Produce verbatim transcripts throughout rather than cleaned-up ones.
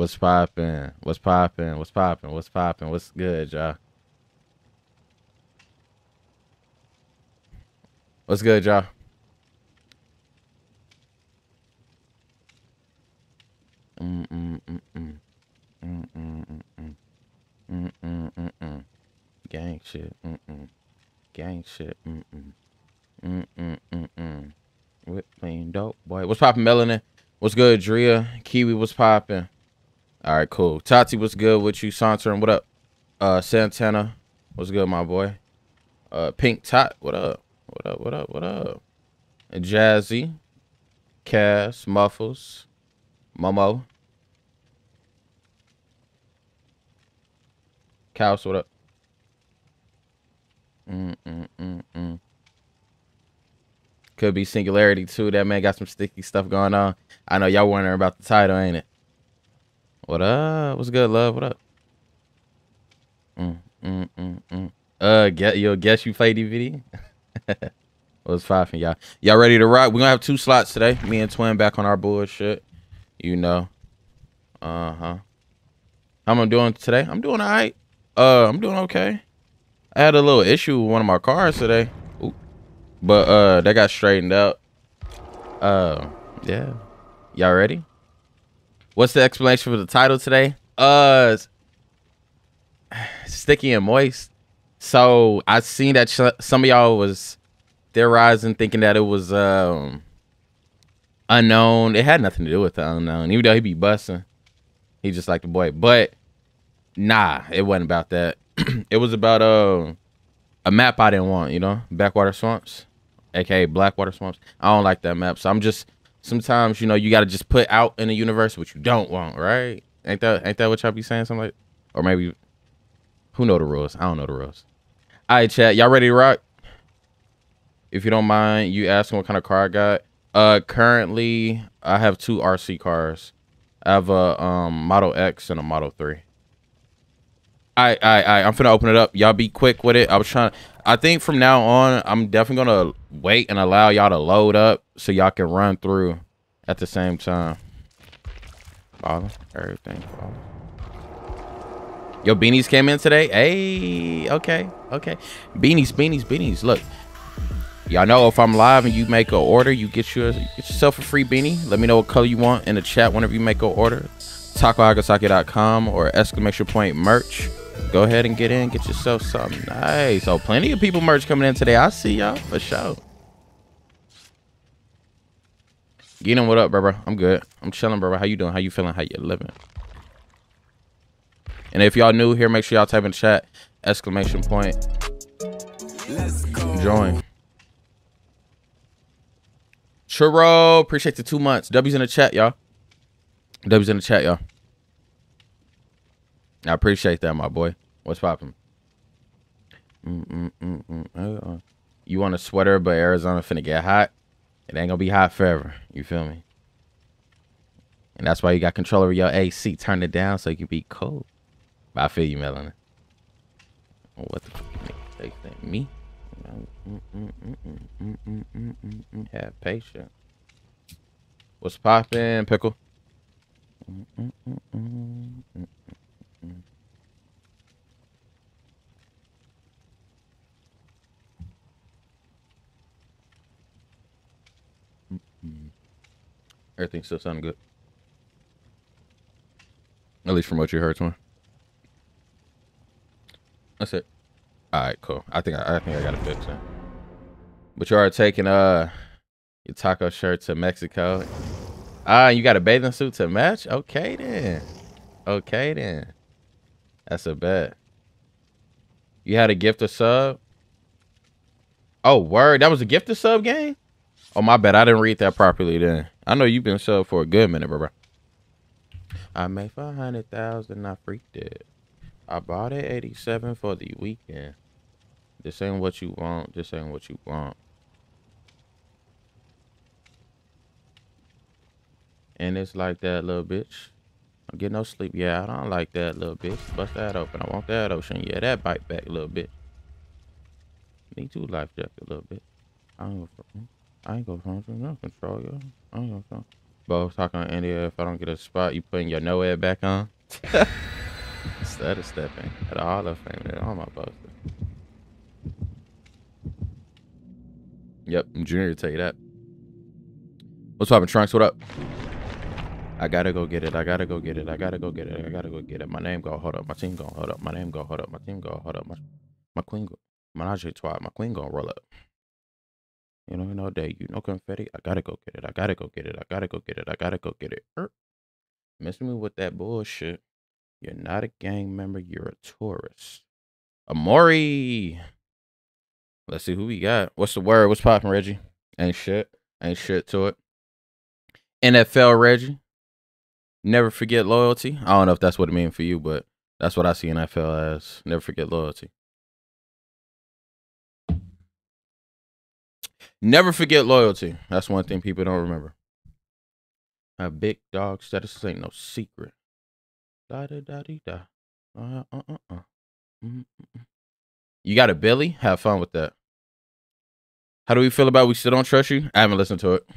What's poppin'? What's poppin'? What's poppin'? What's poppin'? What's good, y'all? What's good, y'all? Mm mm mm mm mm mm mm mm mm mm mm mm gang shit. Mm mm gang shit. Mm mm mm mm mm mm. Whip clean dope boy. What's poppin', Melanin? What's good, Drea? Kiwi, what's poppin'? All right, cool. Tati, what's good with you? Santorin, what up? Uh, Santana, what's good, my boy? Uh, Pink Tot, what up? What up? What up? What up? Jazzy, Cass, Muffles, Momo, Cows, what up? Mm mm mm mm. Could be Singularity too. That man got some sticky stuff going on. I know y'all wondering about the title, ain't it? What up? What's good, love? What up? Mm, mm, mm, mm. Uh, get you'll guess you play D V D. What's poppin', y'all? Y'all ready to rock? We're gonna have two slots today. Me and Twin back on our bullshit. You know. Uh huh. How am I doing today? I'm doing all right. Uh, I'm doing okay. I had a little issue with one of my cars today. But uh that got straightened out. Uh yeah. Y'all ready? What's the explanation for the title today? Uh sticky and moist. So I seen that sh some of y'all was theorizing, thinking that it was um unknown. It had nothing to do with the unknown, even though he be busting. He just like the boy. But nah, it wasn't about that. It was about um uh, a map I didn't want, you know, Backwater Swamps. A K A Blackwater Swamps. I don't like that map. So I'm just, sometimes, you know, you got to just put out in the universe what you don't want, right? Ain't that ain't that what y'all be saying? Something like, or maybe, who know the rules? I don't know the rules. All right, chat. Y'all ready to rock? If you don't mind, you asking what kind of car I got. Uh, currently, I have two R C cars. I have a um, Model X and a Model three. All right, all right, all right. I'm finna open it up. Y'all be quick with it. I was trying to, I think from now on, I'm definitely gonna wait and allow y'all to load up so y'all can run through at the same time. Follow everything. Follow. Yo, beanies came in today. Hey, okay, okay. Beanies, beanies, beanies. Look, y'all know if I'm live and you make an order, you get your get yourself a free beanie. Let me know what color you want in the chat whenever you make an order. taco hagasaki dot com or exclamation point merch. Go ahead and get in, get yourself something nice. Oh, plenty of people merch coming in today. I see y'all for sure. Get in, what up, bro? I'm good. I'm chilling, bro. How you doing? How you feeling? How you living? And if y'all new here, make sure y'all type in chat exclamation point join. Churro, appreciate the two months. W's in the chat, y'all. W's in the chat, y'all. I appreciate that, my boy. What's poppin'? Mm, mm, mm, mm. Uh, you want a sweater, but Arizona finna get hot. It ain't gonna be hot forever. You feel me? And that's why you got control over your A C. Turn it down so you can be cold. But I feel you, Melanin. What the fuck they think? Me? Mm, mm, mm, mm, mm, mm, mm, mm, mm. Have patience. What's poppin', Pickle? Mm, mm, mm, mm, mm. Everything still sounding good. At least from what you heard, Twin. That's it. All right, cool. I think I, I think I got to fix it. But you are taking uh your taco shirt to Mexico. Ah, you got a bathing suit to match? Okay then. Okay then. That's a bet. You had a gift or sub? Oh, word. That was a gift or sub game? Oh, my bad. I didn't read that properly then. I know you've been subbed for a good minute, bro. bro. I made five hundred thousand dollars. I freaked it. I bought it eighty-seven for the weekend. This ain't what you want. This ain't what you want. And it's like that, little bitch. I get no sleep. Yeah, I don't like that, little bitch. Bust that open. I want that ocean. Yeah, that bite back, little bitch. Me too, life jacket, little bitch. I don't know. I ain't gonna control, no control, yo. I ain't gonna control. both talking on India. If I don't get a spot, you putting your no ad back on. Instead of stepping at all the fame at all my both. Yep, I'm Junior to tell you that. What's poppin', Trunks? What up? I gotta go get it. I gotta go get it. I gotta go get it. I gotta go get it. My name go hold up. My team gonna hold up. My name go hold up. My team go hold up. My my queen go. Menage a twat. My queen gonna roll up. You know, no day. You know confetti. I gotta go get it. I gotta go get it. I gotta go get it. I gotta go get it. Er, messing me with that bullshit. You're not a gang member. You're a tourist. Amori. Let's see who we got. What's the word? What's poppin', Reggie? Ain't shit. Ain't shit to it. N F L Reggie. Never forget loyalty. I don't know if that's what it means for you, but that's what I see N F L as. Never forget loyalty. Never forget loyalty. That's one thing people don't remember. A big dog status ain't no secret. Da da da dee da. Uh uh uh uh. Mm -mm. You got a Billy? Have fun with that. How do we feel about we still don't trust you? I haven't listened to it.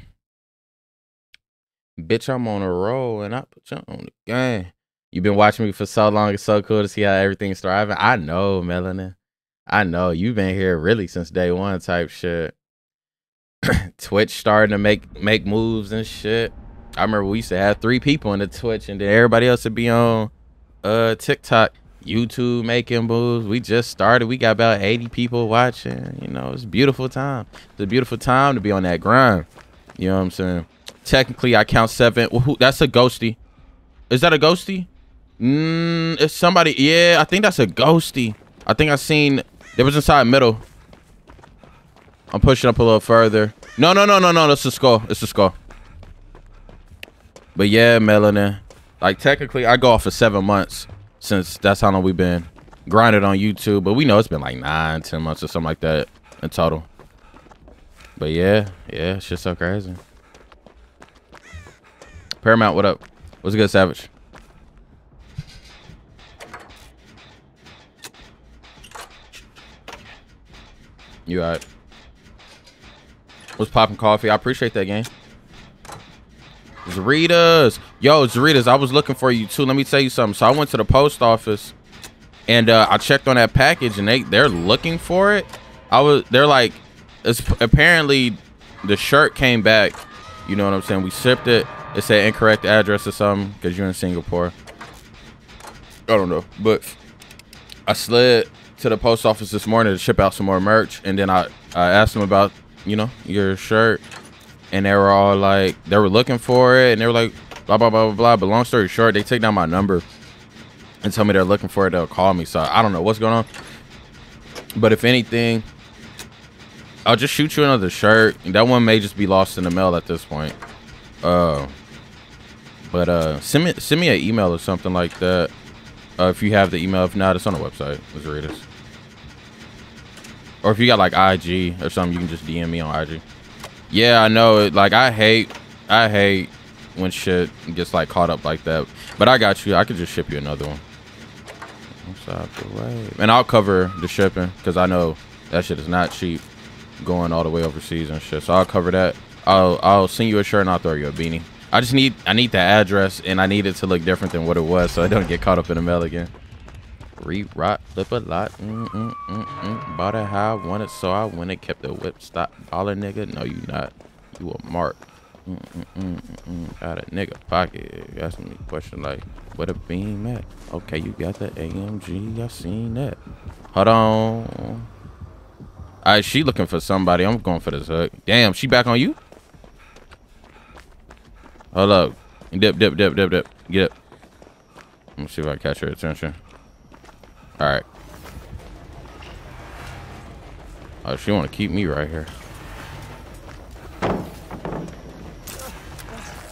Bitch, I'm on a roll and I put you on the game. You've been watching me for so long. It's so cool to see how everything's thriving. I know, Melanin. I know. You've been here really since day one type shit. Twitch starting to make, make moves and shit. I remember we used to have three people on the Twitch and then everybody else would be on uh, TikTok, YouTube making moves. We just started. We got about eighty people watching. You know, it's a beautiful time. It's a beautiful time to be on that grind. You know what I'm saying? Technically, I count seven. Well, who, that's a ghosty. Is that a ghosty? Mm, it's somebody. Yeah, I think that's a ghosty. I think I seen. There was inside middle. I'm pushing up a little further. No, no, no, no, no. That's a skull. It's a skull. But yeah, Melanin. Like, technically, I go off for seven months since that's how long we've been grinded on YouTube. But we know it's been like nine, ten months or something like that in total. But yeah, yeah, shit's so crazy. Paramount, what up? What's good, Savage? You all right? What's popping, Coffee? I appreciate that game. Zaritas. Yo, Zaritas, I was looking for you too. Let me tell you something. So I went to the post office and uh, I checked on that package and they, they're looking for it. I was, they're like, it's apparently the shirt came back. You know what I'm saying? We shipped it. It said incorrect address or something because you're in Singapore. I don't know, but I slid to the post office this morning to ship out some more merch, and then I, I asked them about, you know, your shirt, and they were all like, they were looking for it, and they were like, blah, blah, blah, blah, blah, but long story short, they take down my number and tell me they're looking for it, they'll call me, so I don't know what's going on, but if anything, I'll just shoot you another shirt. That one may just be lost in the mail at this point. Uh. But uh, send me send me an email or something like that. Uh, if you have the email, if not, it's on the website. Let's read this. Or if you got like I G or something, you can just D M me on I G. Yeah, I know. It, like I hate, I hate when shit gets like caught up like that. But I got you. I could just ship you another one. And I'll cover the shipping because I know that shit is not cheap, going all the way overseas and shit. So I'll cover that. I'll I'll send you a shirt and I'll throw you a beanie. I just need, I need the address and I need it to look different than what it was so I don't get caught up in the mail again. Re-rot, flip a lot, mm mm mm mm. Bought it how I wanted, so I went and kept the whip. Stop baller, nigga. No, you not. You a mark. Mm mm mm mm. Got a nigga pocket. Ask me a question like, what a beam at? Okay, you got the A M G. I seen that. Hold on. All right, she looking for somebody. I'm going for this hook. Damn, she back on you? Hold up. Dip, dip, dip, dip, dip. Get up. Let me see if I catch her attention. All right. Oh, she want to keep me right here.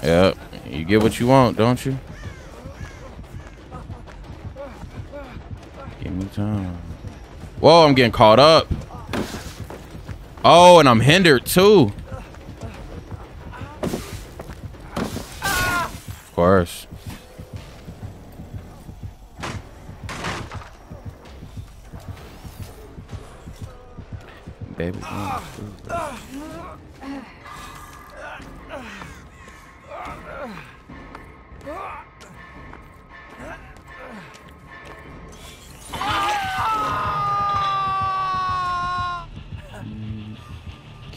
Yep. You get what you want, don't you? Give me time. Whoa, I'm getting caught up. Oh, and I'm hindered too. Of course. Baby. One, two,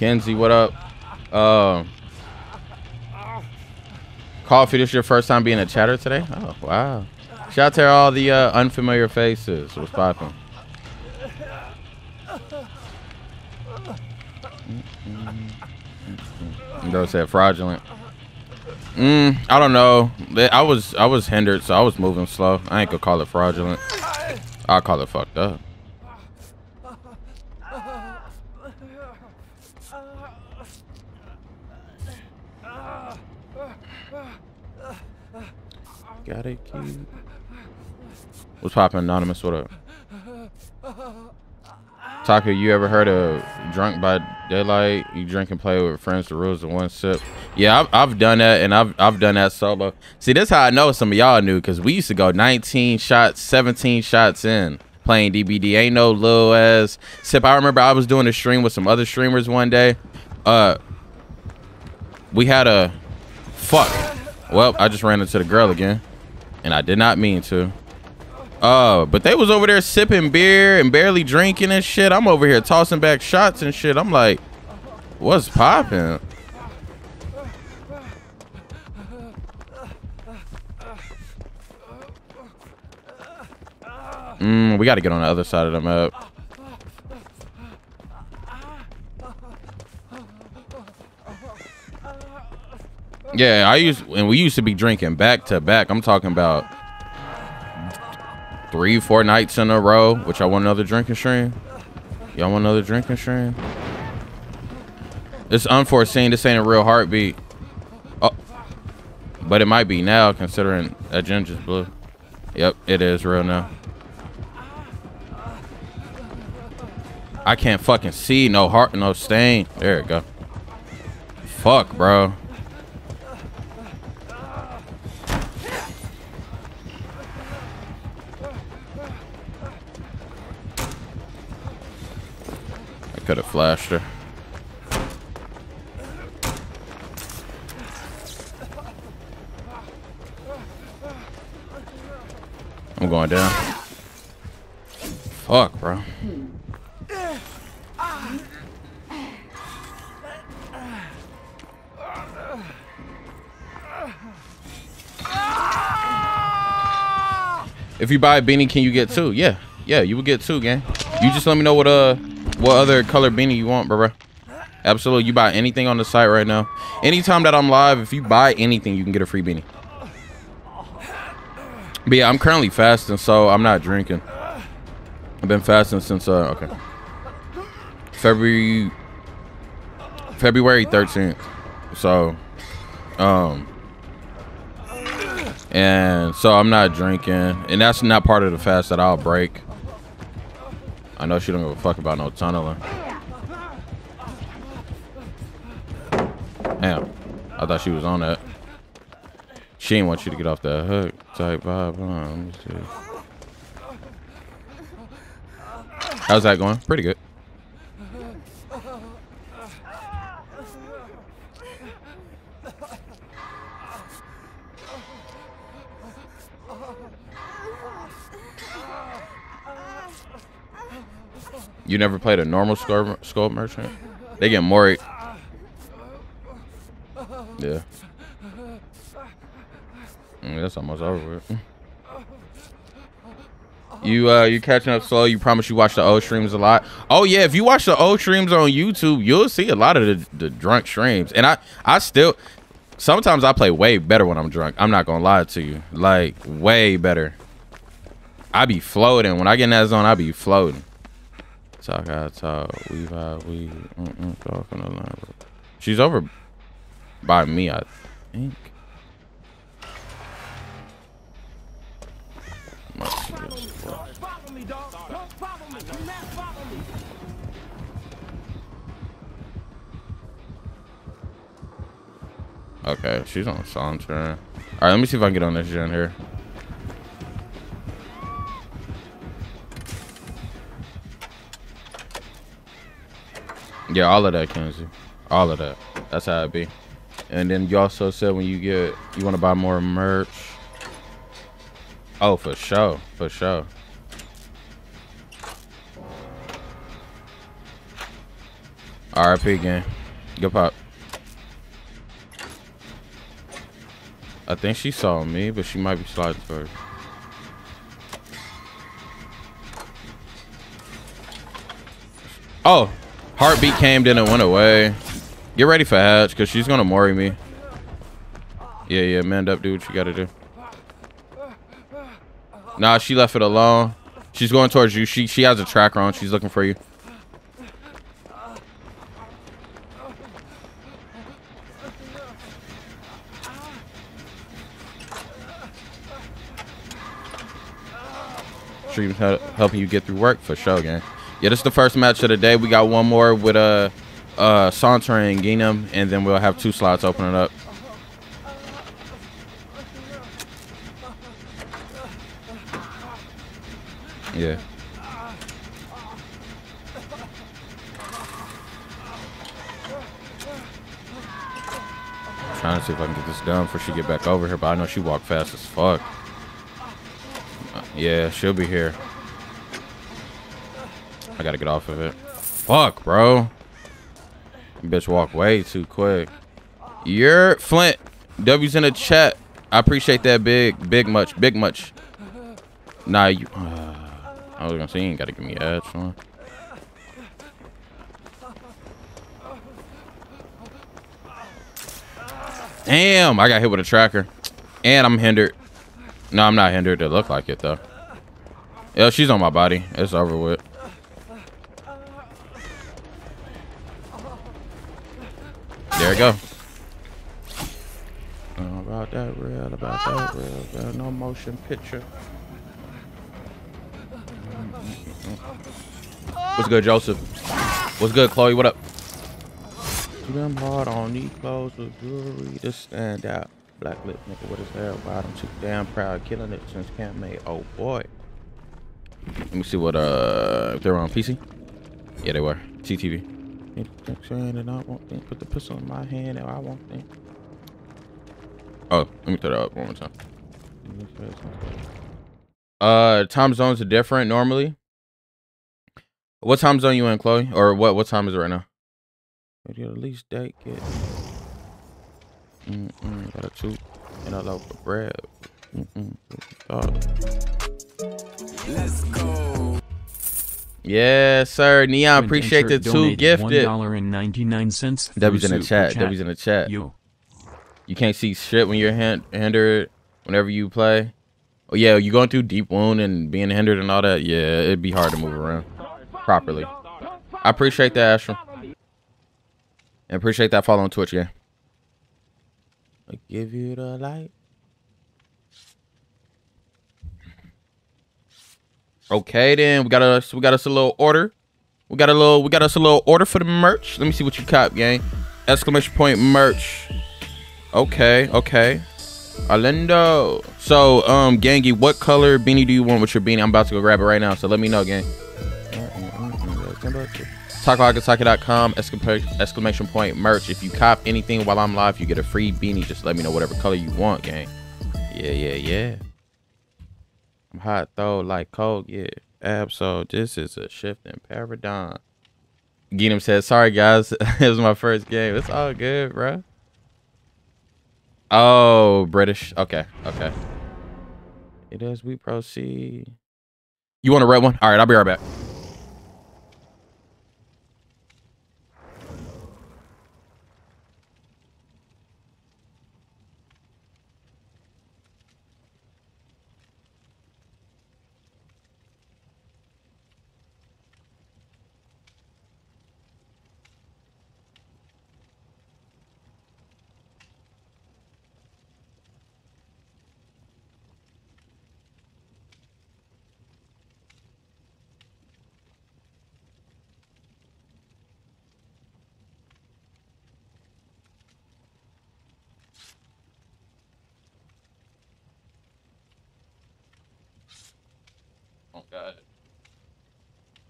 Kenzie, what up? Um, Coffee, this your first time being a chatter today? Oh, wow. Shout out to all the uh, unfamiliar faces. What's poppin'? Those said fraudulent. Mm, I don't know. I was I was hindered, so I was moving slow. I ain't gonna call it fraudulent. I'll call it fucked up. Got it, kid. What's poppin', Anonymous? What up? Taka, you ever heard of Drunk by Daylight? You drink and play with friends, the rules in one sip. Yeah, I've, I've done that, and I've, I've done that solo. See, that's how I know some of y'all knew, because we used to go nineteen shots, seventeen shots in playing D B D. Ain't no little ass sip. I remember I was doing a stream with some other streamers one day. Uh, We had a... Fuck. Well, I just ran into the girl again, and I did not mean to. Uh, but they was over there sipping beer and barely drinking and shit. I'm over here tossing back shots and shit. I'm like, what's poppin'? Mm, we got to get on the other side of the map. Yeah, I used, and we used to be drinking back to back. I'm talking about three, four nights in a row. Which I want another drinking stream. Y'all want another drinking stream? It's unforeseen. This ain't a real heartbeat. Oh, but it might be now, considering that gin just blew. Yep, it is real now. I can't fucking see no heart, no stain. There it go. Fuck, bro. Could have flashed her. I'm going down. Fuck, bro. If you buy a beanie, can you get two? Yeah, yeah, you will get two, gang. You just let me know what uh what other color beanie you want, bro. Absolutely, you buy anything on the site right now. Anytime that I'm live, if you buy anything, you can get a free beanie. But yeah, I'm currently fasting, so I'm not drinking. I've been fasting since uh okay February February thirteenth. So um and so I'm not drinking, and that's not part of the fast that I'll break. I know she don't give a fuck about no tunneling. Damn. I thought she was on that. She didn't want you to get off that hook type vibe. Hold on, let me see. How's that going? Pretty good. You never played a normal skull, skull merchant? They get more. Yeah. I mean, that's almost over with. You, uh, you catching up slow. You promise you watch the old streams a lot. Oh, yeah. If you watch the old streams on YouTube, you'll see a lot of the, the drunk streams. And I, I still, sometimes I play way better when I'm drunk. I'm not going to lie to you. Like, way better. I be floating. When I get in that zone, I be floating. Talk, I talk, we vibe, we mm-mm, talk on the line. She's over by me, I think. Okay, she's on song turn. All right, let me see if I can get on this gen here. Yeah, all of that, Kenzie. All of that. That's how it be. And then you also said when you get, you want to buy more merch. Oh, for sure. For sure. R I P gang. Good pop. I think she saw me, but she might be sliding first. Oh, heartbeat came, then it went away. Get ready for hatch, because she's going to mori me. Yeah, yeah, mend up, dude. What you got to do. Nah, she left it alone. She's going towards you. She, she has a tracker on. She's looking for you. Stream helping you get through work for sure, gang. Yeah, this is the first match of the day. We got one more with uh, uh, Saunter and Gingham, and then we'll have two slots opening up. Yeah. I'm trying to see if I can get this done before she get back over here, but I know she walked fast as fuck. Yeah, she'll be here. I gotta get off of it. Fuck, bro. You bitch walk way too quick. You're Flint. W's in the chat. I appreciate that big, big much, big much. Nah, you. Uh, I was gonna say you ain't gotta give me edge, man. Damn, I got hit with a tracker, and I'm hindered. No, I'm not hindered. It looked like it though. Yeah, she's on my body. It's over with. There we go. Oh, about that real, about that real, real. No motion picture. What's good, Joseph? What's good, Chloe? What up? Them hard on these clothes with jewelry to stand out. Black lip nigga with his hair wide. I'm too damn proud, killing it since camp made. Oh boy. Let me see what uh if they're on P C. Yeah, they were. T T V. And I want them. Put the pistol in my hand and I want them. Oh, let me throw that up one more time. Uh, time zones are different normally. What time zone you in, Chloe? Or what? What time is it right now? At least date get. Mm mm. Got a two and a loaf of bread. Mm mm. Oh. Let's go. Yes, sir. Neon, appreciate the two gifted. one ninety-nine. W's in the chat. W's in the chat. Yo. You can't see shit when you're hand hindered. Whenever you play. Oh yeah, you going through deep wound and being hindered and all that. Yeah, it'd be hard to move around properly. I appreciate that, Ashram. And appreciate that follow on Twitch, yeah. I give you the light. Okay, then we got us we got us a little order. We got a little we got us a little order for the merch. Let me see what you cop, gang. Exclamation point merch. Okay, okay. Orlando. So, um, gangy, what color beanie do you want with your beanie? I'm about to go grab it right now, so let me know, gang. Taco Akasaki dot com, exclamation point merch. If you cop anything while I'm live, you get a free beanie. Just let me know whatever color you want, gang. Yeah, yeah, yeah. I'm hot though, like cold. Yeah, absol. This is a shift in paradigm. Gingham says, "Sorry guys, it was my first game. It's all good, bro." Oh, British. Okay, okay. It is. We proceed. You want a red one? All right, I'll be right back.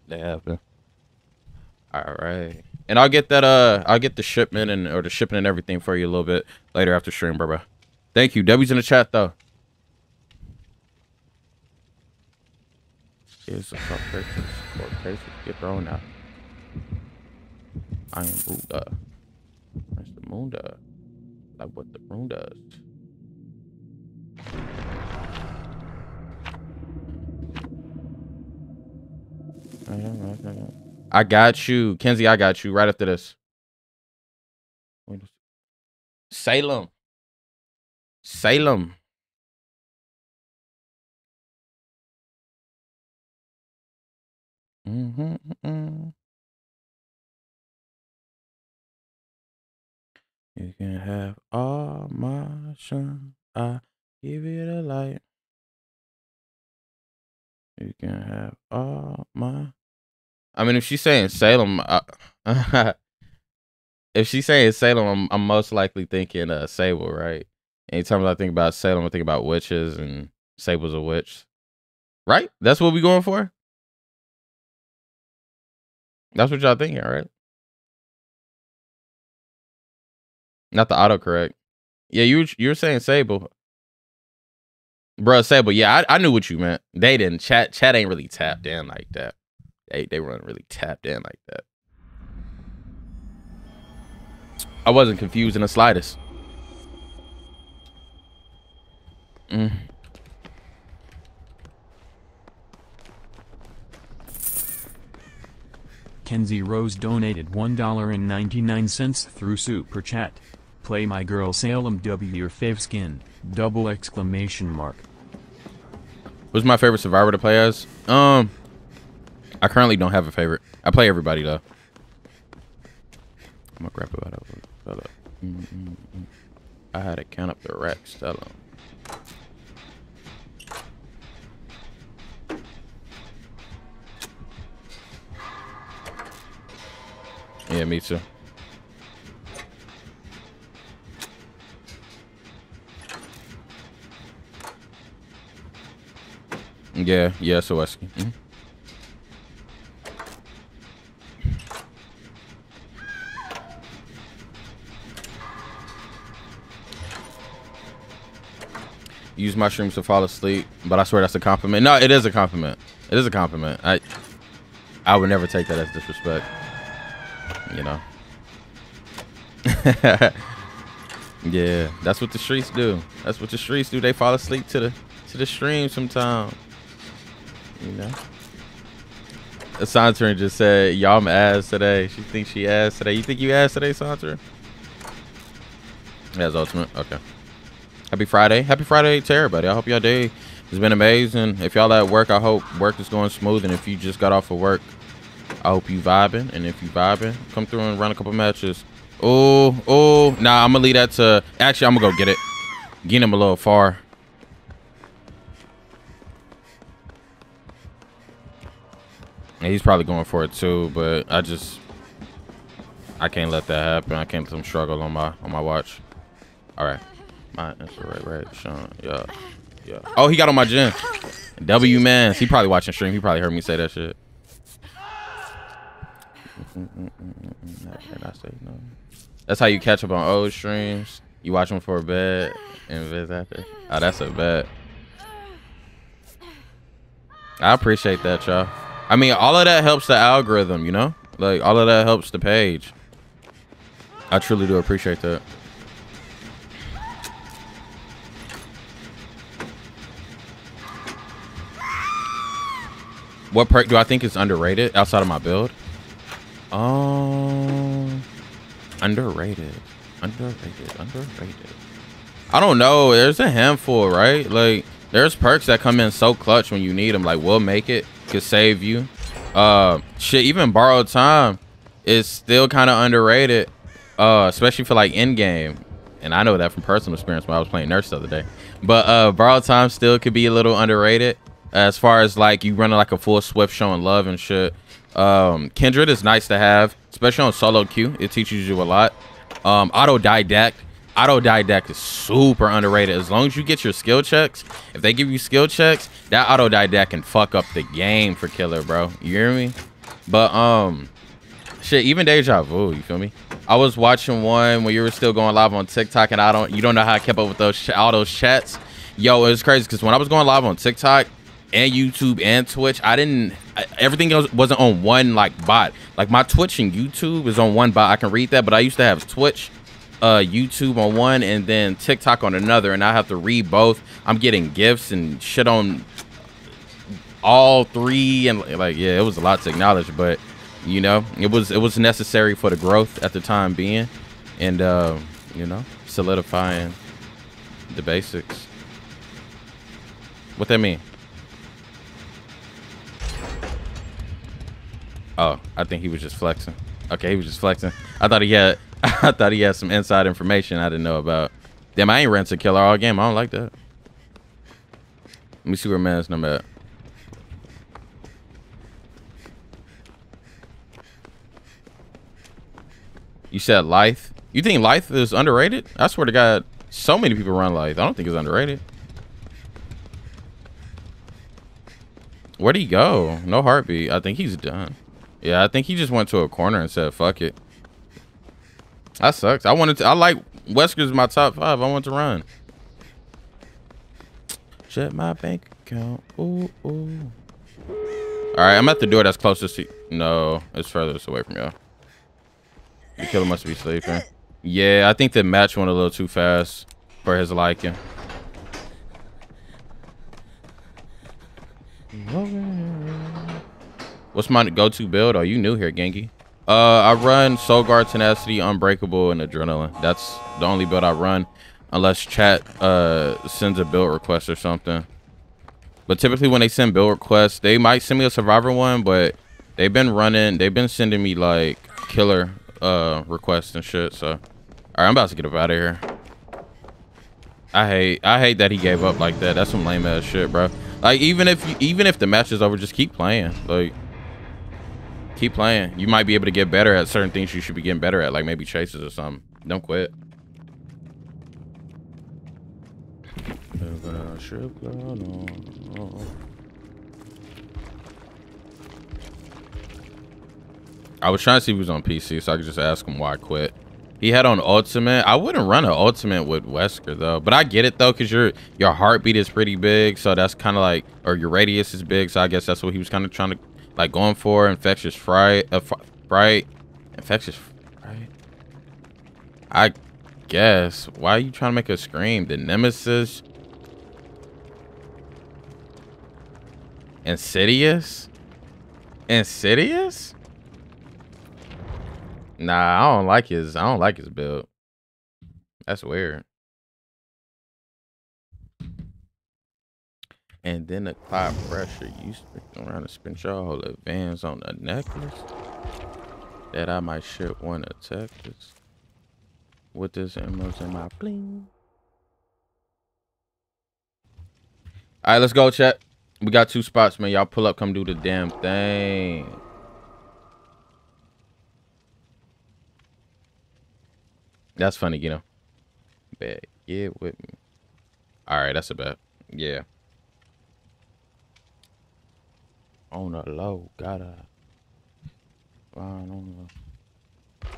They have been. All right, and I'll get that. Uh, I'll get the shipment and or the shipping and everything for you a little bit later after stream, bro. bro. Thank you. W's in the chat though. Here's some cases. More cases get thrown out. I am Buddha. That's the moon does. Like what the moon does. I got you, Kenzie. I got you right after this. Salem. Salem. Mm-hmm, mm-hmm. You can have all my shine. I give it a light. You can have all my. I mean, if she's saying Salem, I... if she's saying Salem, I'm, I'm most likely thinking uh, Sable, right? Anytime I think about Salem, I think about witches, and Sable's a witch, right? That's what we going for. That's what y'all thinking, right? Not the autocorrect. Yeah, you you were saying Sable, bro. Sable. Yeah, I, I knew what you meant. They didn't chat. Chat ain't really tapped in like that. They they weren't really tapped in like that. I wasn't confused in the slightest. Mm. Kenzie Rose donated one dollar and ninety-nine cents through Super Chat. Play my girl Salem W your fave skin, double exclamation mark. What's my favorite survivor to play as? Um, I currently don't have a favorite. I play everybody though. I'm gonna grab about that fella. Mm -mm -mm. I had to count up the racks, fella. Yeah, me too. Yeah, yeah, so I see. Mm-hmm. Use mushrooms to fall asleep, but I swear that's a compliment. No, it is a compliment. It is a compliment. I I would never take that as disrespect. You know. Yeah, that's what the streets do. That's what the streets do. They fall asleep to the to the stream sometime. You know. Santarin just said, "Y'all I'm ass today." She thinks she ass today. You think you ass today, Santarin? That's ultimate. Okay. Happy Friday. Happy Friday to everybody. I hope y'all day has been amazing. If y'all at work, I hope work is going smooth. And if you just got off of work, I hope you vibing, and if you vibing, come through and run a couple matches. Oh, oh, nah, I'm gonna leave that to, actually, I'm gonna go get it. Getting him a little far. And he's probably going for it too, but I just, I can't let that happen. I can't let him struggle on my, on my watch. All right, my, that's all right, right, Sean, yeah, yeah. Oh, he got on my gym. W Mans, he probably watching stream. He probably heard me say that shit. Mm, mm, mm, mm, not, and I say no. That's how you catch up on old streams. You watch them for a bed and viz after. Oh, that's a bet. I appreciate that, y'all. I mean, all of that helps the algorithm, you know? Like, all of that helps the page. I truly do appreciate that. What perk do I think is underrated outside of my build? Um, underrated, underrated, underrated. I don't know. There's a handful, right? Like, there's perks that come in so clutch when you need them. Like, we'll make it could save you. Uh, shit, even borrowed time is still kind of underrated. Uh, especially for like end game, and I know that from personal experience when I was playing Nurse the other day. But uh, borrowed time still could be a little underrated as far as like you running like a full swift showing love and shit. Um, Kindred is nice to have, especially on solo queue. It teaches you a lot. Um, autodidact. Autodidact is super underrated. As long as you get your skill checks, if they give you skill checks, that autodidact can fuck up the game for killer, bro. You hear me? But, um, shit, even Deja Vu, you feel me? I was watching one when you were still going live on TikTok, and I don't, you don't know how I kept up with those, all those chats. Yo, it was crazy, because when I was going live on TikTok, and YouTube and Twitch. I didn't, I, everything else wasn't on one like bot. Like my Twitch and YouTube is on one bot. I can read that, but I used to have Twitch, uh, YouTube on one, and then TikTok on another, and I have to read both. I'm getting gifts and shit on all three, and like, yeah, it was a lot to acknowledge, but you know, it was, it was necessary for the growth at the time being, and uh, you know, solidifying the basics. What that mean? Oh, I think he was just flexing. Okay, he was just flexing. I thought he had, I thought he had some inside information I didn't know about. Damn, I ain't ran to killer all game. I don't like that. Let me see where man's number at. You said Lythe. You think Lythe is underrated? I swear to God, so many people run Lythe. I don't think it's underrated. Where'd he go? No heartbeat. I think he's done. Yeah, I think he just went to a corner and said, fuck it. That sucks. I wanted to, I like Wesker's my top five. I want to run. Check my bank account. Ooh, ooh. All right, I'm at the door that's closest to you. No, it's furthest away from y'all. The killer must be sleeping. Yeah, I think the match went a little too fast for his liking. What's my go-to build? Are oh, you new here, Genki? Uh, I run Soul Guard, Tenacity, Unbreakable, and Adrenaline. That's the only build I run, unless chat uh sends a build request or something. But typically, when they send build requests, they might send me a Survivor one, but they've been running, they've been sending me like killer uh requests and shit. So, all right, I'm about to get up out of here. I hate, I hate that he gave up like that. That's some lame ass shit, bro. Like, even if you, even if the match is over, just keep playing. Like, keep playing. You might be able to get better at certain things you should be getting better at, like maybe chases or something. Don't quit. I was trying to see if he was on P C, so I could just ask him why I quit. He had on ultimate. I wouldn't run an ultimate with Wesker though, but I get it though, because your your heartbeat is pretty big, so that's kind of like, or your radius is big, so I guess that's what he was kind of trying to like going for. Infectious fright, uh, fright, infectious fright. I guess. Why are you trying to make a scream? The nemesis, insidious, insidious. Nah, I don't like his, I don't like his build. That's weird. And then apply pressure. You spin around and spin your whole advance on a necklace that I might ship one to Texas with this emeralds in my bling. All right, let's go, chat. We got two spots, man. Y'all pull up, come do the damn thing. That's funny, you know. Bet. Yeah, with me. All right, that's a bet. Yeah. On a low, gotta. Fine on the.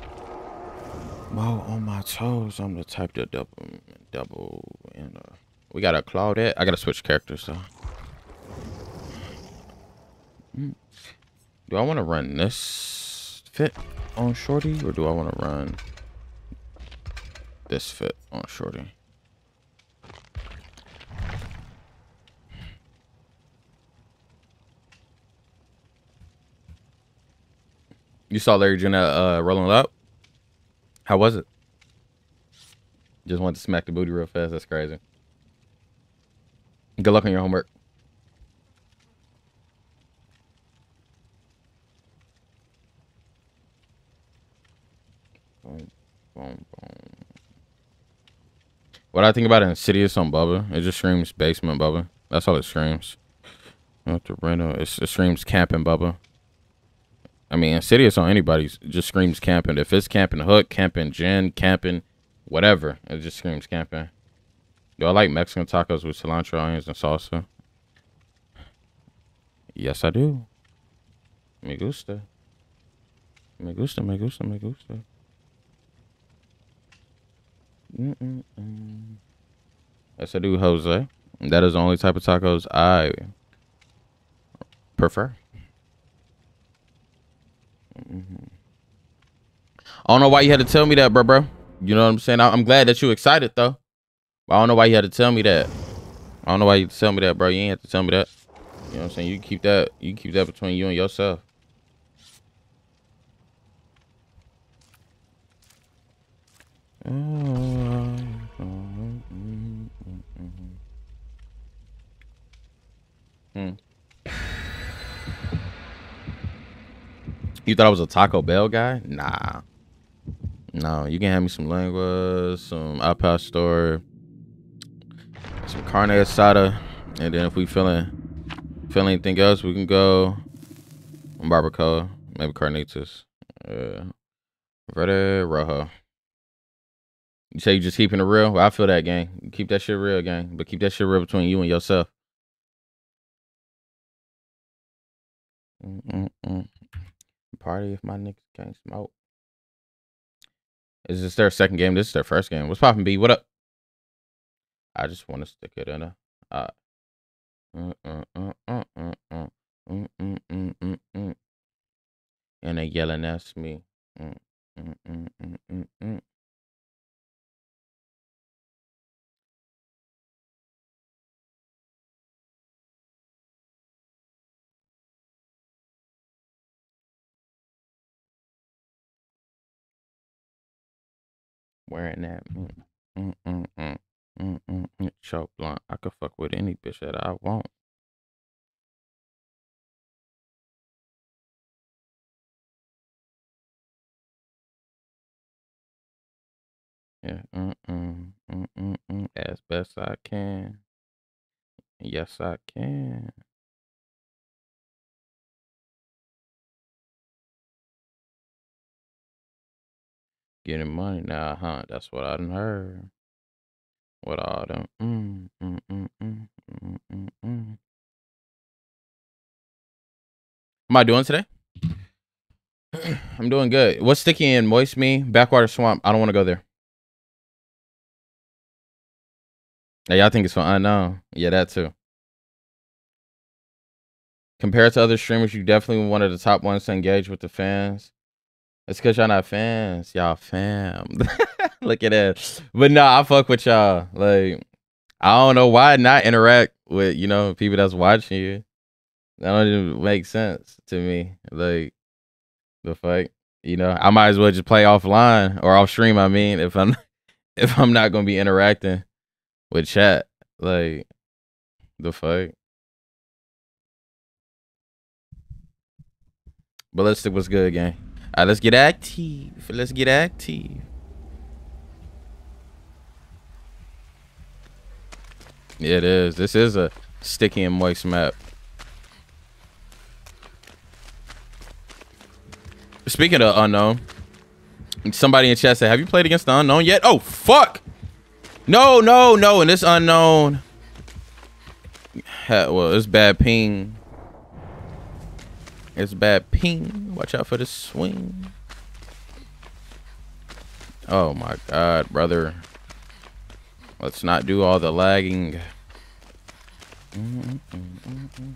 Mo on my toes. I'm the type to double, double, and uh. We got a Claudette. I gotta switch characters though. Mm. Do I want to run this fit on Shorty, or do I want to run this fit on Shorty? You saw Larry June uh Rolling Loud? How was it? Just wanted to smack the booty real fast. That's crazy. Good luck on your homework. Boom, boom, boom. What I think about Insidious on Bubba, it just screams basement Bubba. That's all it screams. Not the rental. It screams camping Bubba. I mean, Insidious on anybody just screams camping. If it's camping Hook, camping Jen, camping whatever, it just screams camping. Do I like Mexican tacos with cilantro, onions, and salsa? Yes, I do. Me gusta. Me gusta, me gusta, me gusta. Mm-mm-mm. Yes, I do, Jose. That is the only type of tacos I prefer. Mm-hmm. I don't know why you had to tell me that, bro, bro. You know what I'm saying? I I'm glad that you excited, though. I don't know why you had to tell me that. I don't know why you had to tell me that, bro. You ain't have to tell me that. You know what I'm saying? You keep that. You keep that between you and yourself. Hmm. You thought I was a Taco Bell guy? Nah. No, you can have me some languas, some al pastor, some carne asada, and then if we feeling feeling anything else, we can go barbacoa, maybe carnitas, uh, verde rojo. You say you just keeping it real? Well, I feel that, gang. Keep that shit real, gang. But keep that shit real between you and yourself. Mm-mm-mm. Party if my niggas can't smoke. Is this their second game? This is their first game. What's poppin', B? What up? I just want to stick it in a. Uh, uh, uh, uh, uh, uh, uh, mm, mm, mm, mm, mm. And they yelling at me. Mm, mm, mm, mm, mm, mm. Wearing that mm, mm, mm, mm, mm, mm, mm. Choke blunt. I could fuck with any bitch that I want. Yeah, mm, mm, mm, mm, mm. As best I can. Yes, I can. Getting money now, huh? That's what I done heard. What all them mm, mm, mm, mm, mm, mm, mm. Am I doing today? I'm doing good. What's sticky and moist me? Backwater swamp. I don't want to go there. Hey, y'all think it's fun? I know. Yeah, that too. Compared to other streamers, you definitely one of the top ones to engage with the fans. It's because y'all not fans. Y'all fam. Look at that. But no, nah, I fuck with y'all. Like, I don't know why not interact with, you know, people that's watching you. That don't even make sense to me. Like, the fuck? You know, I might as well just play offline or off stream, I mean, if I'm if I'm not gonna be interacting with chat. Like, the fuck? But let's see what's good, gang. All right, let's get active. Let's get active. Yeah, it is. This is a sticky and moist map. Speaking of unknown, somebody in chat said, have you played against the unknown yet? Oh, fuck. No, no, no. And this unknown. Well, it's bad ping. It's bad ping. Watch out for the swing. Oh my god, brother. Let's not do all the lagging. Mm-mm-mm-mm.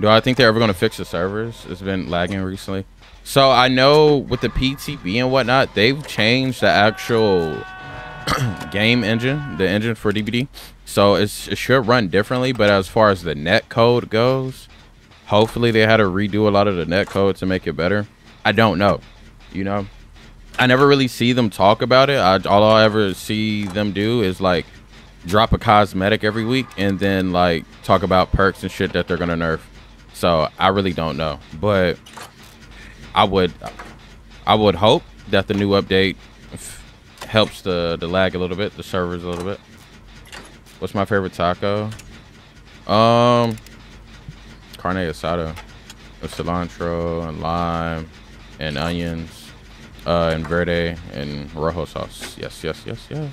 Do I think they're ever going to fix the servers? It's been lagging recently. So I know with the P T B and whatnot, they've changed the actual game engine, the engine for D B D. So it's, it should run differently. But as far as the net code goes, hopefully they had to redo a lot of the net code to make it better. I don't know. You know, I never really see them talk about it. I, all I ever see them do is like drop a cosmetic every week and then like talk about perks and shit that they're going to nerf. So I really don't know, but I would, I would hope that the new update helps the, the lag a little bit, the servers a little bit. What's my favorite taco? Um, carne asada with cilantro and lime and onions, uh, and verde and rojo sauce. Yes, yes, yes, yes.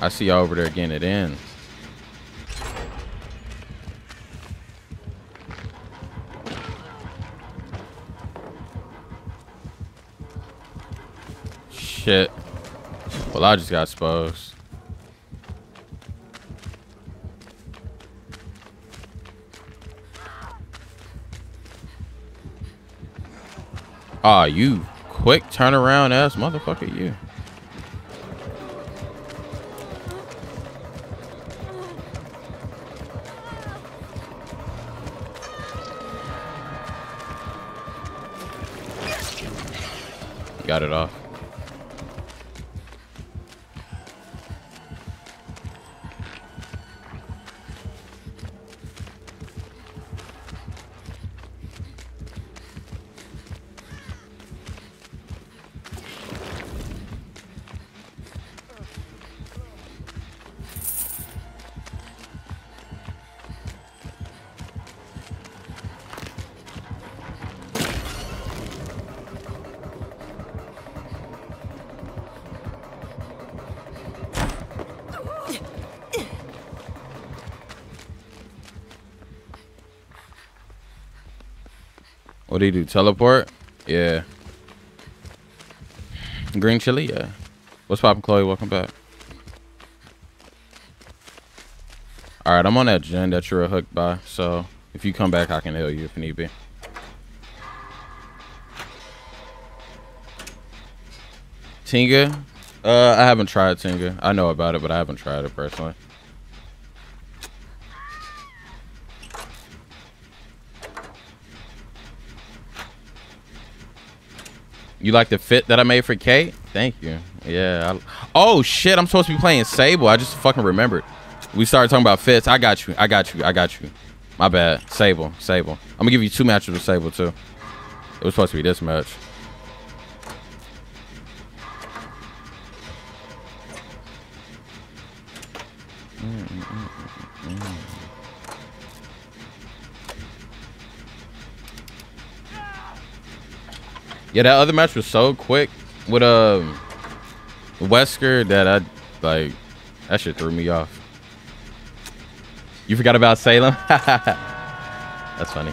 I see y'all over there again. It ends. Shit. Well, I just got exposed. Ah, you quick turnaround ass motherfucker, you. Got it off. What do you do? Teleport? Yeah. Green chili? Yeah. What's poppin', Chloe? Welcome back. All right, I'm on that gen that you're hooked by, so if you come back, I can heal you if need be. Tinga? Uh, I haven't tried Tinga. I know about it, but I haven't tried it personally. You like the fit that I made for Kate? Thank you. Yeah. I, oh, shit. I'm supposed to be playing Sable. I just fucking remembered. We started talking about fits. I got you. I got you. I got you. My bad. Sable. Sable. I'm going to give you two matches with Sable, too. It was supposed to be this match. Yeah, that other match was so quick with um Wesker that I like that shit threw me off. You forgot about Salem? That's funny.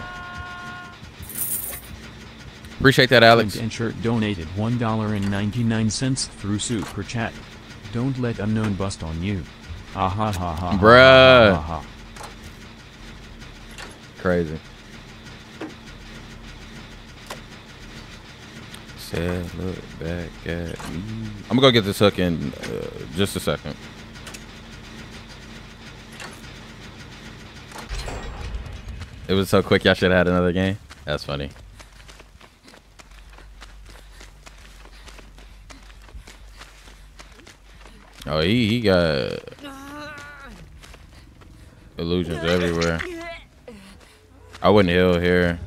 Appreciate that, Alex. And Shirt donated one dollar and ninety-nine cents through super chat. Don't let unknown bust on you. Ah ha ha ha. Bruh. Ha, ha, ha. Crazy. Yeah, look back at me. I'm gonna go get this hook in uh, just a second. It was so quick, y'all should have had another game. That's funny. Oh, he, he got illusions everywhere. I wouldn't heal here.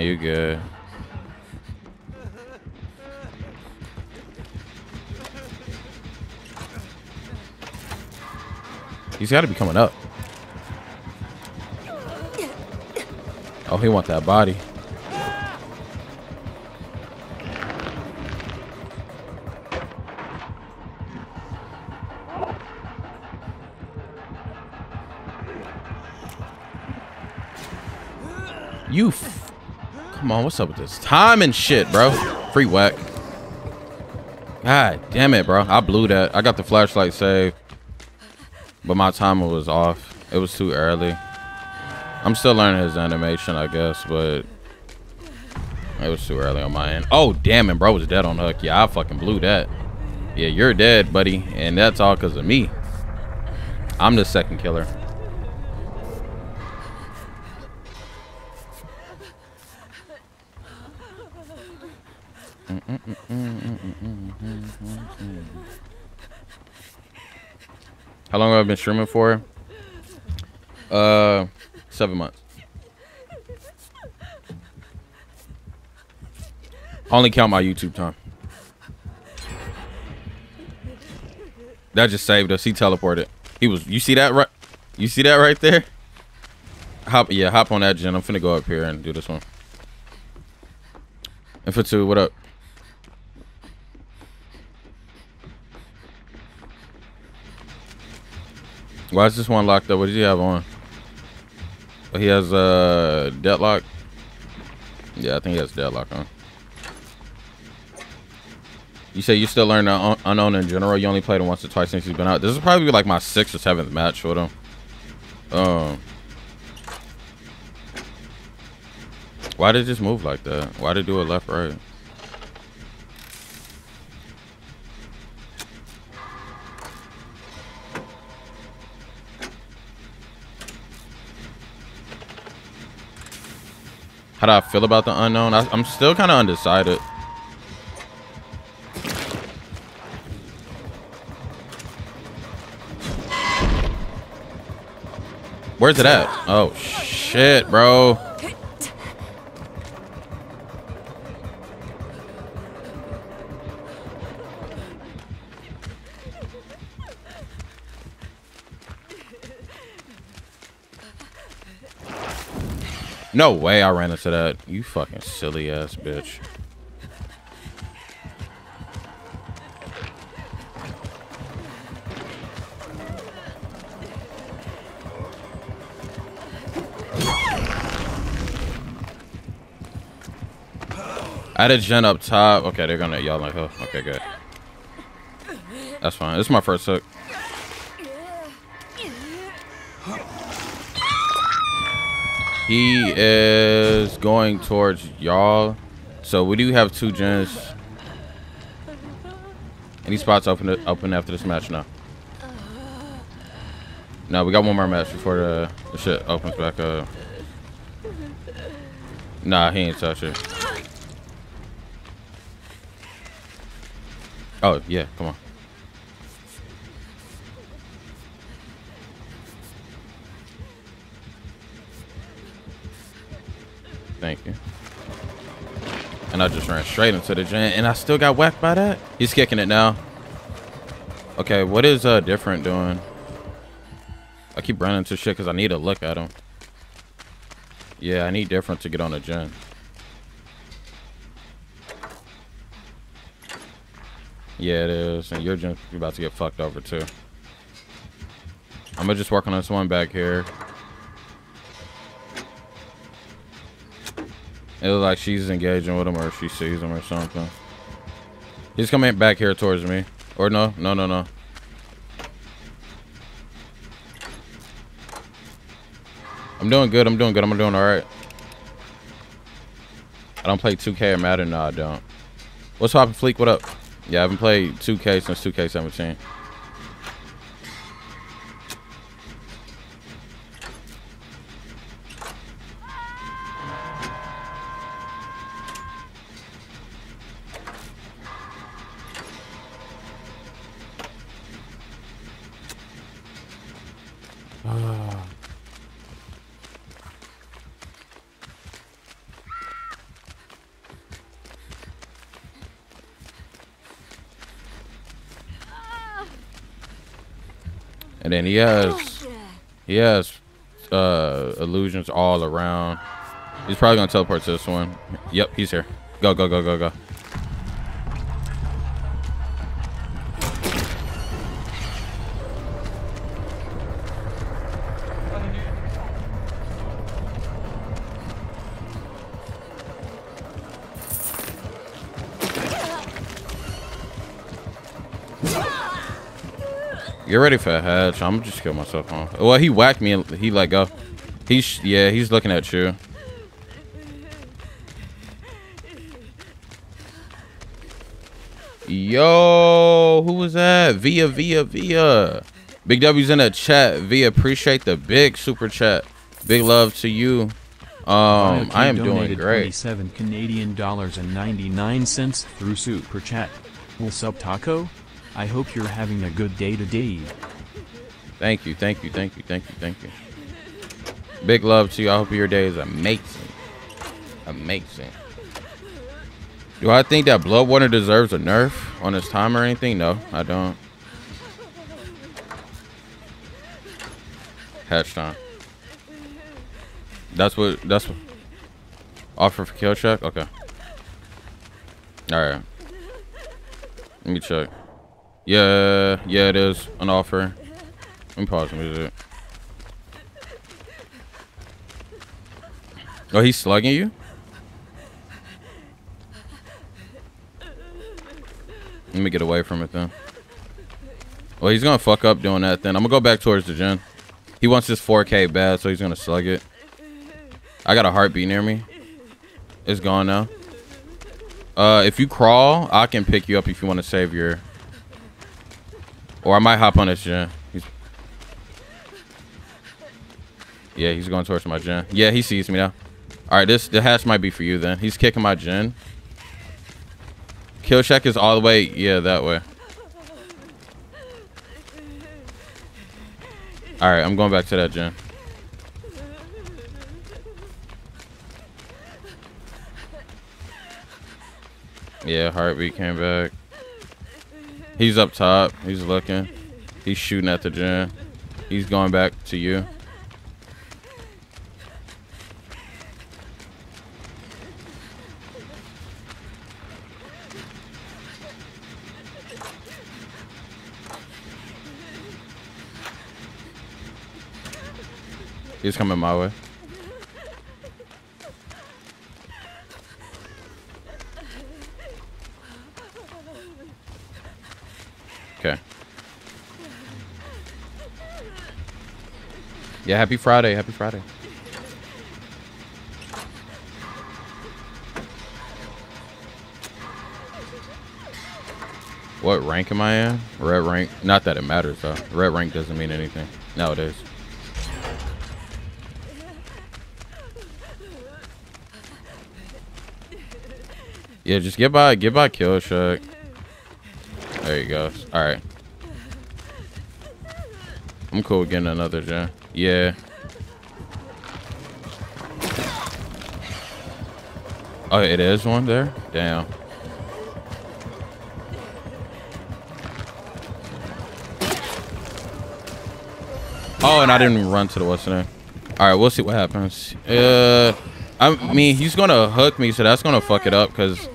You good. He's got to be coming up. Oh, he wants that body. You f Come on, what's up with this time and shit, bro? Free whack. God damn it, bro. I blew that. I got the flashlight saved, but my timer was off. It was too early. I'm still learning his animation, I guess, but it was too early on my end. Oh, damn it, bro. I was dead on hook. Yeah, I fucking blew that. Yeah, you're dead, buddy. And that's all because of me. I'm the second killer. How long have I been streaming for? Uh, seven months. Only count my YouTube time. That just saved us. He teleported. He was. You see that right? You see that right there? Hop. Yeah, hop on that, Jen. I'm finna go up here and do this one. Infutsu, what up? Why is this one locked up? What does he have on? He has a uh, deadlock. Yeah, I think he has deadlock on. You say you still learn the unknown in general. You only played him once or twice since he's been out. This is probably like my sixth or seventh match with him. Um, why did it just move like that? Why did it do it left, right? How do I feel about the unknown? I, I'm still kind of undecided. Where's it at? Oh, shit, bro. No way I ran into that. You fucking silly ass bitch. I had a gen up top. Okay, they're gonna y'all like her. Okay, good. That's fine. This is my first hook. He is going towards y'all. So we do have two gens. Any spots open open after this match now? No, we got one more match before the, the shit opens back up. Nah, he ain't touch it. Oh, yeah, come on. Thank you. And I just ran straight into the gen, and I still got whacked by that. He's kicking it now. Okay, what is uh different doing? I keep running into shit because I need to look at him. Yeah, I need different to get on the gen. Yeah, it is, and you're just about to get fucked over too. I'm gonna just work on this one back here. It was like she's engaging with him, or she sees him, or something. He's coming back here towards me. Or no, no, no, no. I'm doing good. I'm doing good. I'm doing all right. I don't play two K or Madden. No, I don't. What's poppin', Fleek? What up? Yeah, I haven't played two K since two K seventeen. And then he has, he has uh, illusions all around. He's probably gonna teleport to this one. Yep, he's here. Go, go, go, go, go. Get ready for a hatch. I'm just kill myself. Huh? Well, he whacked me and he let go. He's yeah, he's looking at you. Yo, who was that? Via, via, via. Big W's in the chat. Via, appreciate the big super chat. Big love to you. Um, I am doing great. twenty-seven Canadian dollars and ninety-nine cents through super chat. What's up, Taco? I hope you're having a good day today. Thank you, thank you, thank you, thank you, thank you. Big love to you. I hope your day is amazing. Amazing. Do I think that Bloodwater deserves a nerf on his time or anything? No, I don't. Hatch time. That's what, that's what. Offer for kill check? Okay. All right. Let me check. Yeah, yeah, it is an offer. Let me pause the music. Oh, he's slugging you? Let me get away from it then. Well, he's gonna fuck up doing that then. I'm gonna go back towards the gen. He wants this four K bad, so he's gonna slug it. I got a heartbeat near me. It's gone now. Uh, if you crawl, I can pick you up if you want to save your... Or I might hop on this gen. He's... Yeah, he's going towards my gen. Yeah, he sees me now. All right, this the hash might be for you then. He's kicking my gen. Kill check is all the way. Yeah, that way. All right, I'm going back to that gen. Yeah, heartbeat came back. He's up top. He's looking. He's shooting at the gen. He's going back to you. He's coming my way. Okay. Yeah, happy Friday. Happy Friday. What rank am I in? Red rank. Not that it matters, though. Red rank doesn't mean anything nowadays. Yeah, just get by, get by kill check. There you go. All right. I'm cool with getting another gen. Yeah. Oh, it is one there? Damn. Oh, and I didn't run to the what's name. All right, we'll see what happens. Uh, I mean, he's going to hook me, so that's going to fuck it up because...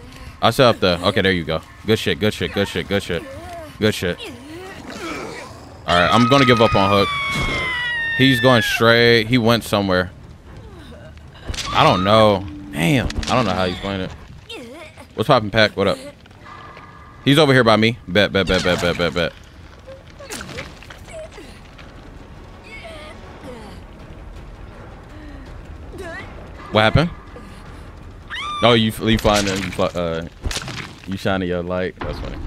I still have to. Okay, there you go. Good shit, good shit, good shit, good shit. Good shit. All right, I'm going to give up on hook. He's going straight. He went somewhere. I don't know. Damn. I don't know how he's playing it. What's poppin', Pack? What up? He's over here by me. Bet, bet, bet, bet, bet, bet, bet. What happened? Oh, you, you find them, you, uh, you shining your light. That's funny.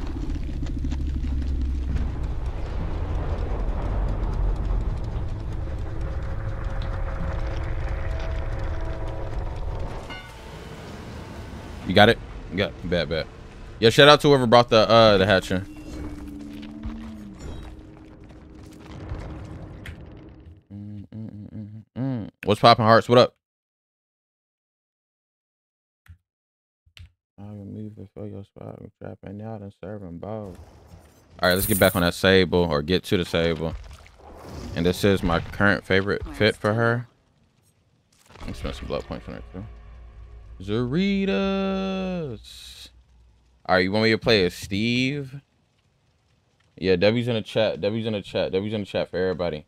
You got it? You got it. Bad, bad. Yeah, shout out to whoever brought the, uh, the hatch in. Mm, mm, mm, mm. What's popping, hearts? What up? For your spot, I'm trapping out and serving balls. All right, let's get back on that Sable, or get to the Sable. And this is my current favorite fit for her. I'm spend some blood points on her too. Zuritas. All right, you want me to play as Steve? Yeah, W's in the chat. W's in the chat. W's in the chat for everybody.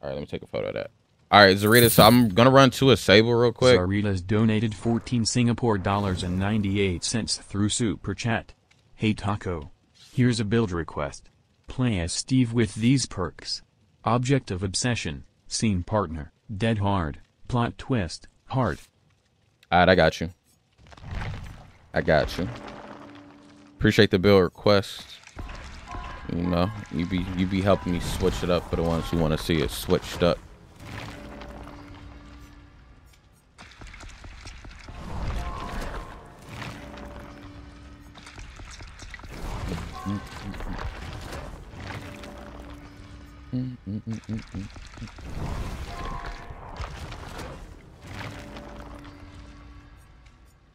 All right, let me take a photo of that. All right, Zarita, so I'm going to run to a Sable real quick. Zarita's donated fourteen Singapore dollars and ninety-eight cents through Super Chat. Hey Taco. Here's a build request. Play as Steve with these perks. Object of obsession, scene partner, dead hard, plot twist, hard. All right, I got you. I got you. Appreciate the build request. You know, you be, you be helping me switch it up for the ones who want to see it switched up. Mm, mm, mm, mm, mm.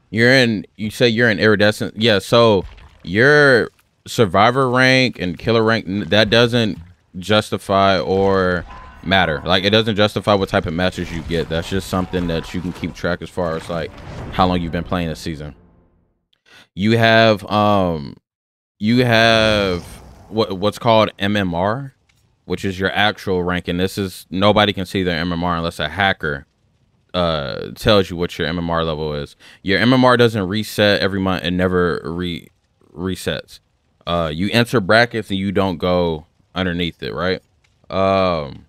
You're in, you say you're in iridescent. Yeah, so your survivor rank and killer rank, that doesn't justify or matter. Like, it doesn't justify what type of matches you get. That's just something that you can keep track as far as like how long you've been playing a season. You have um, you have what what's called M M R, which is your actual ranking. This is nobody can see their M M R unless a hacker uh tells you what your M M R level is. Your M M R doesn't reset every month and never re resets. Uh, you enter brackets and you don't go underneath it, right? Um,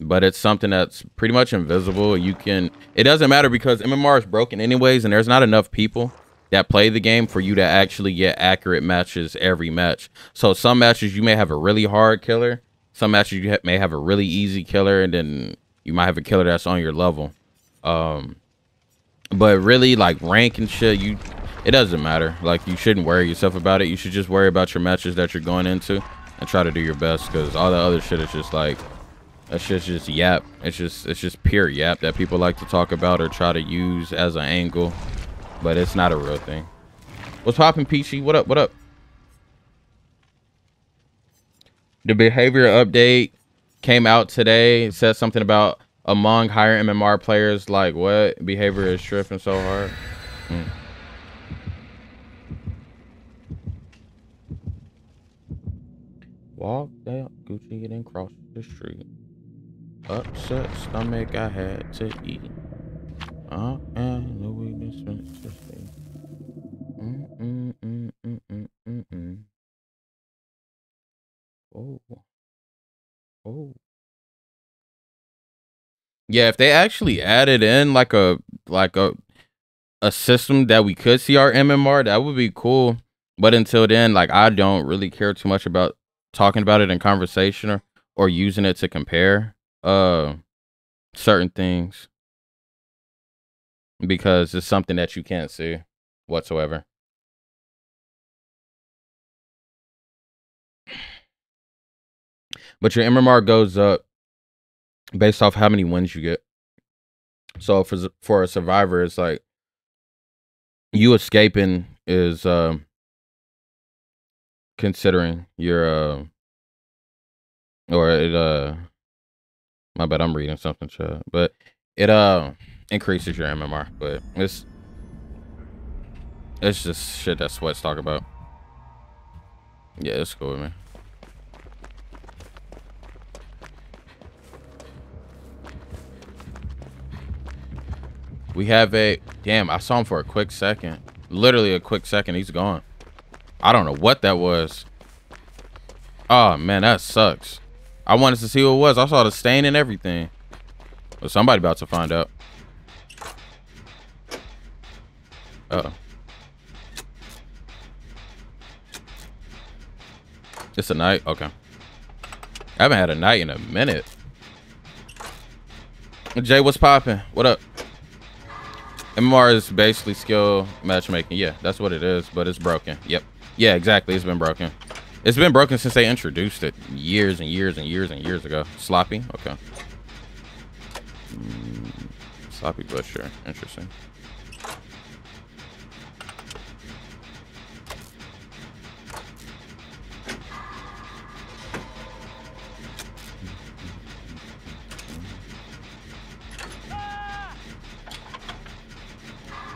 but it's something that's pretty much invisible. You can, it doesn't matter because M M R is broken anyways, and there's not enough people that play the game for you to actually get accurate matches every match. So some matches you may have a really hard killer, some matches you ha may have a really easy killer, and then you might have a killer that's on your level. Um, but really, like rank and shit, you it doesn't matter. Like, you shouldn't worry yourself about it. You should just worry about your matches that you're going into and try to do your best, because all the other shit is just like, that shit's just yap. It's just it's just pure yap that people like to talk about or try to use as an angle, but it's not a real thing. What's poppin', Peachy? What up? What up? The behavior update came out today. It says something about among higher M M R players, like what behavior is tripping so hard. Mm. Walk down Gucci and then cross the street. Upset stomach, I had to eat. Uh and the weakness went to sleep. Mm mm mm mm mm mm mm. Oh. Oh. Yeah, if they actually added in like a like a a system that we could see our M M R, that would be cool. But until then, like, I don't really care too much about talking about it in conversation or, or using it to compare uh certain things, because it's something that you can't see whatsoever. But your M M R goes up based off how many wins you get. So for for a survivor, it's like you escaping is um considering your uh or it uh my bad, I'm reading something, Chad, but it uh increases your M M R. But it's it's just shit that Sweats talk about. Yeah, it's cool with me. We have a damn, I saw him for a quick second. Literally a quick second, he's gone. I don't know what that was. Oh man, that sucks. I wanted to see who it was. I saw the stain and everything. But somebody about to find out. Uh-oh. It's a night? Okay. I haven't had a night in a minute. Jay, what's poppin'? What up? M M R is basically skill matchmaking. Yeah, that's what it is, but it's broken. Yep. Yeah, exactly. It's been broken. It's been broken since they introduced it years and years and years and years ago. Sloppy? Okay. Mm, sloppy Butcher. Interesting.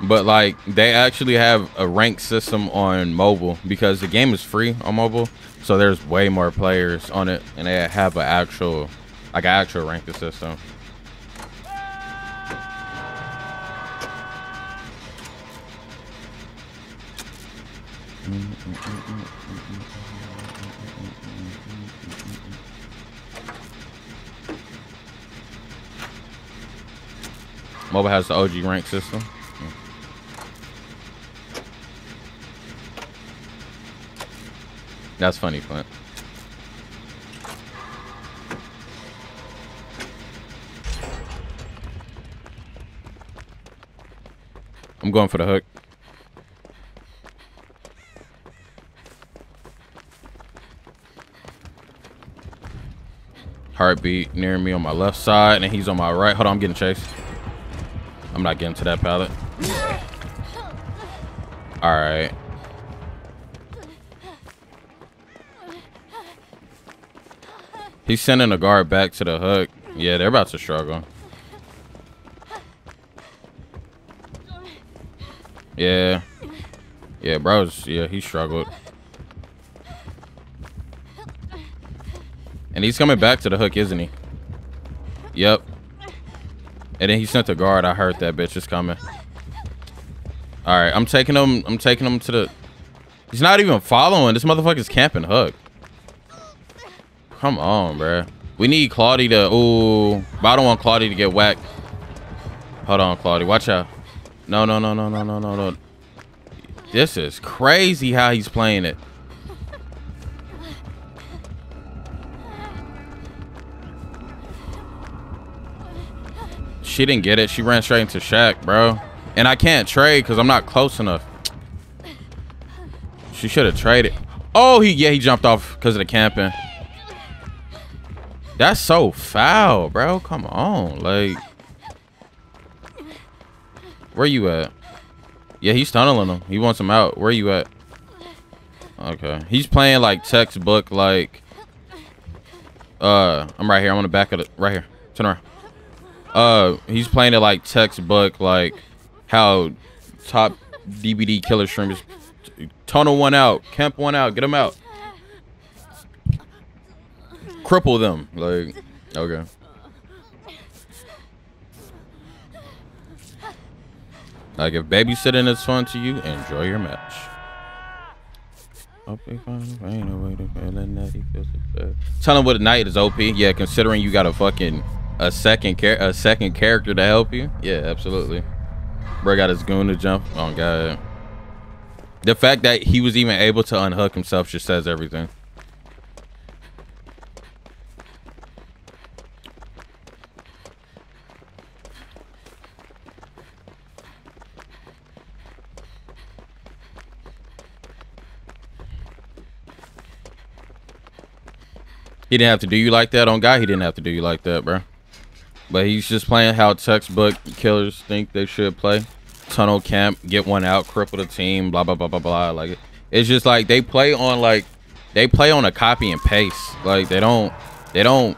But like, they actually have a rank system on mobile because the game is free on mobile, so there's way more players on it, and they have an actual, like, an actual ranking system. Mobile has the O G rank system. That's funny, Clint. I'm going for the hook. Heartbeat near me on my left side, and he's on my right. Hold on, I'm getting chased. I'm not getting to that pallet. All right. He's sending a guard back to the hook. Yeah, they're about to struggle. Yeah. Yeah, bro's, yeah, he struggled. And he's coming back to the hook, isn't he? Yep. And then he sent the guard. I heard that bitch is coming. All right, I'm taking him. I'm taking him to the... He's not even following. This motherfucker's camping hook. Come on, bro. We need Claudie to... Ooh. But I don't want Claudie to get whacked. Hold on, Claudie. Watch out. No, no, no, no, no, no, no, no. This is crazy how he's playing it. She didn't get it. She ran straight into Shaq, bro. And I can't trade because I'm not close enough. She should have traded. Oh, he yeah, he jumped off because of the camping. That's so foul, bro. Come on. Like, where you at? Yeah, he's tunneling him. He wants him out. Where you at? Okay. He's playing like textbook, like, uh, I'm right here. I'm on the back of the, right here. Turn around. Uh, he's playing it like textbook, like how top D B D killer streamers tunnel one out, camp one out, get them out, cripple them. Like, okay. Like, if babysitting is fun to you, enjoy your match. Tell him what a night is, O P. Yeah, considering you got a fucking... A second char a second character to help you. Yeah, absolutely. Bro got his goon to jump. Oh god. The fact that he was even able to unhook himself just says everything. He didn't have to do you like that on guy. He didn't have to do you like that, bro. But he's just playing how textbook killers think they should play. Tunnel camp, get one out, cripple the team, blah, blah, blah, blah, blah. Like, it's just like they play on like, they play on a copy and paste. Like, they don't, they don't,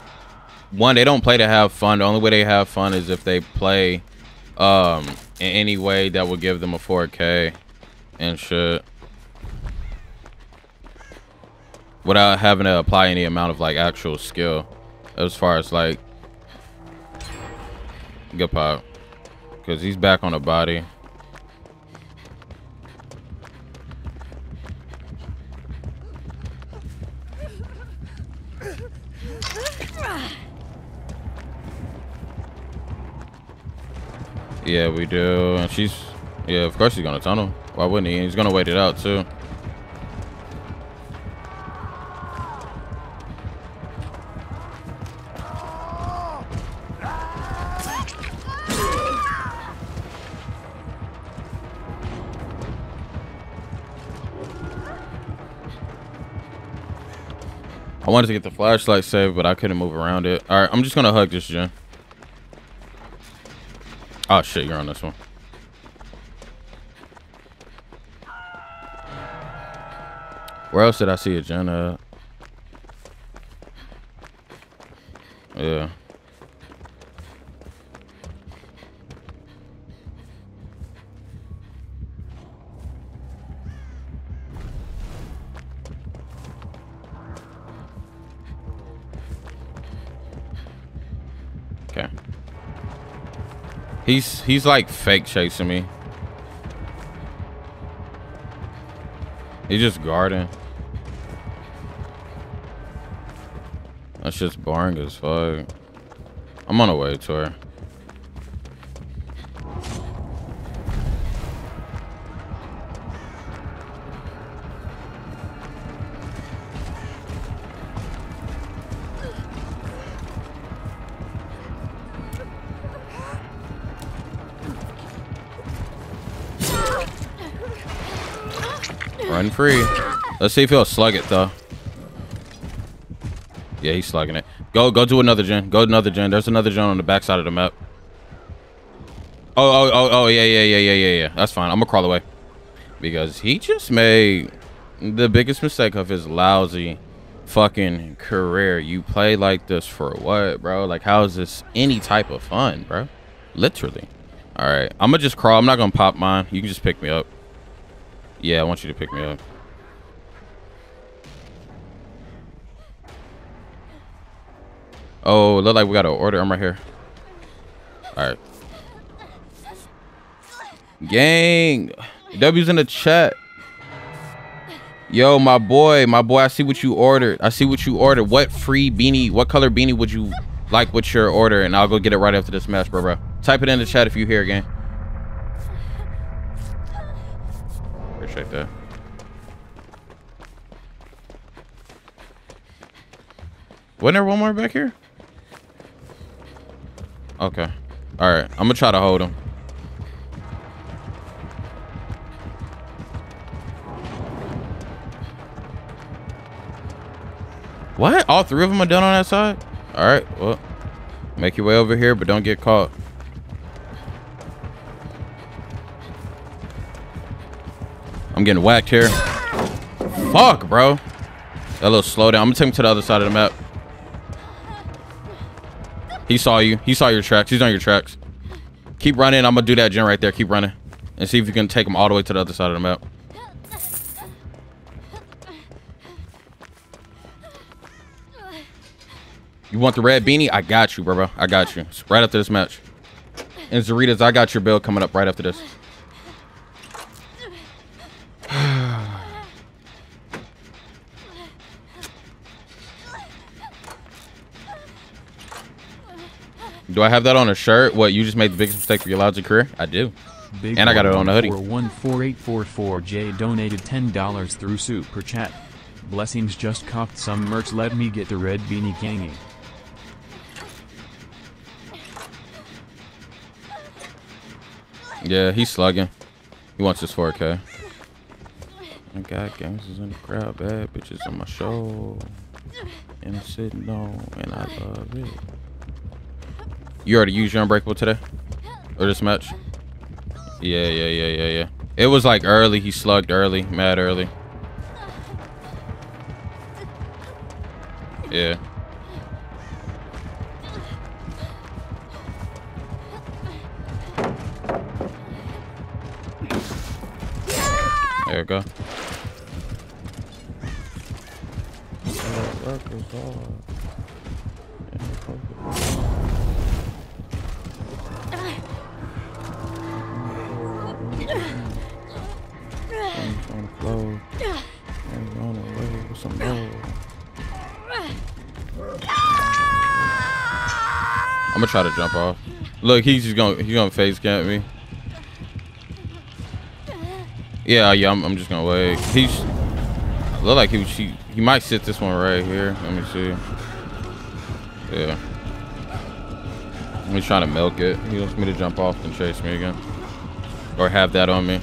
one, they don't play to have fun. The only way they have fun is if they play um, in any way that will give them a four K and shit, without having to apply any amount of like actual skill as far as like... Good pop, because he's back on the body. Yeah, we do. And she's, yeah, of course he's gonna tunnel. Why wouldn't he? He's gonna wait it out too. I wanted to get the flashlight saved, but I couldn't move around it. All right, I'm just going to hug this gen. Oh, shit, you're on this one. Where else did I see a gen at? Yeah. Okay. He's he's like fake chasing me. He's just guarding. That's just boring as fuck. I'm on the way to her. Run free. Let's see if he'll slug it though. Yeah, he's slugging it. Go, go to another gen. Go to another gen. There's another gen on the backside of the map. Oh, oh, oh, oh, yeah, yeah, yeah, yeah, yeah, yeah. That's fine. I'm gonna crawl away because he just made the biggest mistake of his lousy fucking career. You play like this for what, bro? Like, how is this any type of fun, bro? Literally. All right, I'm gonna just crawl. I'm not gonna pop mine. You can just pick me up. Yeah, I want you to pick me up. Oh, it looked like we got an order. I'm right here. All right. Gang. W's in the chat. Yo, my boy, my boy, I see what you ordered. I see what you ordered. What free beanie, what color beanie would you like with your order? And I'll go get it right after this match, bro, bro. Type it in the chat if you hear it, gang. Appreciate that. Wasn't there one more back here? Okay. All right. I'm going to try to hold him. What? All three of them are done on that side? All right. Well, make your way over here, but don't get caught. I'm getting whacked here. Fuck, bro. That little slowdown. I'm going to take him to the other side of the map. He saw you. He saw your tracks. He's on your tracks. Keep running. I'm going to do that gen right there. Keep running. And see if you can take him all the way to the other side of the map. You want the red beanie? I got you, bro, bro. I got you. It's right after this match. And Zaritas, I got your build coming up right after this. Do I have that on a shirt? What, you just made the biggest mistake of your logic career? I do. Big and I got it on a hoodie. one four eight four four J donated ten dollars through Super Chat. Blessings, just copped some merch. Let me get the red beanie, gangy. Yeah, he's slugging. He wants his four K. I got gangsters in the crowd, bad bitches on my show. And I'm sitting on, and I love it. You already used your unbreakable today? Or this match? Yeah, yeah, yeah, yeah, yeah. It was like early. He slugged early. Mad early. Yeah. There we go. I'm gonna try to jump off. Look, he's just gonna he's gonna face camp me. Yeah, yeah, I'm, I'm just gonna wait. He's look like he was she he might sit this one right here. Let me see. Yeah. I'm trying to milk it. He wants me to jump off and chase me again. Or have that on me.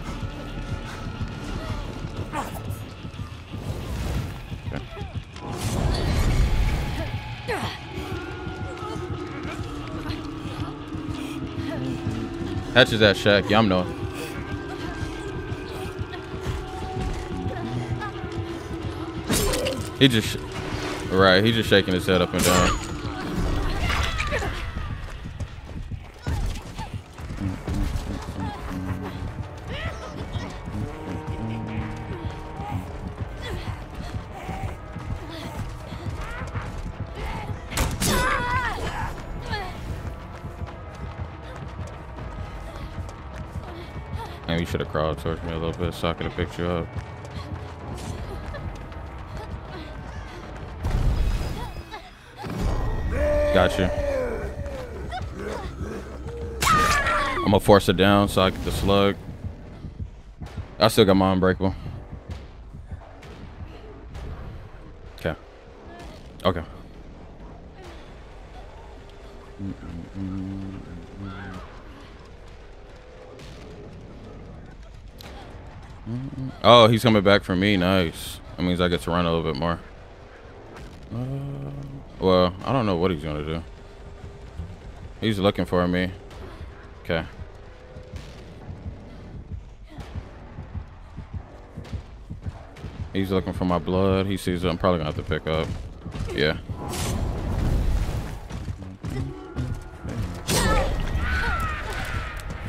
Catches that shack, yeah, I'm knowing. He just, right, he just shaking his head up and down. You should have crawled towards me a little bit so I could have picked you up. Gotcha. I'm gonna force it down so I get the slug. I still got my unbreakable. Okay. Okay. Mm-mm-mm. Oh, he's coming back for me. Nice. That means I get to run a little bit more. Uh, well, I don't know what he's going to do. He's looking for me. Okay. He's looking for my blood. He sees it. I'm probably going to have to pick up. Yeah.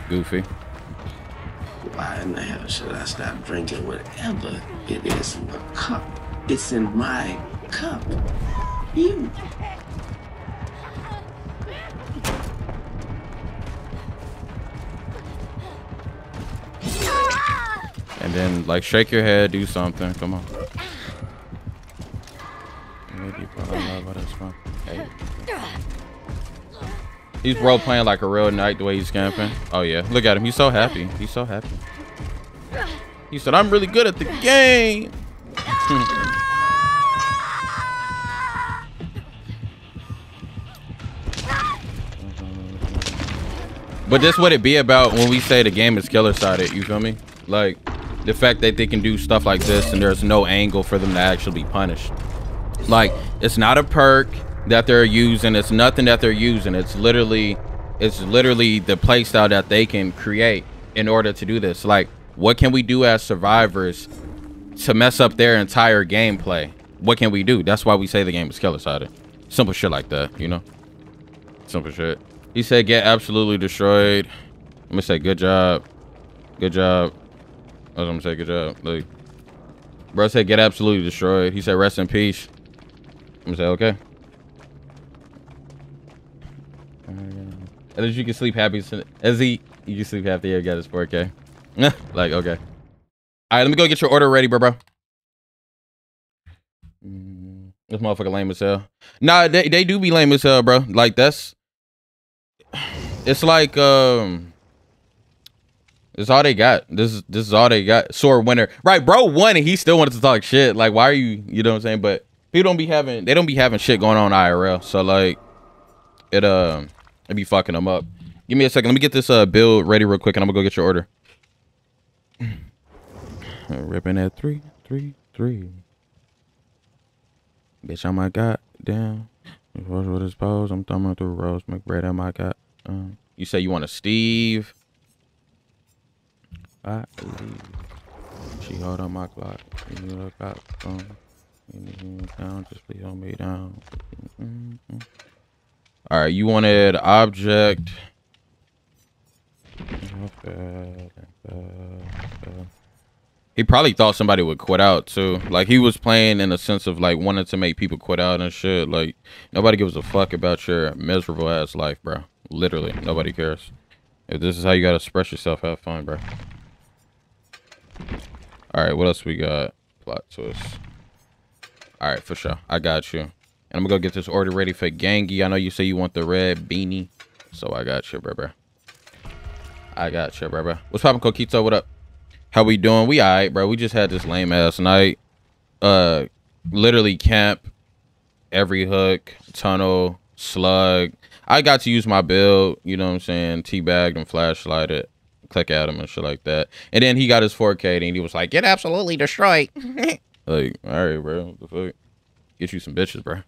Goofy. why in the hell should I stop drinking whatever it is in my cup? It's in my cup. You. And then, like, shake your head, do something. Come on. Hey. He's role playing like a real knight the way he's camping. Oh yeah, look at him. He's so happy. He's so happy. He said, "I'm really good at the game." But that's what it be about when we say the game is killer-sided. You feel me? Like, the fact that they can do stuff like this and there's no angle for them to actually be punished. Like, it's not a perk that they're using, it's nothing that they're using. It's literally it's literally the playstyle that they can create in order to do this. Like, what can we do as survivors to mess up their entire gameplay? What can we do? That's why we say the game is killer-sided. Simple shit like that, you know? Simple shit. He said get absolutely destroyed. I'm gonna say good job. Good job. I was gonna say good job. Like, bro said get absolutely destroyed. He said rest in peace. I'm gonna say okay. At least you can sleep happy. As he, you can sleep happy. You got his four K. Like, okay. All right, let me go get your order ready, bro, bro. This motherfucker lame as hell. Nah, they, they do be lame as hell, bro. Like, that's... It's like, um... It's all they got. This is, this is all they got. Sword winner. Right, bro won and he still wanted to talk shit. Like, why are you... You know what I'm saying? But people don't be having... They don't be having shit going on I R L. So, like... It, um... Uh, I'd be fucking them up. Give me a second. Let me get this uh, build ready real quick, and I'm gonna go get your order. Ripping at three, three, three. Bitch, I'm my goddamn. Roast with his pose. I'm thumbing through roast McBread. I'm my god. Um, you say you want a Steve? I leave. She hold on my clock. You need to cop. Um, you need to down. Just please hold me down. Mm-hmm. All right, you wanted object. He probably thought somebody would quit out too. Like, he was playing in a sense of like wanting to make people quit out and shit. Like, nobody gives a fuck about your miserable ass life, bro. Literally, nobody cares. If this is how you gotta express yourself, have fun, bro. All right, what else we got? Plot twist. All right, for sure. I got you. And I'm gonna go get this order ready for Gangi. I know you say you want the red beanie. So I got you, bruh, bruh. I got you, bruh, bruh. What's poppin', Coquito? What up? How we doing? We all right, bro. We just had this lame ass night. Uh, literally camp, every hook, tunnel, slug. I got to use my build, you know what I'm saying? Teabagged and flashlighted, click at him and shit like that. And then he got his four K and he was like, get absolutely destroyed. Like, all right, bro. What the fuck? Get you some bitches, bro.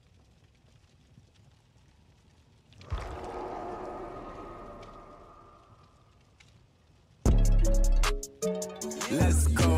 Let's go.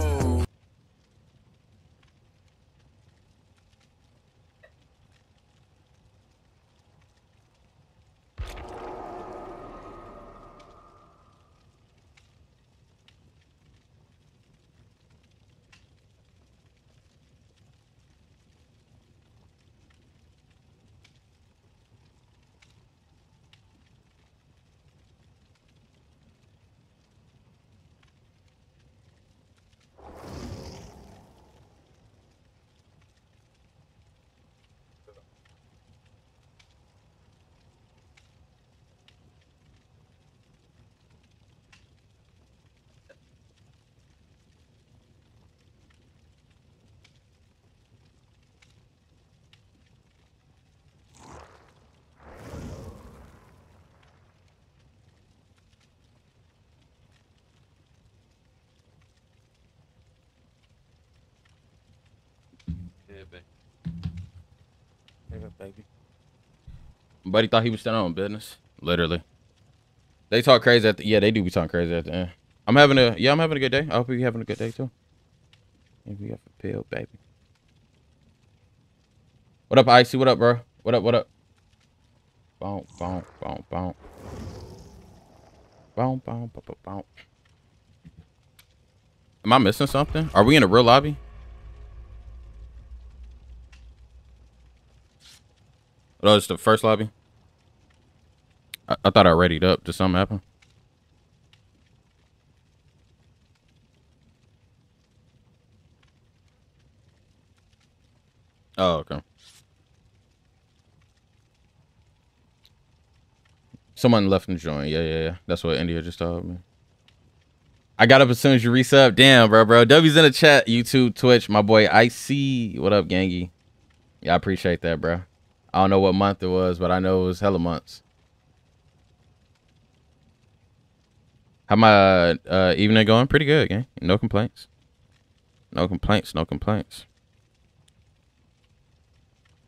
Baby. Buddy thought he was standing on business. Literally, they talk crazy at the, yeah, they do be talking crazy at the end. I'm having a yeah, I'm having a good day. I hope you're having a good day too. And we have a pill, baby. What up, Icy? What up, bro? What up? What up? Boom, boom, boom, boom, boom, boom, boom, boom. Am I missing something? Are we in a real lobby? Oh, it's the first lobby. I, I thought I readied up. Did something happen? Oh, okay. Someone left and joined. Yeah, yeah, yeah. That's what India just told me. I got up as soon as you resub. Damn, bro, bro. W's in the chat. YouTube, Twitch. My boy, I C. What up, gangy? Yeah, I appreciate that, bro. I don't know what month it was, but I know it was hella months. How my uh, evening going? Pretty good, gang. No complaints. No complaints. No complaints.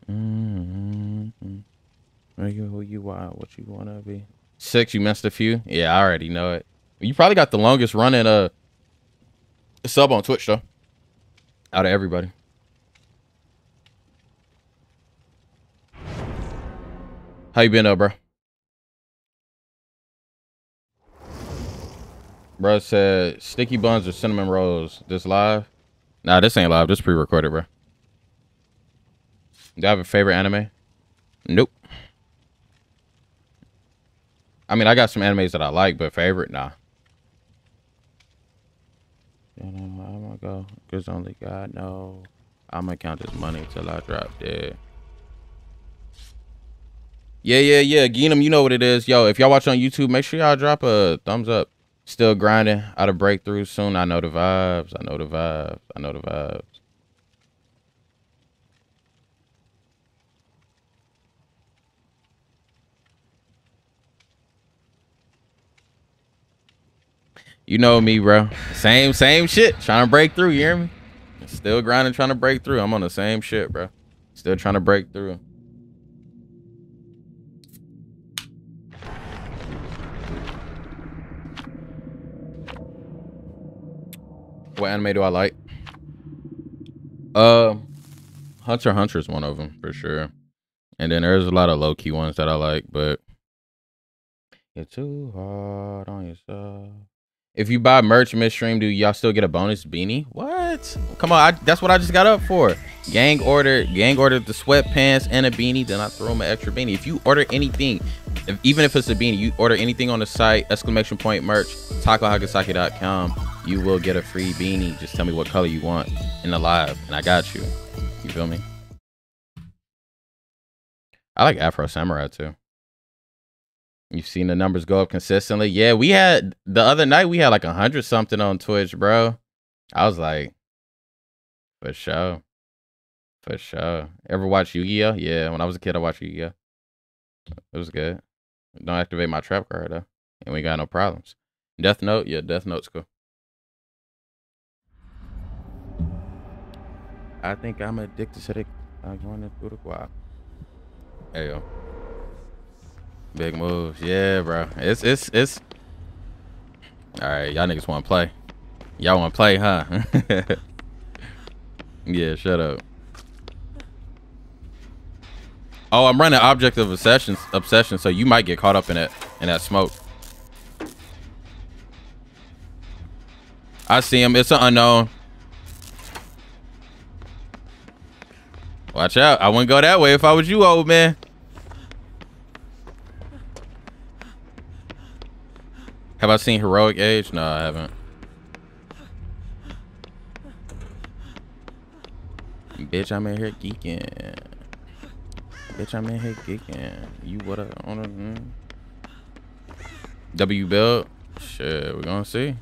Mm-hmm. Are you who you are? What you want to be? Six, you missed a few? Yeah, I already know it. You probably got the longest running uh, sub on Twitch, though. Out of everybody. How you been, though, bro? Bro said, sticky buns or cinnamon rolls. This live? Nah, this ain't live. This pre-recorded, bro. Do I have a favorite anime? Nope. I mean, I got some animes that I like, but favorite, nah. I'm gonna go, cause only God knows. I'm gonna count this money till I drop dead. Yeah, yeah, yeah, Geenum, you know what it is, yo. If y'all watch on YouTube, make sure y'all drop a thumbs up. Still grinding, out of breakthrough soon. I know the vibes. I know the vibes. I know the vibes. You know me, bro. Same, same shit. Trying to break through, you hear me? Still grinding, trying to break through. I'm on the same shit, bro. Still trying to break through. What anime do I like? Uh, Hunter x Hunter is one of them, for sure. And then there's a lot of low-key ones that I like, but... You're too hard on yourself. If you buy merch midstream, do y'all still get a bonus beanie? What? Come on, I, that's what I just got up for. Gang ordered, gang ordered the sweatpants and a beanie. Then I throw them an extra beanie. If you order anything, if, even if it's a beanie, you order anything on the site, exclamation point merch, taco hagasaki dot com, you will get a free beanie. Just tell me what color you want in the live, and I got you. You feel me? I like Afro Samurai too. You've seen the numbers go up consistently. Yeah, we had the other night we had like a hundred something on Twitch, bro. I was like, for sure, for sure. Ever watch Yu-Gi-Oh? Yeah, when I was a kid, I watched Yu-Gi-Oh. It was good. Don't activate my trap card though, and we got no problems. Death Note, yeah, Death Note's cool. I think I'm addicted to the uh, going through the guap. Hey yo. Big moves, yeah, bro. It's it's it's. All right, y'all niggas want to play? Y'all want to play, huh? Yeah, shut up. Oh, I'm running object of obsession, obsession. So you might get caught up in it, in that smoke. I see him. It's an unknown. Watch out! I wouldn't go that way if I was you, old man. Have I seen Heroic Age? No, I haven't. Bitch, I'm in here geeking. Bitch, I'm in here geeking. You what up on a mm. W build? Shit, we're gonna see.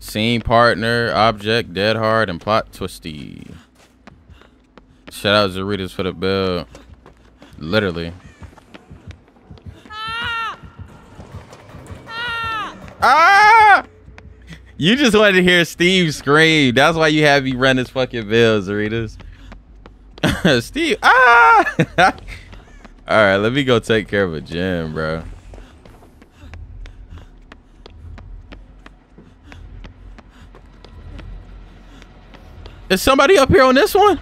Scene partner, object, dead hard, and plot twisty. Shout out Zaritas for the build. Literally. Ah! You just wanted to hear Steve scream. That's why you have me run this fucking bill, Zaritas. Steve, ah! All right, let me go take care of a gym, bro. Is somebody up here on this one?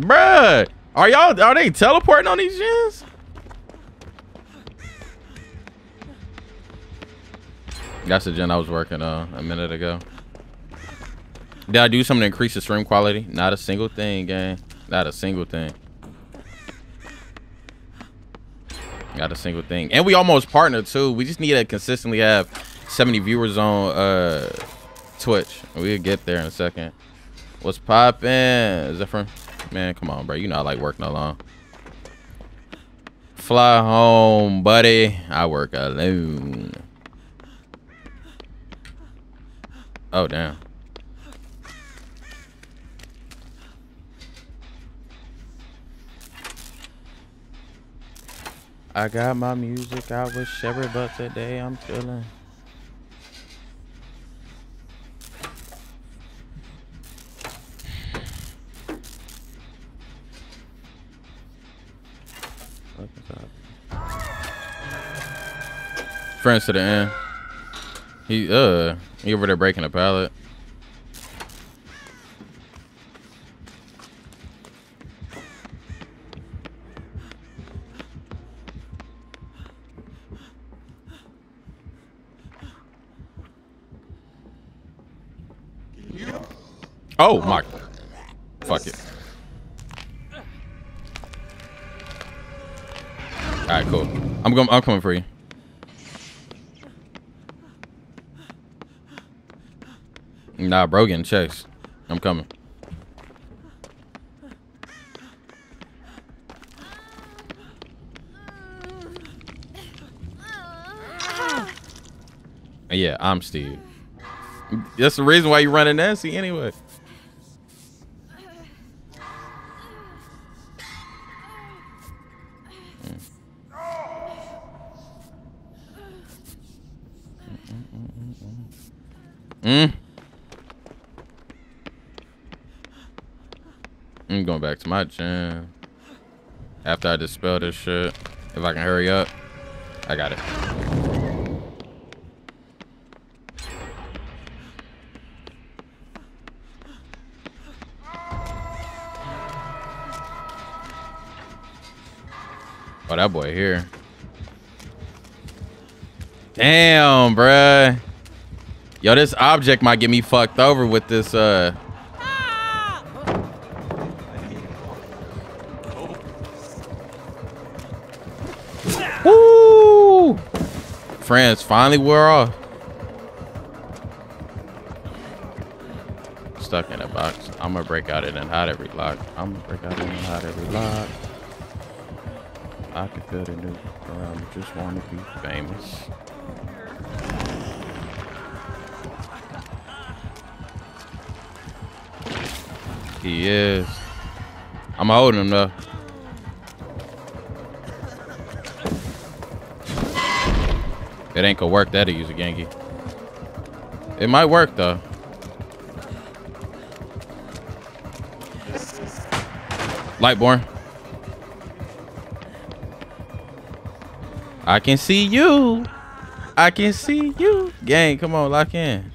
Bruh, are y'all, are they teleporting on these gyms? That's the gen I was working on uh, a minute ago. Did I do something to increase the stream quality? Not a single thing, gang. Not a single thing. Not a single thing. And we almost partnered too. We just need to consistently have seventy viewers on uh, Twitch. We'll get there in a second. What's poppin', Zephyr? Man, come on, bro. You know I like working alone. Fly home, buddy. I work alone. Oh, damn. I got my music. I was shepherd, but today I'm chilling. Friends to the end. He uh, he over there breaking a pallet. Oh my! Fuck it. All right, cool. I'm going. I'm coming for you. Nah, bro, getting chased. I'm coming. Yeah, I'm Steve. That's the reason why you running nasty anyway. Mm. I'm going back to my gym after I dispel this shit. If I can hurry up, I got it. Oh, that boy here. Damn, bruh. Yo, this object might get me fucked over with this, uh... Ah! Woo! Friends finally wore off. Stuck in a box. I'm gonna break out it and hide every lock. I'm gonna break out it and hide every lock. I can feel the new around. Just want to be famous. He is. I'm holding him though. It ain't gonna work that'll use a Genki. It might work though. Lightborn. I can see you. I can see you. Gang, come on, lock in.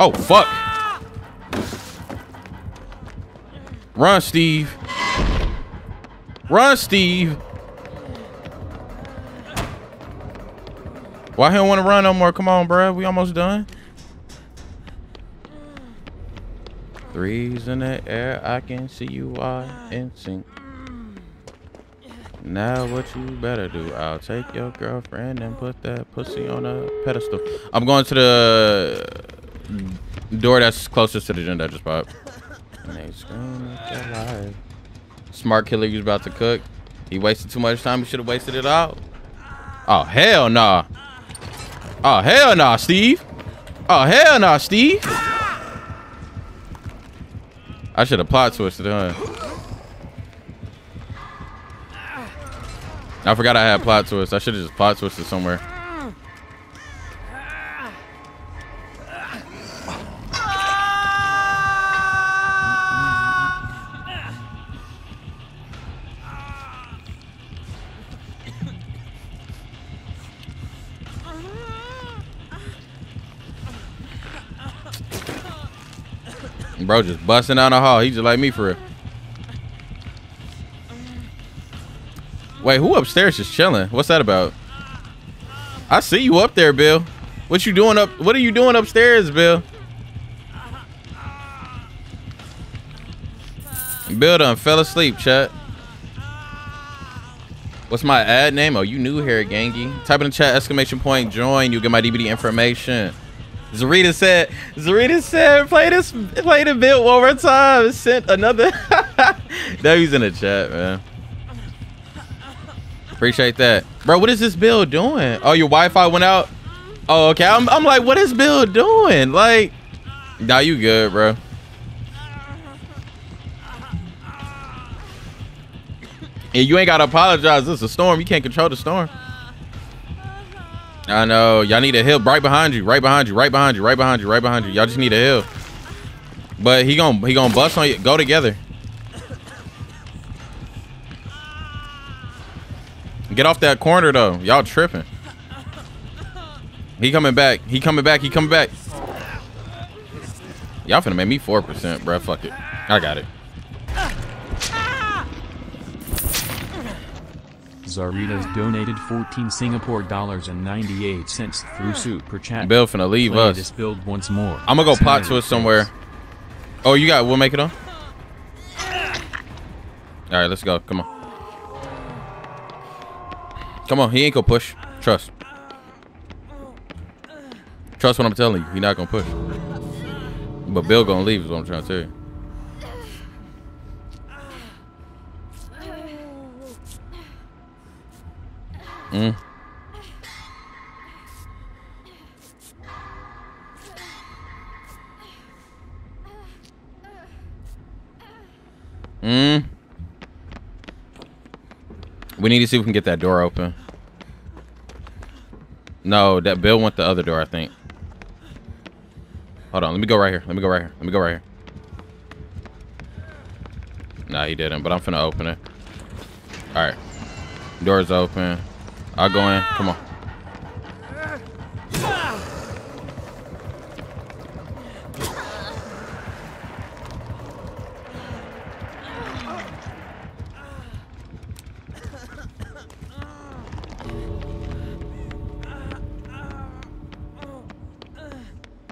Oh, fuck. Run, Steve. Run, Steve. Why he don't want to run no more? Come on, bro. We almost done. Threes in the air. I can see you are in sync. Now what you better do, I'll take your girlfriend and put that pussy on a pedestal. I'm going to the... door that's closest to the gym that just popped. Smart killer, he's about to cook. He wasted too much time. He should have wasted it out. Oh hell nah. Oh hell nah, Steve. Oh hell nah, Steve. I should have plot twisted, huh? I forgot I had plot twist. I should have just plot twisted somewhere. Bro, just busting down the hall. He's just like me for real. Wait, who upstairs is chilling? What's that about? I see you up there, Bill. What you doing up? What are you doing upstairs, Bill? Bill done fell asleep, chat. What's my ad name? Oh, you new here, gangy. Type in the chat, exclamation point, join. You get my D B D information. Zarita said, Zarita said, play this, play the build one more time. Sent another. W's in the chat, man. Appreciate that. Bro, what is this build doing? Oh, your Wi-Fi went out? Oh, okay. I'm, I'm like, what is build doing? Like, nah, you good, bro. And you ain't got to apologize. This is a storm. You can't control the storm. I know. Y'all need a hill right behind you. Right behind you. Right behind you. Right behind you. Right behind you. Y'all just need a hill. But he gon' he gon' bust on you. Go together. Get off that corner, though. Y'all tripping. He coming back. He coming back. He coming back. Y'all finna make me four percent, bro. Fuck it. I got it. Zarita's donated fourteen Singapore dollars and ninety-eight cents through super chat. Bill finna leave Play us. This build once more. I'm gonna go plot to us somewhere. Oh, you got. We'll make it on. All right, let's go. Come on. Come on. He ain't gonna push. Trust. Trust what I'm telling you. He not gonna push. But Bill gonna leave is what I'm trying to tell you. Mm. Mm. We need to see if we can get that door open. No, that Bill went the other door, I think. Hold on, let me go right here. Let me go right here. Let me go right here. Nah, he didn't, but I'm finna open it. Alright. Door's open. I'll go in. Come on.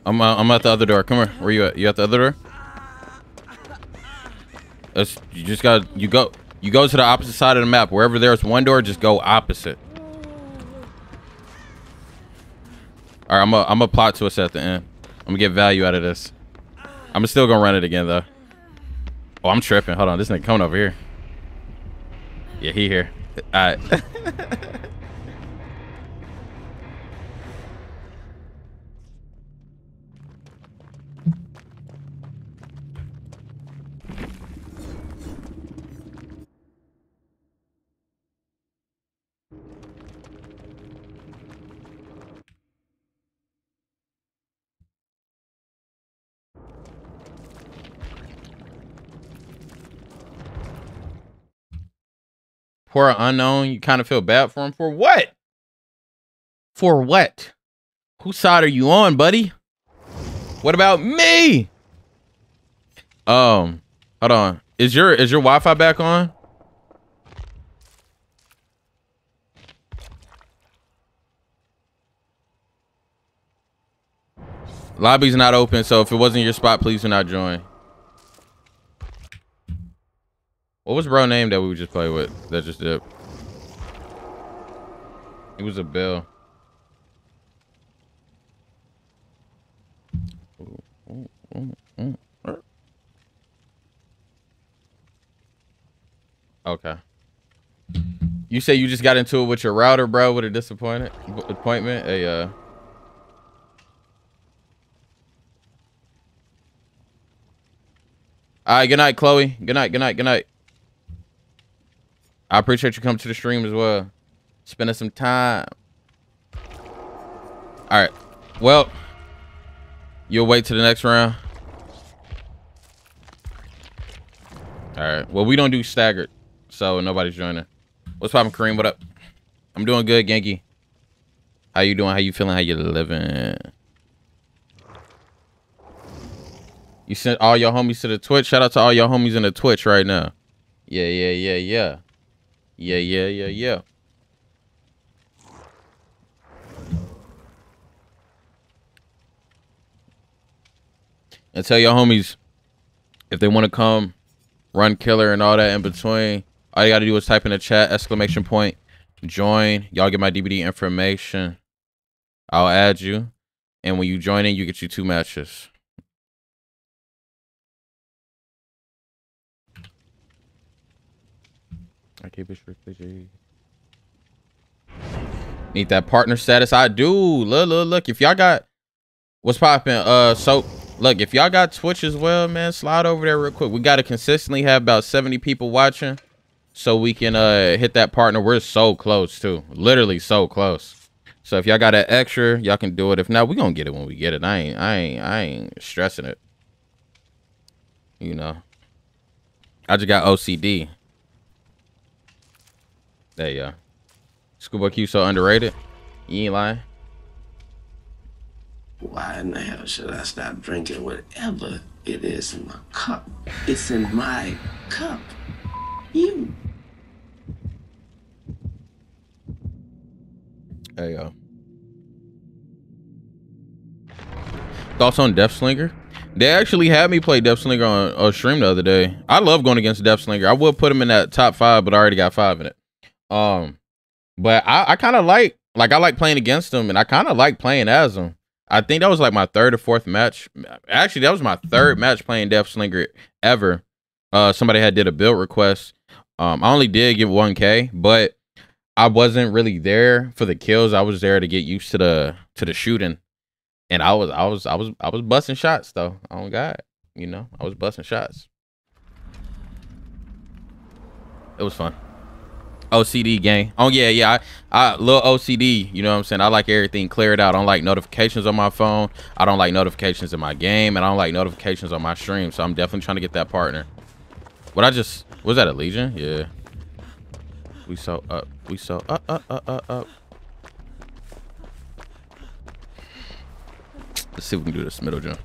I'm uh, I'm at the other door. Come here. Where you at? You at the other door? That's, you just gotta you go you go to the opposite side of the map. Wherever there's one door, just go opposite. All right, I'm going to plot to us at the end. I'm going to get value out of this. I'm still going to run it again, though. Oh, I'm tripping. Hold on. This nigga coming over here. Yeah, he here. All right. Poor unknown, you kind of feel bad for him. For what? For what? Whose side are you on, buddy? What about me? Um, hold on. Is your is your Wi-Fi back on? Lobby's not open, so if it wasn't your spot, please do not join. What was bro name that we just played with? That just did. It was a bell. Okay. You say you just got into it with your router, bro? With a disappointment? Appointment? A uh. All right. Good night, Chloe. Good night. Good night. Good night. I appreciate you coming to the stream as well. Spending some time. All right. Well, you'll wait till the next round. All right. Well, we don't do staggered, so nobody's joining. What's poppin', Kareem? What up? I'm doing good, Genki. How you doing? How you feeling? How you living? You sent all your homies to the Twitch. Shout out to all your homies in the Twitch right now. Yeah, yeah, yeah, yeah. Yeah, yeah, yeah, yeah. And tell your homies, if they want to come, run killer and all that in between, all you got to do is type in the chat, exclamation point, join. Y'all get my D B D information. I'll add you. And when you join in, you get you two matches. I keep it strictly G. Need that partner status? I do. Look, look, look. If y'all got... What's popping? Uh, so... Look, if y'all got Twitch as well, man, slide over there real quick. We got to consistently have about seventy people watching so we can uh, hit that partner. We're so close, too. Literally so close. So if y'all got an extra, y'all can do it. If not, we're going to get it when we get it. I ain't, I ain't, I ain't stressing it. You know. I just got O C D. There you go. Schoolboy Q so underrated. You ain't lying. Why in the hell should I stop drinking whatever it is in my cup? It's in my cup. You. There you go. Thoughts on Deathslinger? They actually had me play Deathslinger on, on stream the other day. I love going against Deathslinger. I would put him in that top five, but I already got five in it. Um, but I, I kind of like, like I like playing against him, and I kind of like playing as him. I think that was like my third or fourth match. Actually, that was my third match playing Deathslinger ever. Uh, somebody had did a build request. Um, I only did give one K, but I wasn't really there for the kills. I was there to get used to the to the shooting, and I was I was I was I was busting shots though. Oh God, you know I was busting shots. It was fun. O C D gang. Oh yeah, yeah. I, I little O C D, you know what I'm saying? I like everything cleared out. I don't like notifications on my phone. I don't like notifications in my game, and I don't like notifications on my stream. So I'm definitely trying to get that partner. What I just was that a Legion? Yeah. We so up. We so up up up up up. Let's see if we can do this middle jump.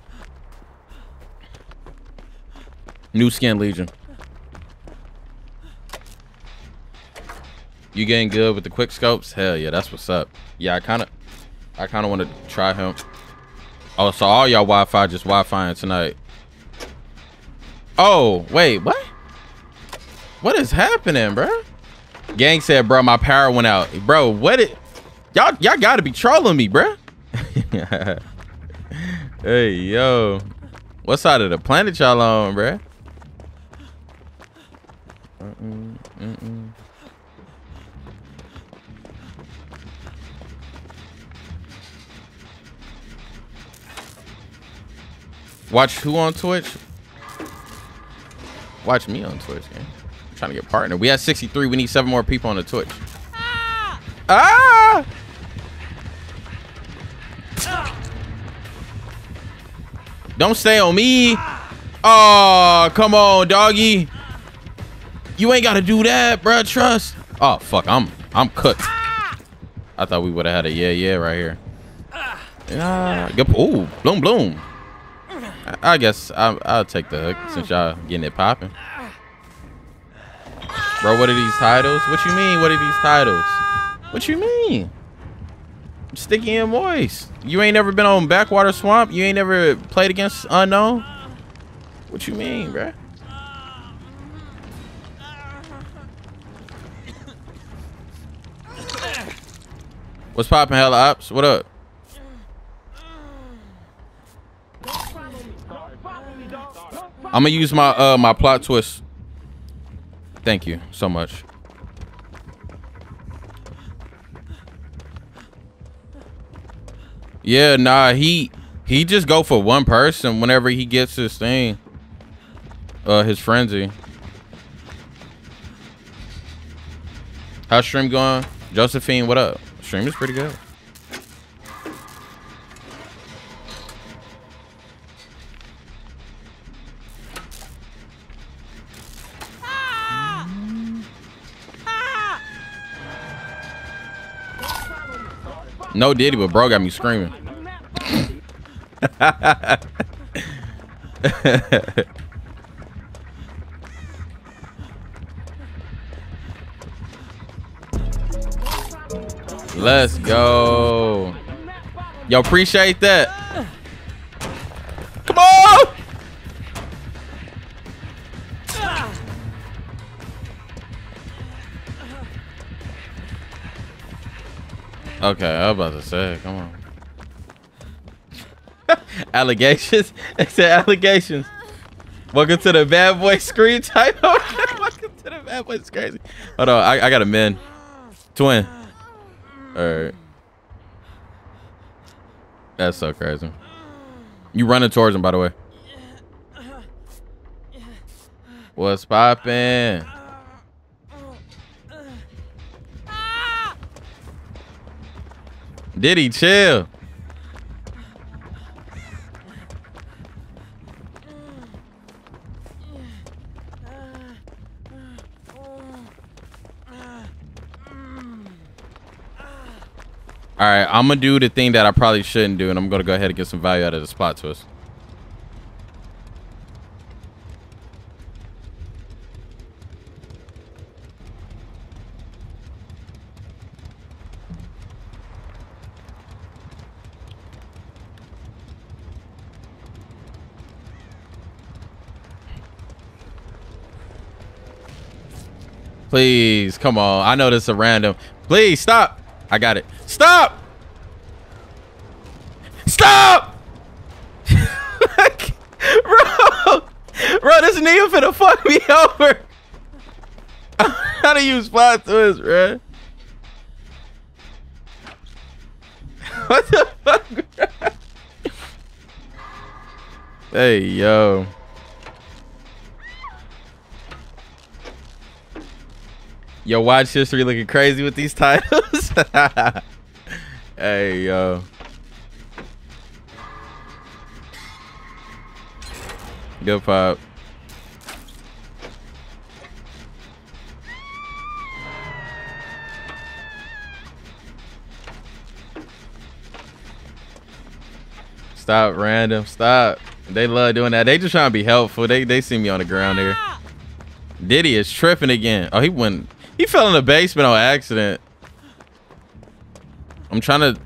New skin Legion. You getting good with the quick scopes? Hell yeah, that's what's up. Yeah, I kind of, I kind of want to try him. Oh, so all y'all Wi-Fi just Wi-Fiing tonight. Oh, wait, what? What is happening, bro? Gang said, bro, my power went out. Bro, what it? Y'all, y'all gotta be trolling me, bro. Hey, yo, what side of the planet y'all on, bro? Mm-mm, mm-mm. Watch who on Twitch? Watch me on Twitch, man. I'm trying to get partner. We had sixty-three. We need seven more people on the Twitch. Ah! Ah! Ah! Don't stay on me. Oh, come on, doggy. You ain't gotta do that, bruh. Trust. Oh fuck, I'm I'm cooked. Ah! I thought we would have had a yeah, yeah right here. Ah, oh, bloom, bloom. I guess I, I'll take the hook since y'all getting it popping. Bro, what are these titles? What you mean? What are these titles? What you mean? Sticky and moist. You ain't never been on Backwater Swamp? You ain't never played against Unknown? What you mean, bro? What's popping, hella ops? What up? I'm gonna use my uh my plot twist. Thank you so much. Yeah, nah, he he just go for one person whenever he gets his thing, uh his frenzy. How's stream going, Josephine? What up? Stream is pretty good. No Diddy, but bro got me screaming. Let's go. Yo, appreciate that. Come on. Okay, I was about to say, come on. Allegations? They said allegations. Welcome to the bad boy screen title. Welcome to the bad boy. It's crazy. Hold on, I, I got a man. Twin. Alright. That's so crazy. You running towards him, by the way. What's poppin'? Did he chill? All right, I'm gonna do the thing that I probably shouldn't do, and I'm gonna go ahead and get some value out of the spot twist. Please, come on. I know this is a random. Please stop. I got it. Stop! Stop! Bro! Bro, this nigga finna fuck me over. How do you spot twist, bro? What the fuck, bro? Hey, yo. Yo, watch history looking crazy with these titles. Hey, yo. Good pop. Stop, random. Stop. They love doing that. They just trying to be helpful. They they see me on the ground there. Diddy is tripping again. Oh, he went. He fell in the basement on accident. I'm trying to...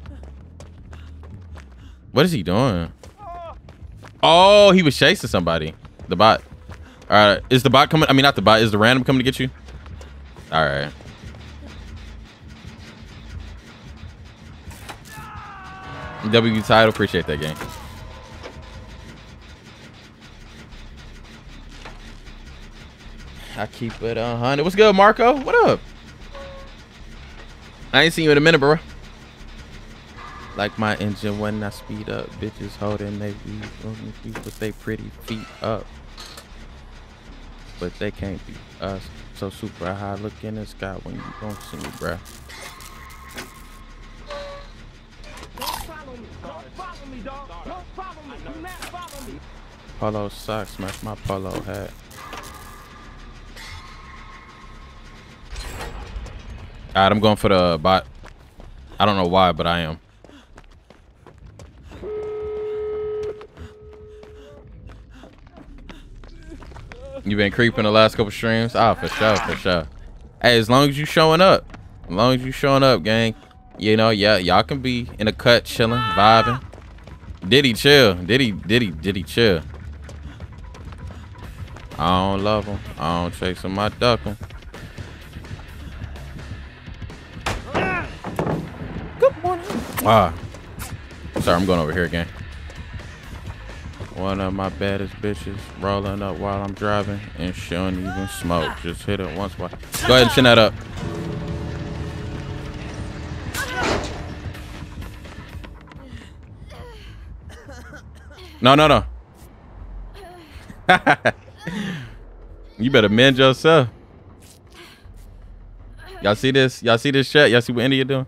What is he doing? Oh, he was chasing somebody. The bot. All right. Is the bot coming? I mean, not the bot. Is the random coming to get you? All right. W title. Appreciate that game. I keep it a hundred. What's good, Marco? What up? I ain't seen you in a minute, bro. Like my engine when I speed up. Bitches holding they weave. But they pretty feet up. But they can't beat us. So super high. Look in the sky when you don't see me, bro. Don't follow me. Don't follow me, dog. Don't follow me. Do not follow me. Polo socks. Smash my polo hat. All right, I'm going for the bot. I don't know why, but I am. You've been creeping the last couple streams? Ah, for sure, for sure. Hey, as long as you showing up. As long as you showing up, gang. You know, yeah, y'all can be in a cut, chilling, vibing. Diddy chill. Diddy, Diddy, Diddy chill. I don't love him. I don't chase him. I duck him. Ah, sorry, I'm going over here again. One of my baddest bitches rolling up while I'm driving, and she don't even smoke. Just hit it once. While... Go ahead and chin that up. No, no, no. You better mend yourself. Y'all see this? Y'all see this chat? Y'all see what India doing?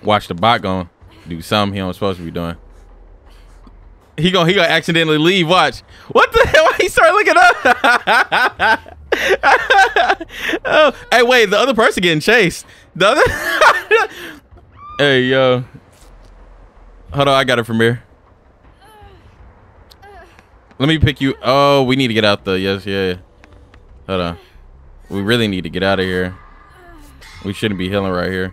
Watch the bot going do something he don't supposed to be doing. He gonna he gonna accidentally leave. Watch. What the hell? He started looking up. Oh, hey, wait, the other person getting chased. The other. Hey, yo. Hold on, I got it from here. Let me pick you. Oh, we need to get out the yes, yeah. Hold on. We really need to get out of here. We shouldn't be healing right here.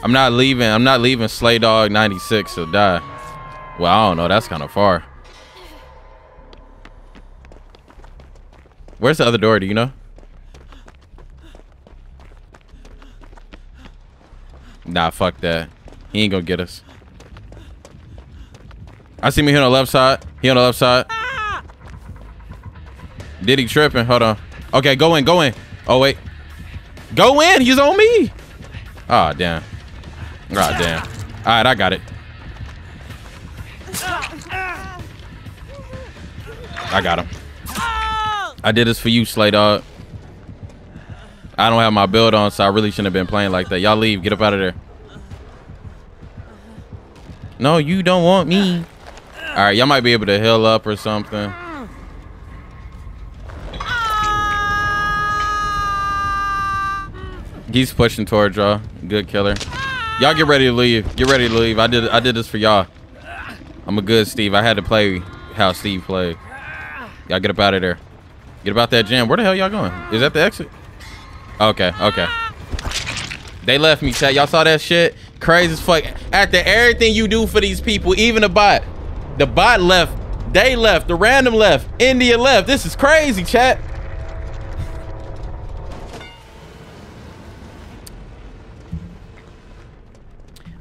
I'm not leaving. I'm not leaving Slaydog ninety-six to die. Well, I don't know. That's kind of far. Where's the other door? Do you know? Nah, fuck that. He ain't gonna get us. I see me here on the left side. He on the left side. Diddy tripping. Hold on. Okay, go in. Go in. Oh, wait. Go in. He's on me. Ah, oh, damn. God damn. All right, I got it. I got him. I did this for you, Slaydog. I don't have my build on, so I really shouldn't have been playing like that. Y'all leave. Get up out of there. No, you don't want me. All right, y'all might be able to heal up or something. He's pushing towards y'all. Good killer. Y'all get ready to leave. Get ready to leave. I did I did this for y'all. I'm a good Steve. I had to play how Steve played. Y'all get up out of there. Get about that jam. Where the hell y'all going? Is that the exit? Okay, okay. They left me, chat. Y'all saw that shit? Crazy as fuck. After everything you do for these people, even the bot. The bot left. They left. The random left. India left. This is crazy, chat.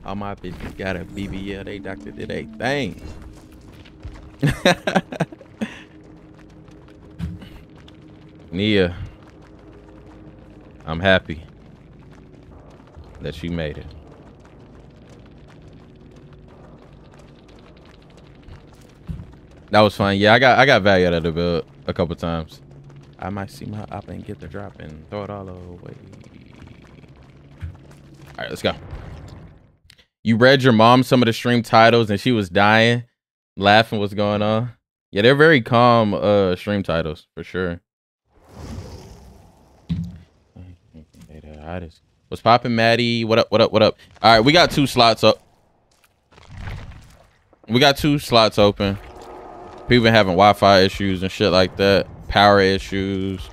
All my bitches got a B B L. They doctor did a thing. Nia, I'm happy that you made it. That was fun. Yeah, I got I got value out of the build a couple times. I might see my op and get the drop and throw it all away. All right, let's go. You read your mom some of the stream titles and she was dying, laughing what's going on. Yeah, they're very calm uh, stream titles for sure. What's poppin', Maddie? What up, what up, what up? All right, we got two slots up. We got two slots open. People been having Wi-Fi issues and shit like that. Power issues.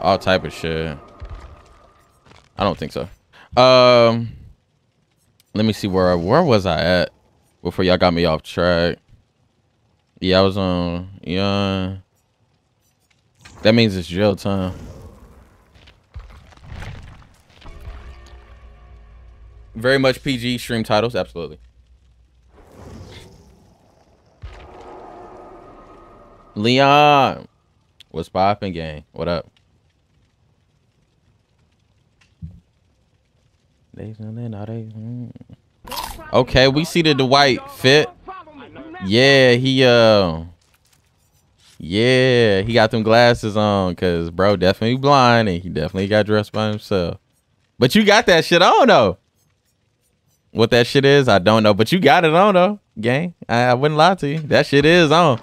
All type of shit. I don't think so. Um, let me see. Where where was I at before y'all got me off track? Yeah, I was on... Yeah. That means it's jail time. Very much P G stream titles, absolutely. Leon, what's poppin', gang? What up? Okay, we see the Dwight fit. Yeah, he uh, yeah, he got them glasses on, cause bro definitely blind and he definitely got dressed by himself. But you got that shit on though. What that shit is, I don't know. But you got it on, though, gang. I, I wouldn't lie to you. That shit is on.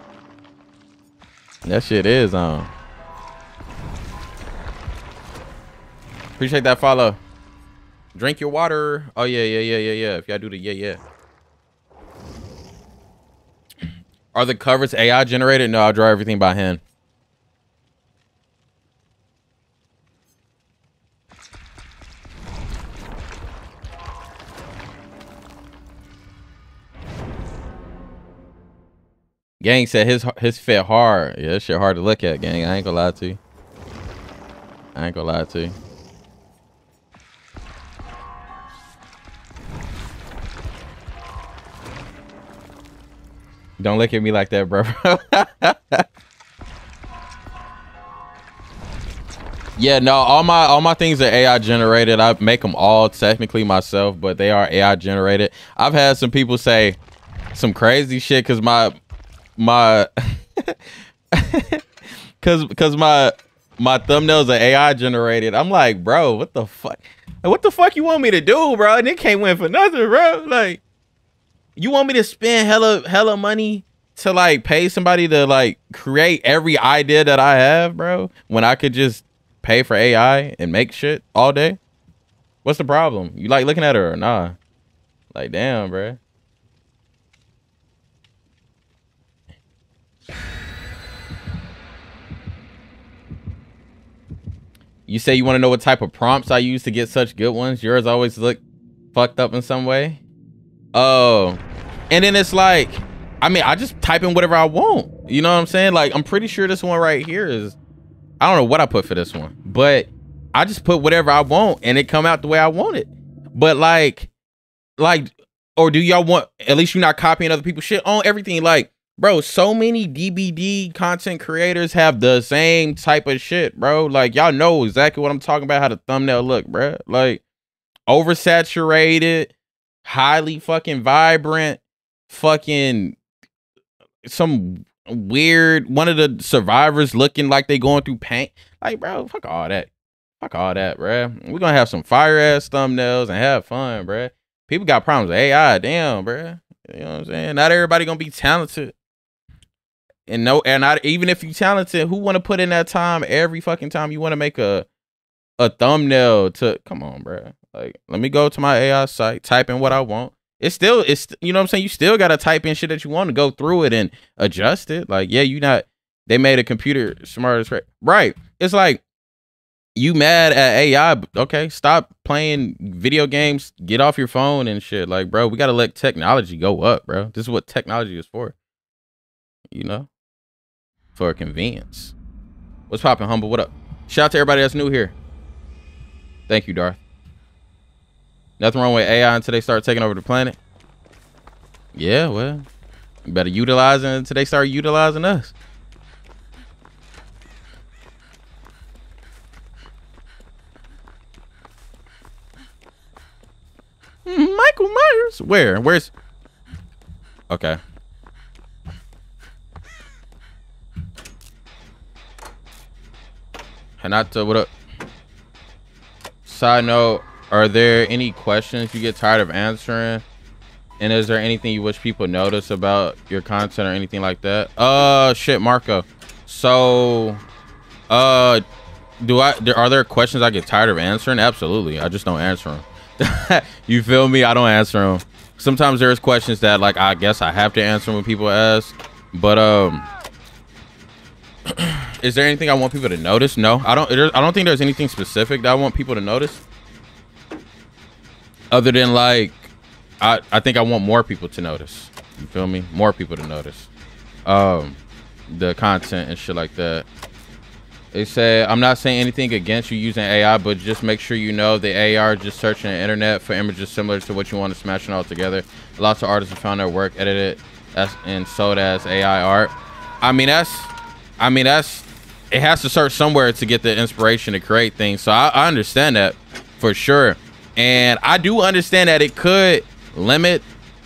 That shit is on. Appreciate that follow. Drink your water. Oh, yeah, yeah, yeah, yeah, yeah. If y'all do the yeah, yeah. Are the covers A I generated? No, I'll draw everything by hand. Gang said his his fit hard. Yeah, that shit hard to look at, gang. I ain't gonna lie to you. I ain't gonna lie to you. Don't look at me like that, bro. Yeah, no, all my all my things are A I generated. I make them all technically myself, but they are A I generated. I've had some people say some crazy shit because my my because because my my thumbnails are A I generated. I'm like, bro, what the fuck what the fuck you want me to do, bro? And it can't win for nothing, bro. Like, you want me to spend hella hella money to like pay somebody to like create every idea that I have, bro, when I could just pay for A I and make shit all day? What's the problem? You like looking at her or nah? Like, damn, bro. You say you want to know what type of prompts I use to get such good ones. Yours always look fucked up in some way. Oh, and then it's like, I mean, I just type in whatever I want. You know what I'm saying? Like, I'm pretty sure this one right here is, I don't know what I put for this one, but I just put whatever I want and it come out the way I want it. But like, like, or do y'all want, at least you're not copying other people's shit on everything. Like, bro, so many D B D content creators have the same type of shit, bro. Like, y'all know exactly what I'm talking about, how the thumbnail look, bro. Like, oversaturated, highly fucking vibrant, fucking some weird, one of the survivors looking like they going through paint. Like, bro, fuck all that. Fuck all that, bro. We're gonna have some fire ass thumbnails and have fun, bro. People got problems with A I, damn, bro. You know what I'm saying? Not everybody gonna be talented. And no, and not even if you talented, who wanna put in that time every fucking time you wanna make a a thumbnail to, come on, bro. Like, let me go to my A I site, type in what I want. It's still, it's, you know what I'm saying? You still gotta type in shit that you want to go through it and adjust it. Like, yeah, you not, they made a computer smart as right. Right. It's like, you mad at A I? Okay, stop playing video games. Get off your phone and shit. Like, bro, we gotta let technology go up, bro. This is what technology is for. You know, for convenience. What's poppin', Humble? What up? Shout out to everybody that's new here. Thank you, Darth. Nothing wrong with A I until they start taking over the planet. Yeah, well, you better utilize it until they start utilizing us. Michael Myers, where? Where's? Okay. Hinata, what up? Side note: are there any questions you get tired of answering? And is there anything you wish people notice about your content or anything like that? Uh, shit, Marco. So, uh, do I? Are there questions I get tired of answering? Absolutely. I just don't answer them. You feel me? I don't answer them. Sometimes there's questions that, like, I guess I have to answer when people ask. But um, is there anything I want people to notice? No, I don't. There, I don't think there's anything specific that I want people to notice. Other than, like, I, I think I want more people to notice. You feel me? More people to notice um, the content and shit like that. They say, I'm not saying anything against you using A I, but just make sure you know the A I just searching the internet for images similar to what you want to smash it all together. Lots of artists have found their work edited as, and sold as A I art. I mean, that's, I mean, that's, it has to search somewhere to get the inspiration to create things. So I, I understand that for sure. And I do understand that it could limit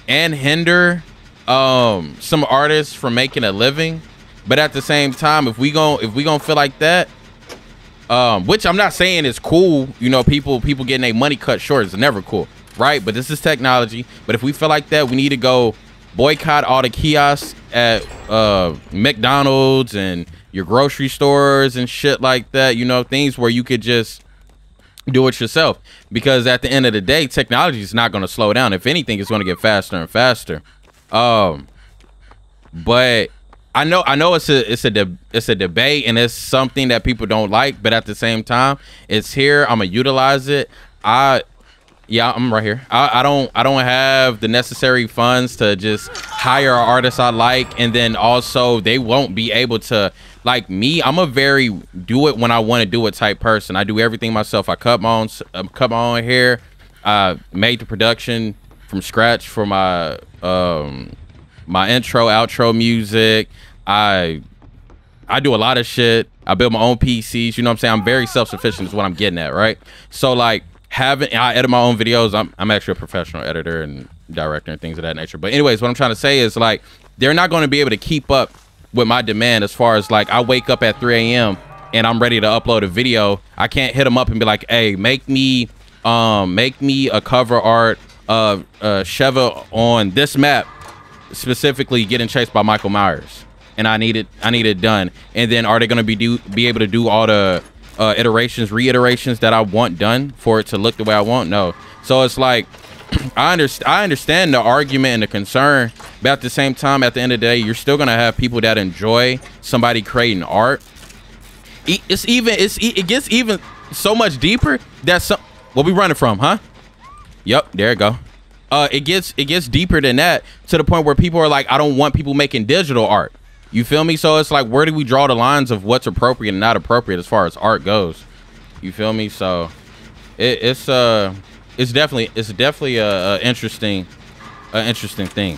and hinder um, some artists from making a living. But at the same time, if we gon' if we gon' feel like that, um, which I'm not saying is cool, you know, people people getting their money cut short is never cool, right? But this is technology. But if we feel like that, we need to go boycott all the kiosks at uh, McDonald's and your grocery stores and shit like that. You know, things where you could just do it yourself. Because at the end of the day, technology is not going to slow down. If anything, it's going to get faster and faster. Um, but I know, I know it's a, it's a, de it's a debate and it's something that people don't like, but at the same time, it's here. I'm gonna utilize it. I, yeah, I'm right here. I, I don't, I don't have the necessary funds to just hire artists I like, and then also they won't be able to, like me. I'm a very do it when I want to do it type person. I do everything myself. I cut my own, um, cut my own hair. I made the production from scratch for my, um. my intro, outro music. I I do a lot of shit. I build my own P Cs. You know what I'm saying? I'm very self-sufficient is what I'm getting at, right? So, like, having, I edit my own videos. I'm, I'm actually a professional editor and director and things of that nature. But anyways, what I'm trying to say is, like, they're not going to be able to keep up with my demand as far as, like, I wake up at three A M and I'm ready to upload a video. I can't hit them up and be like, hey, make me, um, make me a cover art of uh, Sheva on this map, specifically getting chased by Michael Myers, and I need it I need it done. And then are they going to be do be able to do all the uh, iterations, reiterations that I want done for it to look the way I want? No. So it's like, I understand I understand the argument and the concern, but at the same time, at the end of the day, you're still going to have people that enjoy somebody creating art. It's even it's it gets even so much deeper. That's some, what we running from, huh? Yep, there it go. Uh, it gets it gets deeper than that, to the point where people are like, I don't want people making digital art. You feel me? So it's like, where do we draw the lines of what's appropriate and not appropriate as far as art goes? You feel me? So it, it's uh, it's definitely it's definitely a, a interesting, a interesting thing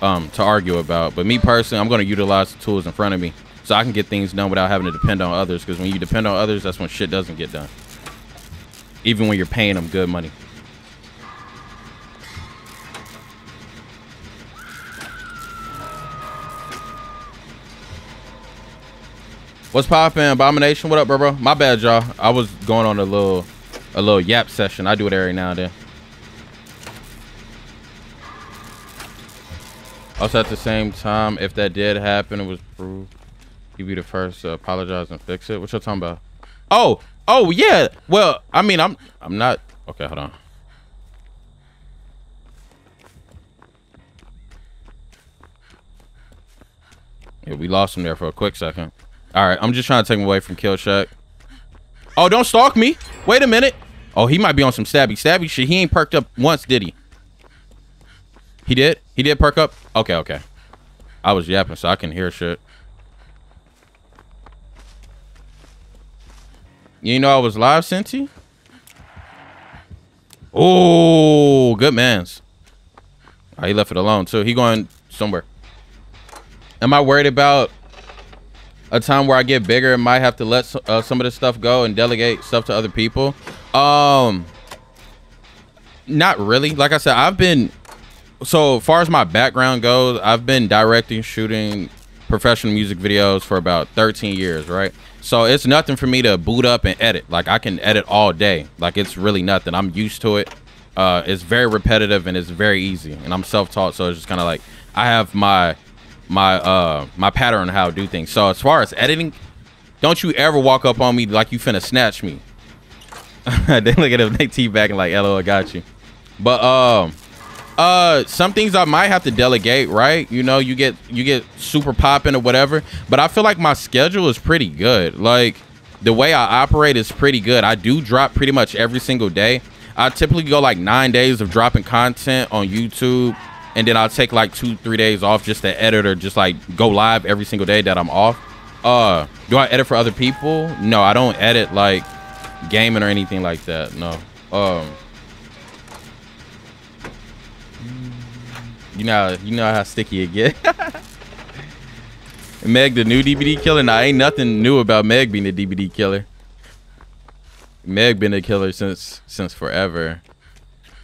um to argue about. But me personally, I'm gonna utilize the tools in front of me so I can get things done without having to depend on others. Because when you depend on others, that's when shit doesn't get done. Even when you're paying them good money. What's poppin', Abomination? What up, bro, bro? My bad, y'all. I was going on a little, a little yap session. I do it every now and then. Also, at the same time, if that did happen, it was proved. You'd be the first to apologize and fix it. What y'all talking about? Oh, oh yeah. Well, I mean, I'm, I'm not. Okay, hold on. Yeah, we lost him there for a quick second. All right, I'm just trying to take him away from Killshot. Oh, don't stalk me. Wait a minute. Oh, he might be on some stabby stabby shit. He ain't perked up once, did he? He did? He did perk up? Okay, okay. I was yapping, so I can hear shit. You know I was live, Cinti? Oh, good man's. Oh, he left it alone, too. He going somewhere. Am I worried about a time where I get bigger and might have to let uh, some of this stuff go and delegate stuff to other people? Um, not really. Like I said, I've been, so far as my background goes, I've been directing, shooting professional music videos for about thirteen years, right? So it's nothing for me to boot up and edit. Like I can edit all day. Like it's really nothing. I'm used to it. Uh, it's very repetitive and it's very easy. And I'm self-taught, so it's just kind of like I have my my uh my pattern on how I do things. So as far as editing, don't you ever walk up on me like you finna snatch me. They look at him, they teabagging like, "Hello, I got you." But um, uh, some things I might have to delegate, right? You know, you get you get super popping or whatever. But I feel like my schedule is pretty good. Like the way I operate is pretty good. I do drop pretty much every single day. I typically go like nine days of dropping content on YouTube. And then I'll take like two, three days off just to edit or just like go live every single day that I'm off. Uh, do I edit for other people? No, I don't edit like gaming or anything like that. No. Um, you know, you know how sticky it get. Meg, the new D B D killer. Nah, ain't nothing new about Meg being a D B D killer. Meg been a killer since since forever.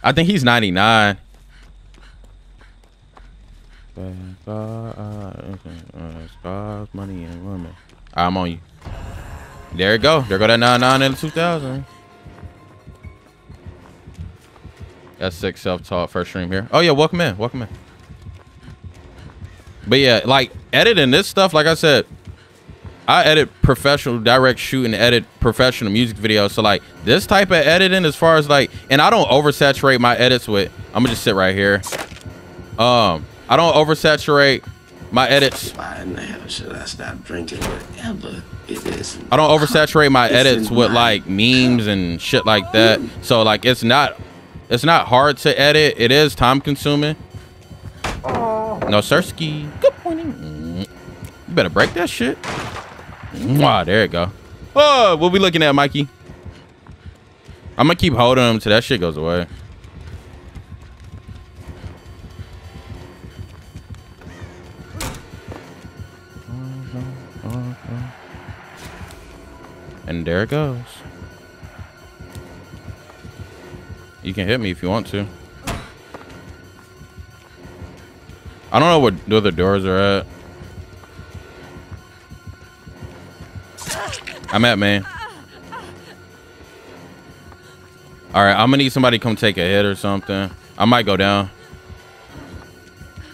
I think he's ninety-nine. Money and women. I'm on you. There it go. There go that nine nine in the two thousand. That's six self-taught first stream here. Oh yeah, welcome in, welcome in. But yeah, like editing this stuff, like I said, I edit professional, direct shoot and edit professional music videos. So like this type of editing, as far as like, and I don't oversaturate my edits with. I'm gonna just sit right here. Um. I don't oversaturate my edits. Why in the hell should I stop drinking whatever it is? I don't oversaturate my edits with like memes and shit like that. So like it's not it's not hard to edit. It is time consuming. No Sirski. Good morning. You better break that shit. Wow, there you go. Oh, what we looking at, Mikey? I'm gonna keep holding him till that shit goes away. And there it goes. You can hit me if you want to. I don't know what where the doors are at. I'm at man. All right, I'm gonna need somebody to come take a hit or something. I might go down.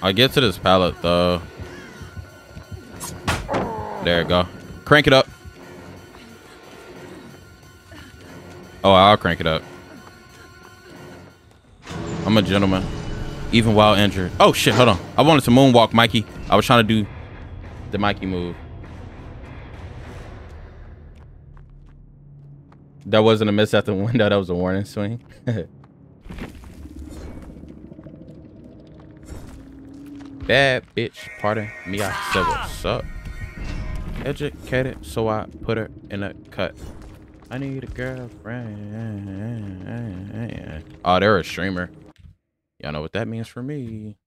I'll get to this pallet though. There it go. Crank it up. Oh, I'll crank it up. I'm a gentleman, even while injured. Oh shit, hold on. I wanted to moonwalk, Mikey. I was trying to do the Mikey move. That wasn't a miss at the window. That was a warning swing. Bad bitch, pardon me. I said what's up. Educated, so I put her in a cut. I need a girlfriend. Oh, they're a streamer. Y'all know what that means for me.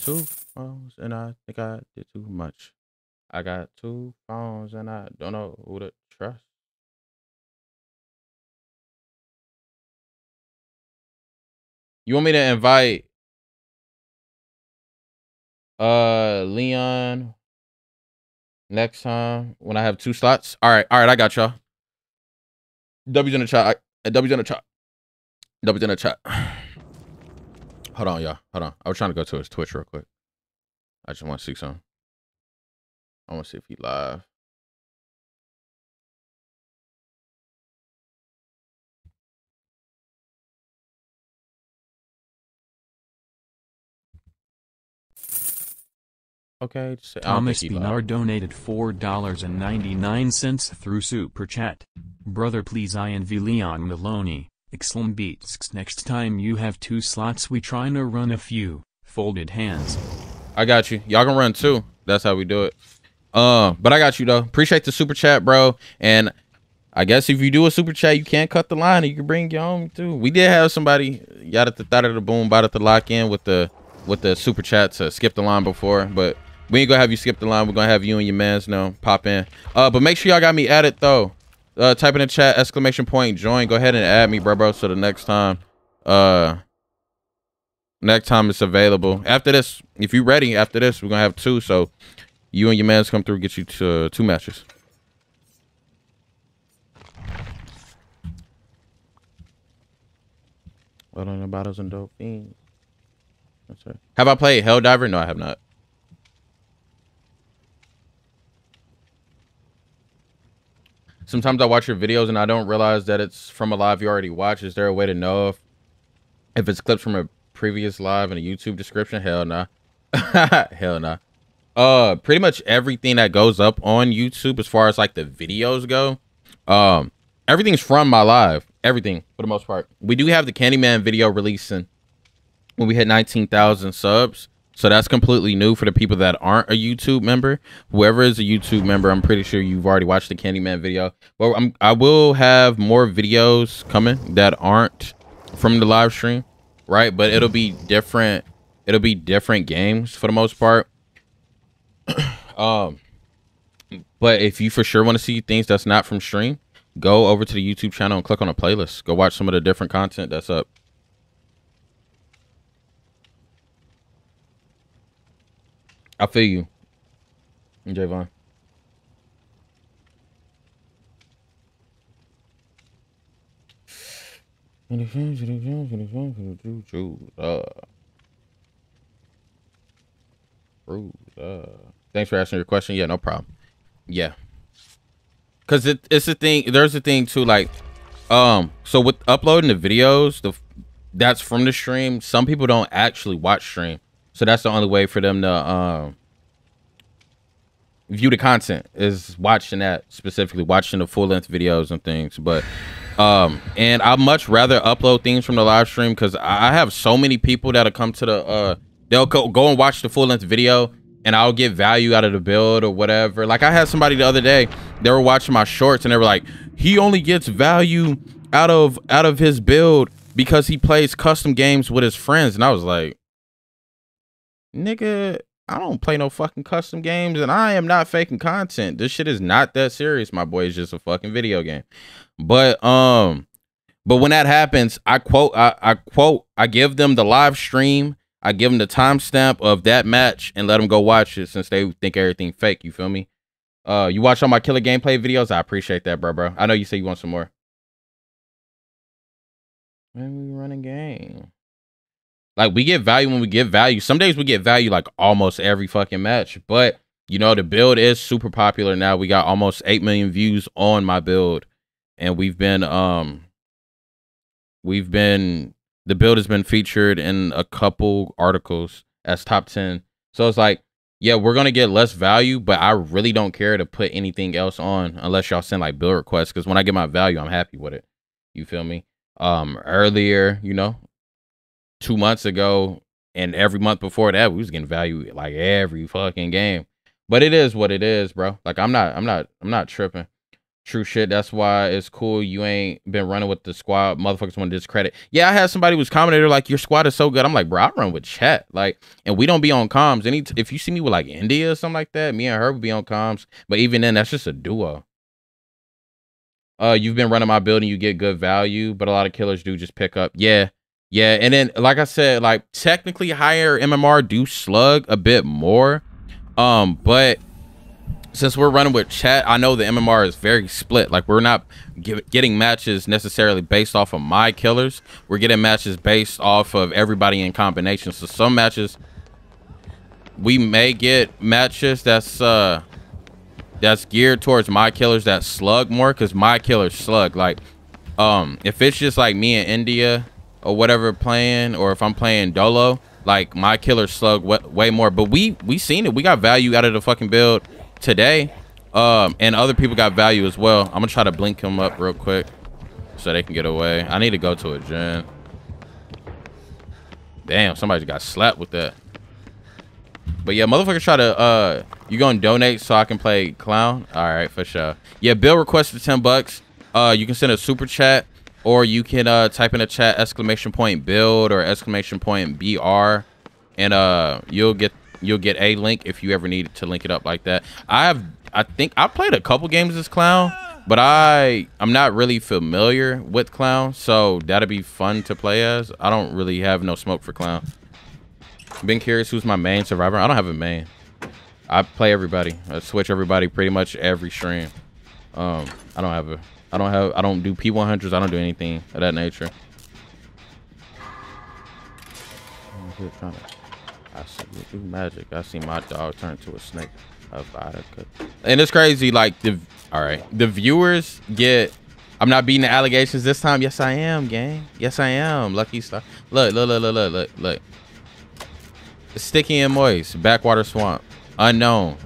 Two phones and I think I did too much. I got two phones and I don't know who to trust. You want me to invite uh Leon next time when I have two slots? All right, all right, I got y'all. W's in the chat. W's in the chat. W's in the chat. Hold on, y'all. Hold on. I was trying to go to his Twitch real quick. I just want to see something. I want to see if he live. Okay, just say, Thomas Pinar donated four dollars and ninety-nine cents through Super Chat. Brother, please I N V Leon Maloney, excellent beats. Next time you have two slots, we trying to run a few folded hands. I got you. Y'all can run two. That's how we do it. Uh, but I got you, though. Appreciate the Super Chat, bro. And I guess if you do a Super Chat, you can't cut the line. You can bring your own, too. We did have somebody, yada the thada the boom, bada the lock in with the, with the Super Chat to skip the line before, but we ain't gonna have you skip the line. We're gonna have you and your mans know pop in. Uh, but make sure y'all got me added though. Uh, type in the chat exclamation point join. Go ahead and add me, bro, bro. So the next time, uh, next time it's available. After this, if you ready, after this we're gonna have two. So you and your mans come through, get you to, uh, two matches. Well, on the bottles and dope fiends. That's right. Have I played Helldiver? No, I have not. Sometimes I watch your videos and I don't realize that it's from a live you already watched. Is there a way to know if, if it's clips from a previous live in a YouTube description? Hell nah. Hell nah. Uh, pretty much everything that goes up on YouTube as far as like the videos go, um, everything's from my live. Everything, for the most part. We do have the Candyman video releasing when we hit nineteen thousand subs. So that's completely new for the people that aren't a YouTube member. Whoever is a YouTube member, I'm pretty sure you've already watched the Candyman video. Well, I'm, I will have more videos coming that aren't from the live stream, right? But it'll be different. It'll be different games for the most part. um, but if you for sure want to see things that's not from stream, go over to the YouTube channel and click on a playlist. Go watch some of the different content that's up. I feel you, Javon. Thanks for asking your question. Yeah, no problem. Yeah, cause it, it's the thing. There's the thing too. Like, um, so with uploading the videos, the that's from the stream. Some people don't actually watch stream. So that's the only way for them to um, view the content is watching that, specifically watching the full length videos and things. But um, and I'd much rather upload things from the live stream because I have so many people that'll come to the uh, they'll go, go and watch the full length video and I'll get value out of the build or whatever. Like I had somebody the other day, they were watching my shorts and they were like, he only gets value out of out of his build because he plays custom games with his friends. And I was like, nigga, I don't play no fucking custom games and I am not faking content. This shit is not that serious, my boy. It's just a fucking video game. But um, but when that happens, I quote, I, I quote, I give them the live stream. I give them the timestamp of that match and let them go watch it since they think everything fake. You feel me? Uh, you watch all my killer gameplay videos. I appreciate that, bro, bro. I know you say you want some more. Man, we run a game. Like, we get value when we get value. Some days we get value like almost every fucking match. But, you know, the build is super popular now. We got almost eight million views on my build. And we've been, um, we've been, the build has been featured in a couple articles as top ten. So it's like, yeah, we're going to get less value, but I really don't care to put anything else on unless y'all send like build requests. Because when I get my value, I'm happy with it. You feel me? Um, earlier, you know, two months ago and every month before that, we was getting value like every fucking game. But it is what it is, bro. Like, I'm not, I'm not, I'm not tripping. True shit. That's why it's cool. You ain't been running with the squad. Motherfuckers want to discredit. Yeah, I had somebody who was commenting like, your squad is so good. I'm like, bro, I run with chat. Like, and we don't be on comms. Any if you see me with like India or something like that, me and her would be on comms. But even then, that's just a duo. Uh, you've been running my building. You get good value, but a lot of killers do just pick up. Yeah, yeah. And then, like I said, like technically higher M M R do slug a bit more. Um, but since we're running with chat, I know the M M R is very split. Like, we're not get, getting matches necessarily based off of my killers. We're getting matches based off of everybody in combination. So some matches we may get matches that's uh that's geared towards my killers that slug more, because my killers slug. Like, um, if it's just like me and India or whatever playing, or if I'm playing Dolo, like my killer slug way more. But we we seen it. We got value out of the fucking build today, um, and other people got value as well. I'm gonna try to blink him up real quick so they can get away. I need to go to a gym. Damn, somebody got slapped with that. But yeah, motherfucker, try to uh, you gonna donate so I can play clown? All right, for sure. Yeah, bill requested ten bucks. Uh, you can send a super chat. Or you can uh, type in a chat exclamation point build or exclamation point B R, and uh, you'll get you'll get a link if you ever need to link it up like that. I have I think I played a couple games as clown, but I I'm not really familiar with clown, so that'd be fun to play as. I don't really have no smoke for clown. Been curious who's my main survivor. I don't have a main. I play everybody. I switch everybody pretty much every stream. Um, I don't have a. I don't have, I don't do P one hundreds. I don't do anything of that nature. I see magic. I see my dog turn to a snake. And it's crazy. Like the, all right, the viewers get, I'm not beating the allegations this time. Yes, I am, gang. Yes, I am. Lucky stuff. Look, look, look, look, look, look, look. Sticky and moist. Backwater swamp. Unknown.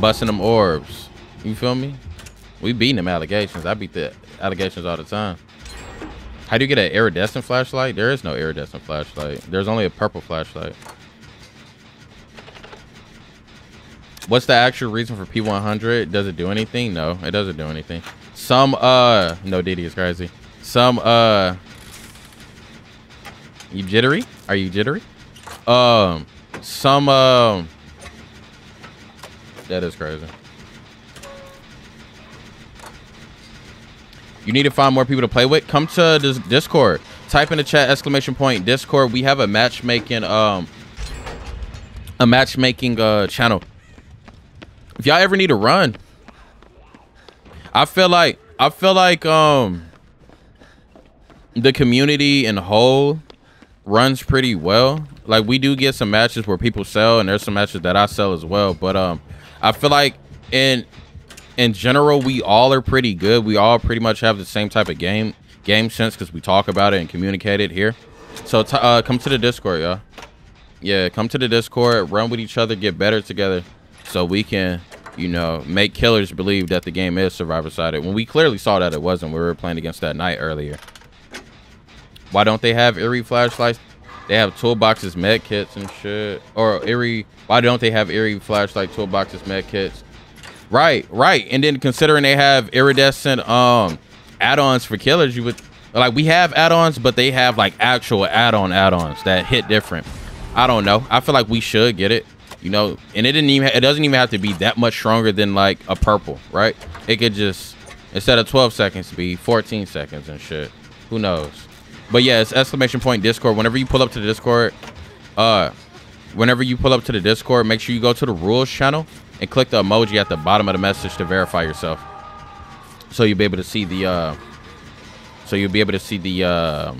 Busting them orbs. You feel me? We beating them allegations. I beat the allegations all the time. How do you get an iridescent flashlight? There is no iridescent flashlight. There's only a purple flashlight. What's the actual reason for P one hundred? Does it do anything? No, it doesn't do anything. Some, uh, no, Diddy is crazy. Some, uh, you jittery? Are you jittery? Um, some, um, that is crazy. You need to find more people to play with. Come to this Discord. Type in the chat exclamation point Discord. We have a matchmaking um a matchmaking uh channel. If y'all ever need to run, I feel like I feel like um the community in whole runs pretty well. Like, we do get some matches where people sell, and there's some matches that I sell as well. But um, I feel like in in general, we all are pretty good. We all pretty much have the same type of game game sense because we talk about it and communicate it here. So t uh, come to the Discord, y'all. Yeah, come to the Discord, run with each other, get better together so we can, you know, make killers believe that the game is survivor-sided. When we clearly saw that it wasn't. We were playing against that night earlier. Why don't they have eerie flashlights? They have toolboxes, med kits, and shit. Or eerie, why don't they have eerie flashlight, toolboxes, med kits? Right, right. And then considering they have iridescent um add-ons for killers, you would like we have add-ons, but they have like actual add-on add-ons that hit different. I don't know. I feel like we should get it, you know. And it didn't even it doesn't even have to be that much stronger than like a purple, right? It could just, instead of twelve seconds, be fourteen seconds and shit. Who knows? But yeah, it's exclamation point Discord. Whenever you pull up to the Discord, uh whenever you pull up to the Discord, make sure you go to the rules channel and click the emoji at the bottom of the message to verify yourself. So you'll be able to see the, uh, so you'll be able to see the, uh,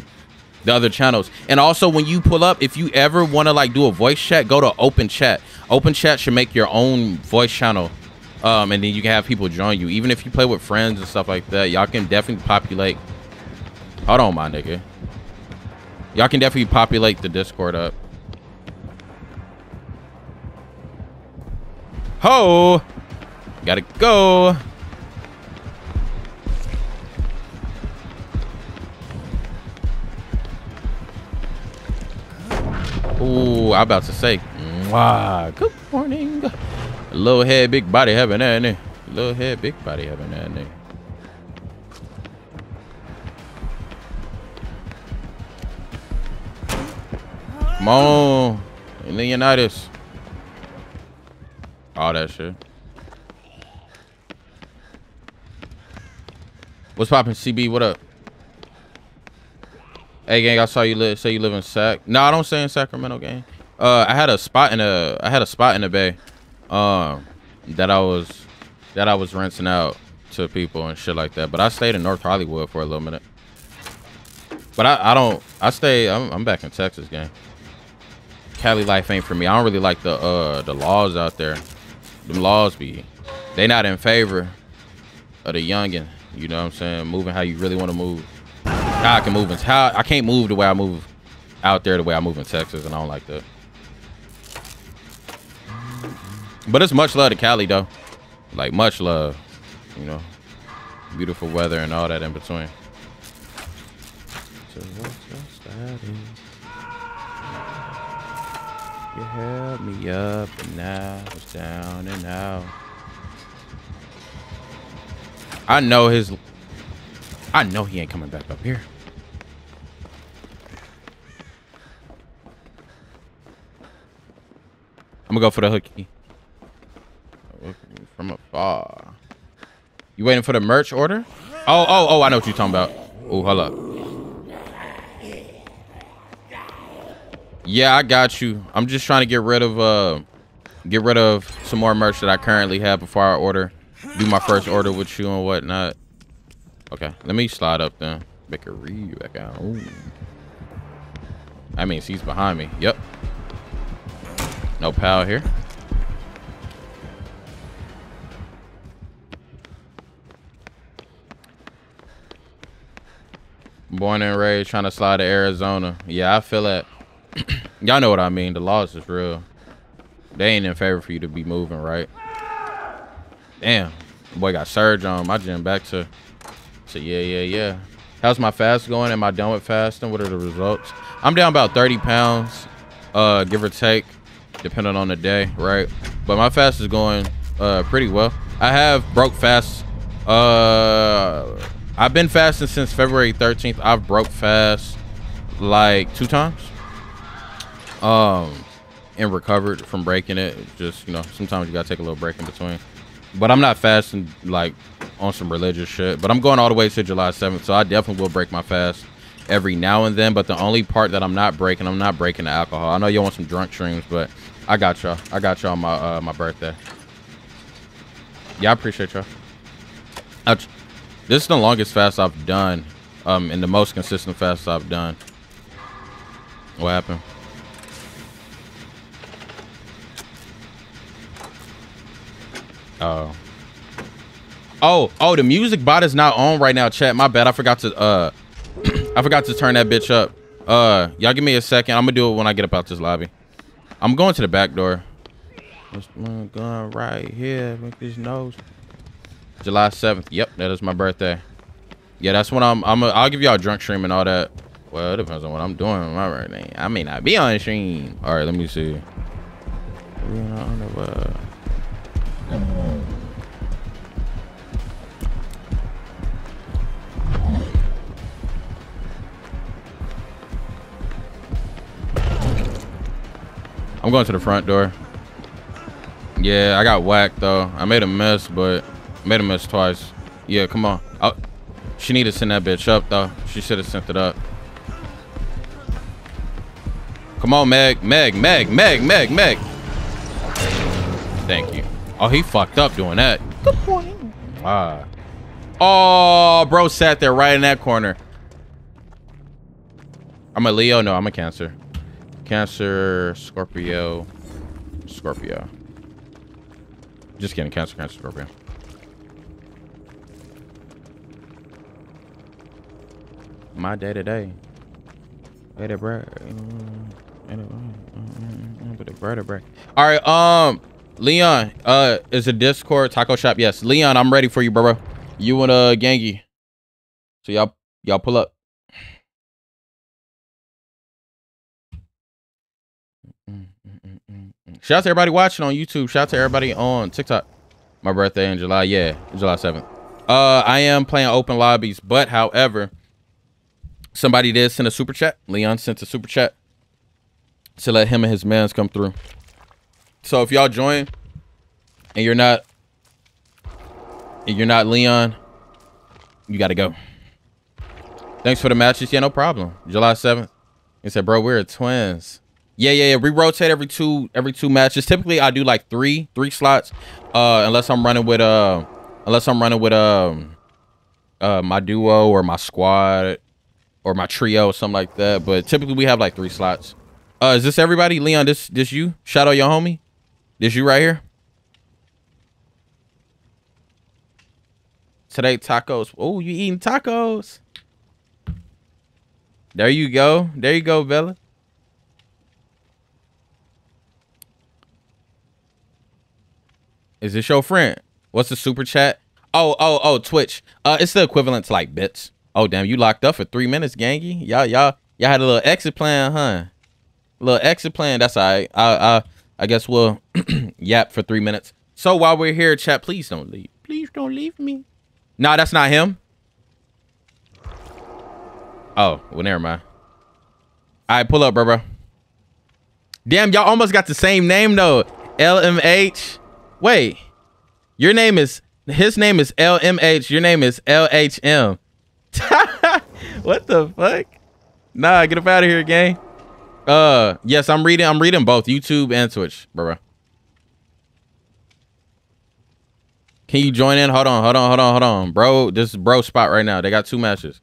the other channels. And also, when you pull up, if you ever want to like do a voice chat, go to open chat. Open chat should make your own voice channel. Um, and then you can have people join you. Even if you play with friends and stuff like that, y'all can definitely populate. Hold on, my nigga. Y'all can definitely populate the Discord up. Ho! Gotta go. Ooh, I'm about to say, mwah. Good morning. Little head, big body, having that in there. Little head, big body, having that in there. Come on, Leonidas. All that shit. What's poppin', C B? What up? Hey, gang, I saw you live. Say you live in Sac. No, I don't say in Sacramento, gang. Uh, I had a spot in a. I had a spot in the Bay. Um, that I was, that I was rinsing out to people and shit like that. But I stayed in North Hollywood for a little minute. But I, I don't. I stay. I'm, I'm back in Texas, gang. Cali life ain't for me. I don't really like the uh the laws out there. Them laws be, they not in favor of the youngin. You know what I'm saying? Moving how you really want to move. How I can move in, how I can't move the way I move out there, the way I move in Texas, and I don't like that. But it's much love to Cali though. Like much love, you know. Beautiful weather and all that in between. So what's starting? You held me up and I was down and out. I know his. I know he ain't coming back up here. I'm gonna go for the hooky. From afar. You waiting for the merch order? Oh, oh, oh! I know what you're talking about. Oh, hold up. Yeah, I got you. I'm just trying to get rid of uh, get rid of some more merch that I currently have before I order, do my first order with you and whatnot. Okay, let me slide up then. Bakery back out. Ooh. I mean, he's behind me. Yep. No pal here. Born and raised, trying to slide to Arizona. Yeah, I feel that. Y'all know what I mean. The laws is real. They ain't in favor for you to be moving, right? Damn. Boy got surge on my gym back to so yeah, yeah, yeah. How's my fast going? Am I done with fasting? What are the results? I'm down about thirty pounds, uh, give or take, depending on the day, right? But my fast is going uh pretty well. I have broke fast. Uh I've been fasting since February thirteenth. I've broke fast like two times. Um and recovered from breaking it. Just, you know, sometimes you gotta take a little break in between. But I'm not fasting like on some religious shit, but I'm going all the way to July seventh, so I definitely will break my fast every now and then. But the only part that I'm not breaking, I'm not breaking the alcohol. I know y'all want some drunk streams, but I got y'all. I got y'all my uh, my birthday. Yeah, I appreciate y'all. This is the longest fast I've done, um, and the most consistent fast I've done. What happened? Oh. Oh, oh, the music bot is not on right now, chat. My bad. I forgot to uh I forgot to turn that bitch up. Uh y'all give me a second. I'm gonna do it when I get up out this lobby. I'm going to the back door. What's going right here? Make this nose. July seventh. Yep, that is my birthday. Yeah, that's when I'm I'm a, I'll give y'all a drunk stream and all that. Well, it depends on what I'm doing on my birthday. I may not be on the stream. Alright, let me see. We're not on the uh, I'm going to the front door. Yeah, I got whacked though. I made a mess, but made a mess twice. Yeah, come on. I, she need to send that bitch up though. She should have sent it up. Come on, Meg, Meg, Meg, Meg, Meg, Meg. Thank you. Oh, he fucked up doing that. Good morning. Wow. Oh, bro sat there right in that corner. I'm a Leo. No, I'm a Cancer. Cancer, Scorpio, Scorpio. Just kidding. Cancer, Cancer, Scorpio. My day to day. Wait a break. All right. Um. Leon, uh, is a Discord taco shop? Yes. Leon, I'm ready for you, bro. bro. You and uh Gangi. So y'all, y'all pull up. Shout out to everybody watching on YouTube. Shout out to everybody on TikTok. My birthday in July. Yeah, July seventh. Uh, I am playing open lobbies, but however, somebody did send a super chat. Leon sent a super chat to let him and his mans come through. So if y'all join and you're not, and you're not Leon, you got to go. Thanks for the matches. Yeah, no problem. July seventh. He said, bro, we're twins. Yeah, yeah, yeah. We rotate every two every two matches. Typically, I do like three three slots, uh, unless I'm running with uh, unless I'm running with um, uh, my duo or my squad or my trio, something like that. But typically, we have like three slots. Uh, is this everybody, Leon? This this you? Shout out your homie. This you right here. Today tacos. Oh, you eating tacos? There you go. There you go, Bella. Is this your friend? What's the super chat? Oh, oh, oh, Twitch. Uh, it's the equivalent to like bits. Oh, damn, you locked up for three minutes, Gangi. Y'all, y'all, y'all had a little exit plan, huh? A little exit plan. That's all right. I, I, I guess we'll yap for three minutes. So while we're here, chat, please don't leave. Please don't leave me. Nah, that's not him. Oh, well, never mind. All right, pull up, bro, bro. Damn, y'all almost got the same name though. L M H. Wait, your name is, his name is L M H. Your name is L H M. What the fuck? Nah, get up out of here, gang. Uh, yes, I'm reading. I'm reading both YouTube and Twitch, bro. Can you join in? Hold on, hold on, hold on, hold on, bro. This is bro spot right now. They got two matches.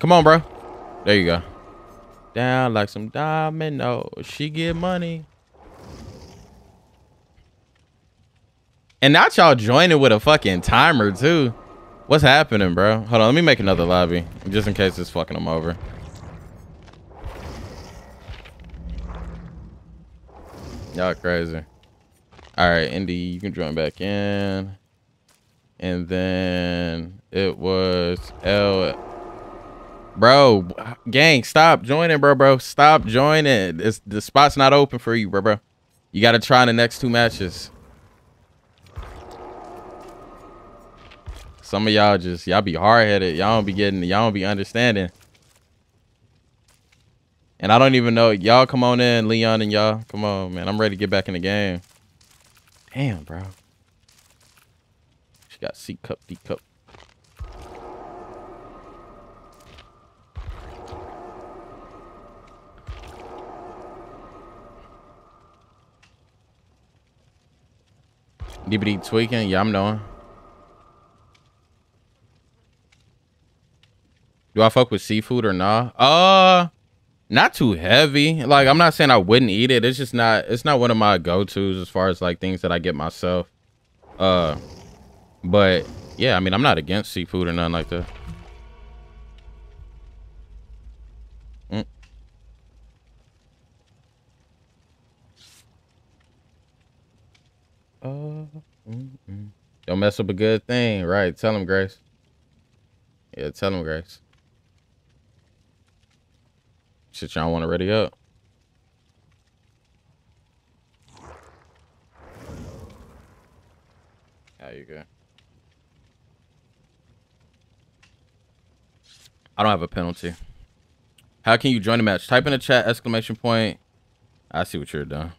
Come on, bro. There you go. Down like some domino. She get money. And not y'all joining with a fucking timer, too. What's happening, bro? Hold on. Let me make another lobby just in case it's fucking them over. Y'all crazy. All right, Indy, you can join back in. And then it was L. Bro, gang, stop joining, bro, bro. Stop joining. It's, the spot's not open for you, bro, bro. You got to try the next two matches. Some of y'all just, y'all be hard-headed. Y'all don't be getting, y'all don't be understanding. And I don't even know. Y'all come on in, Leon and y'all. Come on, man. I'm ready to get back in the game. Damn, bro. She got C cup, D cup. D B D tweaking? Yeah, I'm knowing. Do I fuck with seafood or not? Nah? Uh, not too heavy. Like, I'm not saying I wouldn't eat it. It's just not, it's not one of my go-tos as far as like things that I get myself. Uh, but yeah, I mean, I'm not against seafood or nothing like that. Mm. Uh, mm-mm. Don't mess up a good thing. Right. Tell him, Grace. Yeah, tell him, Grace. Shit, y'all want to ready up. There you go. I don't have a penalty. How can you join the match? Type in the chat, exclamation point. I see what you're doing.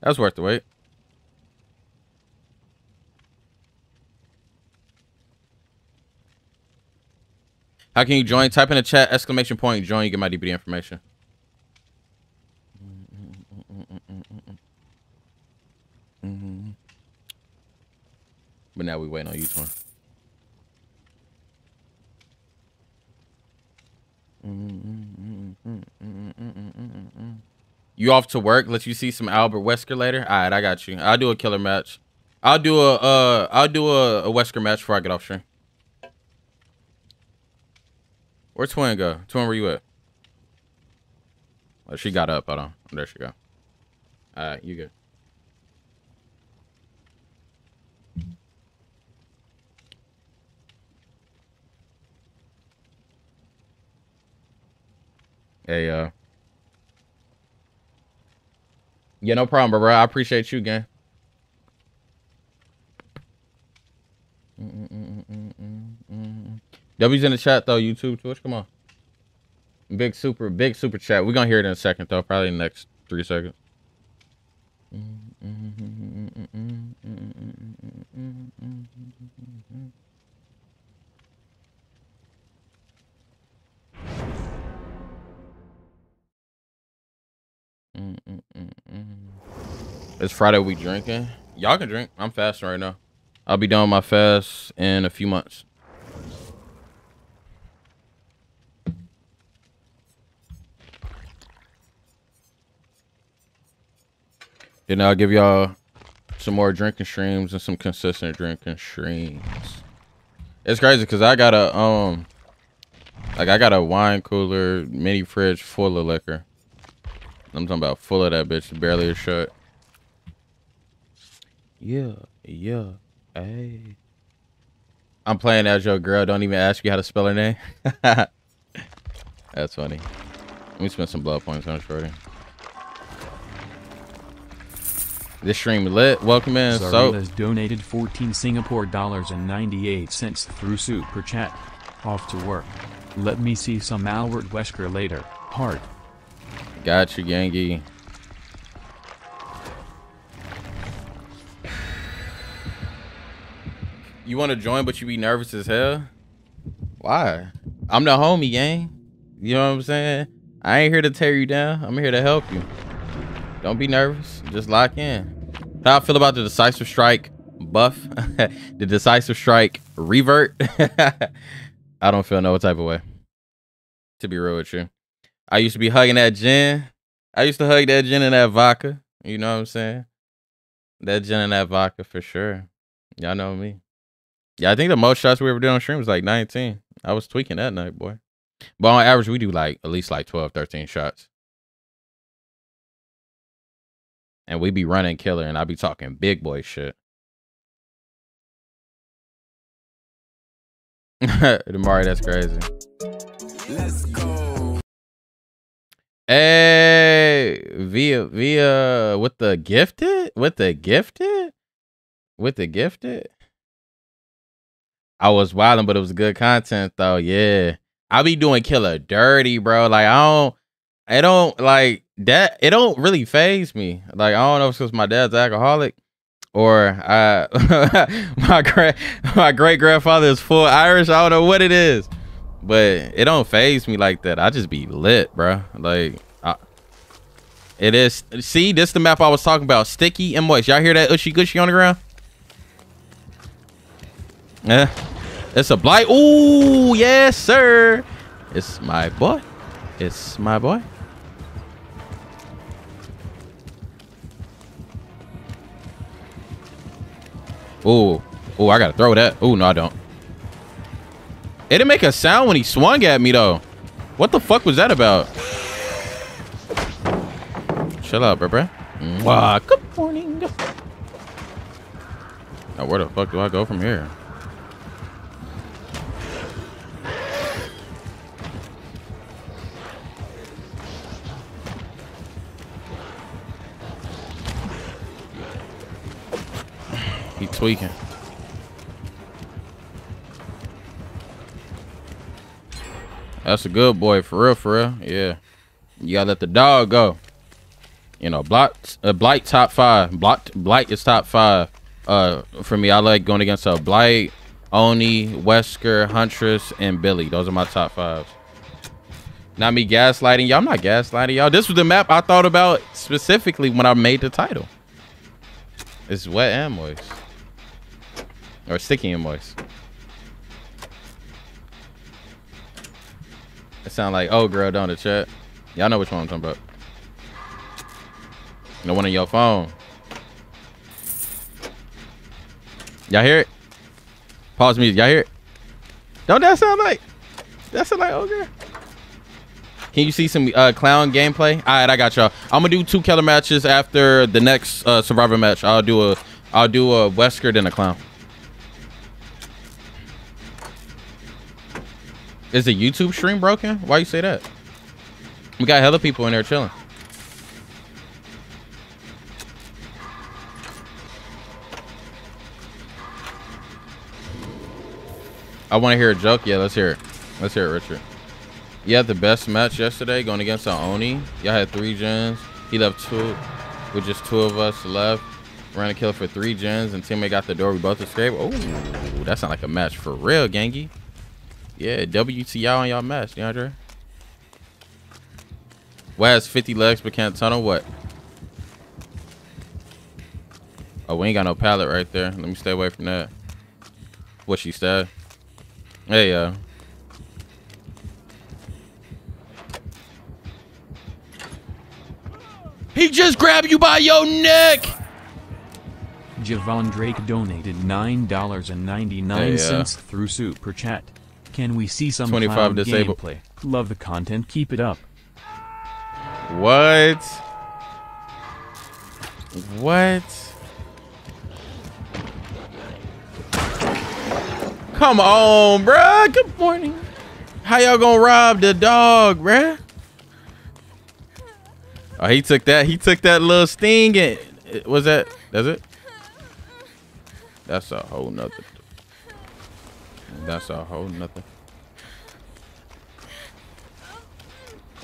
That was worth the wait. How can you join? Type in the chat, exclamation point, join, you get my D B D information. Mm-hmm. But now we waiting on you, Twin. Mm-hmm. You off to work? Let you see some Albert Wesker later? All right, I got you. I'll do a killer match. I'll do a, uh, I'll do a, a Wesker match before I get off stream. Where Twin go? Twin, where you at? Oh, she got up. Hold on. There she go. All right, you good. Hey, uh. Yeah, no problem, bro. I appreciate you, gang. Mm -mm -mm -mm -mm. W's in the chat, though. YouTube, Twitch, come on. Big super, big super chat. We're going to hear it in a second, though. Probably in the next three seconds. It's Friday, we drinking. Y'all can drink. I'm fasting right now. I'll be done with my fast in a few months. Then I'll give y'all some more drinking streams and some consistent drinking streams. It's crazy because I got a um, like I got a wine cooler, mini fridge full of liquor. I'm talking about full of that bitch, barely a shut. Yeah, yeah, hey. I'm playing as your girl. Don't even ask you how to spell her name. That's funny. Let me spend some blood points on it, shorty. This stream lit. Welcome in. So has donated fourteen Singapore dollars and ninety-eight cents through super chat. Off to work. Let me see some Albert Wesker later. Hard. Gotcha, Yangi. You want to join, but you be nervous as hell. Why? I'm the homie, gang. You know what I'm saying? I ain't here to tear you down. I'm here to help you. Don't be nervous. Just lock in. How I feel about the decisive strike buff, the decisive strike revert. I don't feel no type of way, to be real with you. I used to be hugging that gin. I used to hug that gin and that vodka. You know what I'm saying? That gin and that vodka for sure. Y'all know me. Yeah, I think the most shots we ever did on stream was like nineteen. I was tweaking that night, boy. But on average, we do like at least like twelve, thirteen shots. And we be running killer, and I be talking big boy shit. Damari, that's crazy. Let's go. Hey, via via with the gifted, with the gifted, with the gifted. I was wilding, but it was good content though. Yeah, I be doing killer dirty, bro. Like I don't, I don't like. That it don't really phase me. Like I don't know if it's because my dad's an alcoholic or uh my great my great grandfather is full Irish. I don't know what it is, but it don't phase me like that. I just be lit, bro. Like I, it is. See, this is the map I was talking about, sticky and moist. Y'all hear that ushy gushy on the ground? Yeah, it's a blight. Ooh, yes sir, it's my boy, it's my boy. Ooh, ooh, I gotta throw that. Ooh, no, I don't. It didn't make a sound when he swung at me, though. What the fuck was that about? Chill out, bro, bro. Wow, good morning. Now, where the fuck do I go from here? He tweaking. That's a good boy, for real, for real. Yeah, you gotta let the dog go. You know, blight, uh, blight top five. Blight, blight is top five. Uh, for me, I like going against a uh, blight, Oni, Wesker, Huntress, and Billy. Those are my top fives. Not me gaslighting y'all. I'm not gaslighting y'all. This was the map I thought about specifically when I made the title. It's wet and moist. Or sticky and moist. It sound like, oh girl, down the chat. Y'all know which one I'm talking about. No one on your phone. Y'all hear it? Pause music. Y'all hear it? Don't that sound like? That sound like, oh girl. Can you see some uh, clown gameplay? All right, I got y'all. I'm gonna do two killer matches after the next uh, survivor match. I'll do a, I'll do a Wesker then a clown. Is the YouTube stream broken? Why you say that? We got hella people in there chilling. I want to hear a joke. Yeah, let's hear it. Let's hear it, Richard. You had the best match yesterday going against Aoni. Y'all had three gens. He left two with just two of us left. Ran a kill for three gens and teammate got the door. We both escaped. Oh, that sounds like a match for real, gangy. Yeah, W T Y on y'all match, DeAndre. What has fifty legs but can't tunnel? What? Oh, we ain't got no pallet right there. Let me stay away from that. What she said. Hey, uh. He just grabbed you by your neck! Javon Drake donated nine dollars and ninety-nine cents hey, uh, through Super Chat. Can we see some twenty-five disabled gameplay? Love the content. Keep it up. What? What? Come on, bruh. Good morning. How y'all gonna rob the dog, bruh? Oh, he took that. He took that little sting. And was that? That's it. That's a whole nother. That's a whole nother.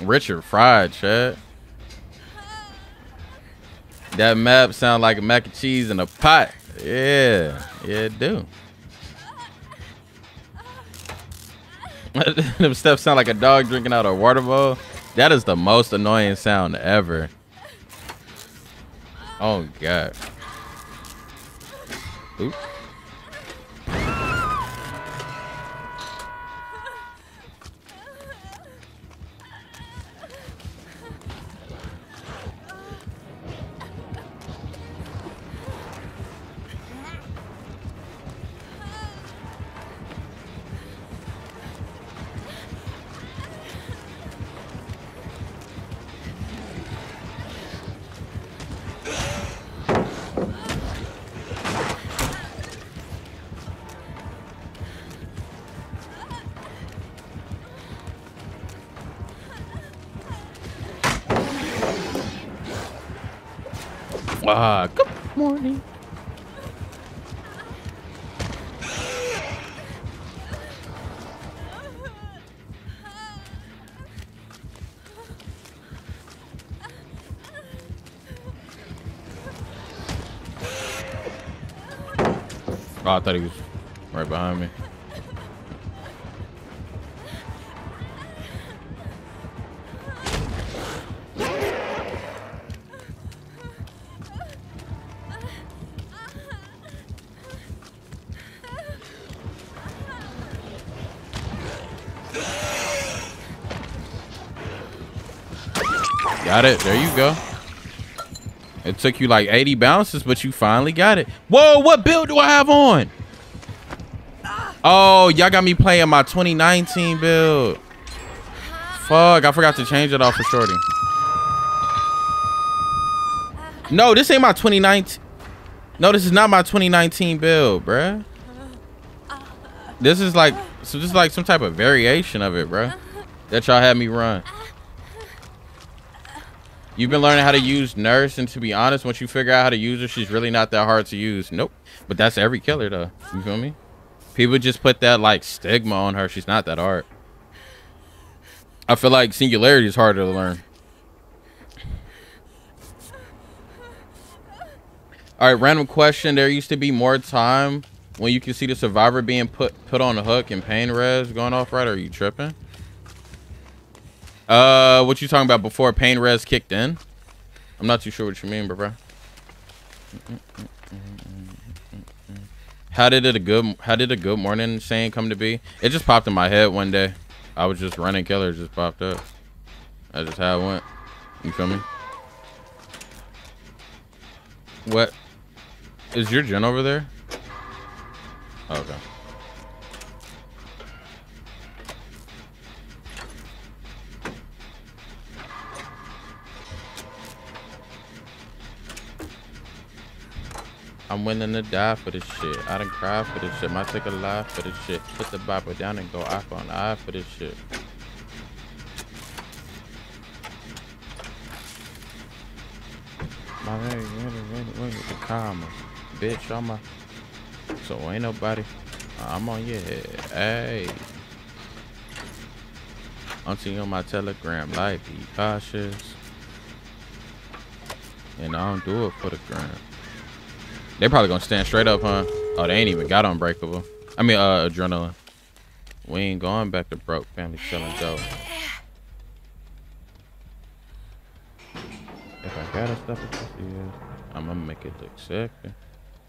Richard fried, Chad. That map sound like a mac and cheese in a pot. Yeah, yeah, it do. Them stuff sound like a dog drinking out of a water bowl. That is the most annoying sound ever. Oh god. Oops. Ah, good morning. Oh, I thought he was right behind me. Got it. There you go. It took you like eighty bounces, but you finally got it. Whoa, what build do I have on? Oh, y'all got me playing my twenty nineteen build. Fuck, I forgot to change it off for shorty. No, this ain't my twenty nineteen. No, this is not my twenty nineteen build, bruh. This is like, so this is like some type of variation of it, bruh, that y'all had me run. You've been learning how to use Nurse, and to be honest, once you figure out how to use her, she's really not that hard to use. Nope. But that's every killer, though. You feel me? People just put that, like, stigma on her. She's not that hard. I feel like Singularity is harder to learn. All right, random question. There used to be more time when you could see the survivor being put, put on the hook and pain res going off, right? Are you tripping? Uh, what you talking about before pain res kicked in? I'm not too sure what you mean, bro. How did it a good How did a good morning saying come to be? It just popped in my head one day. I was just running killer, just popped up. That's just how it went. You feel me? What is your gen over there? Okay. I'm willing to die for this shit. I done cried for this shit. My ticket alive for this shit. Put the Bible down and go eye for an eye for this shit. timer, bitch. I'm a so ain't nobody. I'm on your head. Hey, auntie on my Telegram live. Be cautious. And I don't do it for the gram. They probably gonna stand straight up, huh? Oh, they ain't even got unbreakable. I mean, uh, adrenaline. We ain't going back to broke. Family selling dope. If I gotta stop it, I'm gonna make it look sick.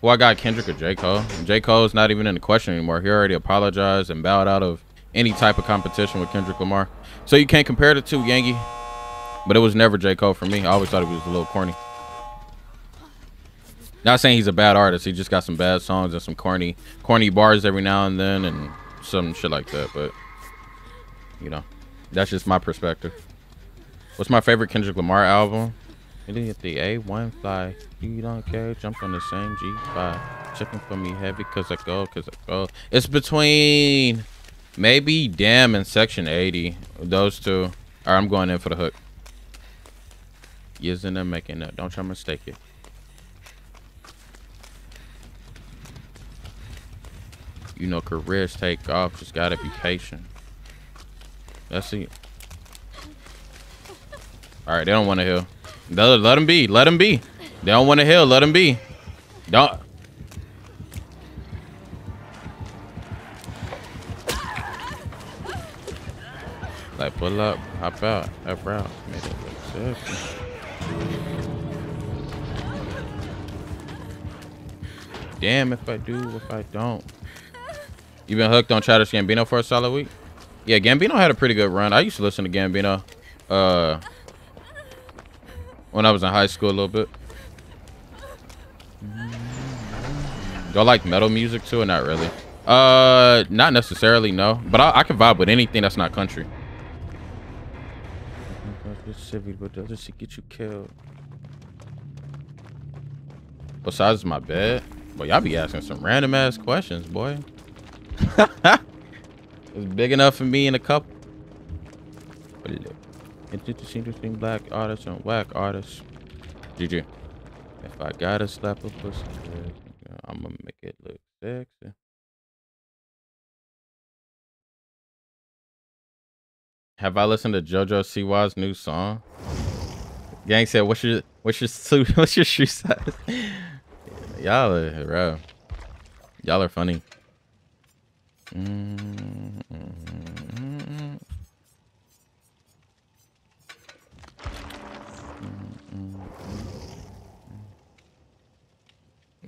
Well, I got Kendrick or J. Cole. J. Cole's not even in the question anymore. He already apologized and bowed out of any type of competition with Kendrick Lamar. So you can't compare the two, Yankee. But it was never J. Cole for me. I always thought he was a little corny. Not saying he's a bad artist. He just got some bad songs and some corny, corny bars every now and then and some shit like that. But, you know, that's just my perspective. What's my favorite Kendrick Lamar album? It is the A one fly. You don't care. Jump on the same G five. Checking for me heavy because I go, because I go. It's between maybe Damn and Section eighty. Those two. All right, I'm going in for the hook. Years in there making that. Don't try to mistake it. You know, careers take off. Just gotta be patient. That's it. All right, they don't want to heal. Let, let them be. Let them be. They don't want to heal. Let them be. Don't. Like, pull up. Hop out. Up out. Made it look sick. Damn if I do, if I don't. You been hooked on Childish Gambino for a solid week? Yeah, Gambino had a pretty good run. I used to listen to Gambino uh, when I was in high school a little bit. Do I like metal music too or not really? Uh, not necessarily, no. But I, I can vibe with anything that's not country. This get you killed. Besides my bed, boy, y'all be asking some random ass questions, boy. It's big enough for me and a couple. It's interesting black artists and whack artists. G G. If I gotta slap a pussy, I'm gonna make it look sexy. Have I listened to JoJo Siwa's new song? Gang said, "What's your what's your suit? What's your shoe size?" Y'all are bro. Y'all are funny. Mm-hmm.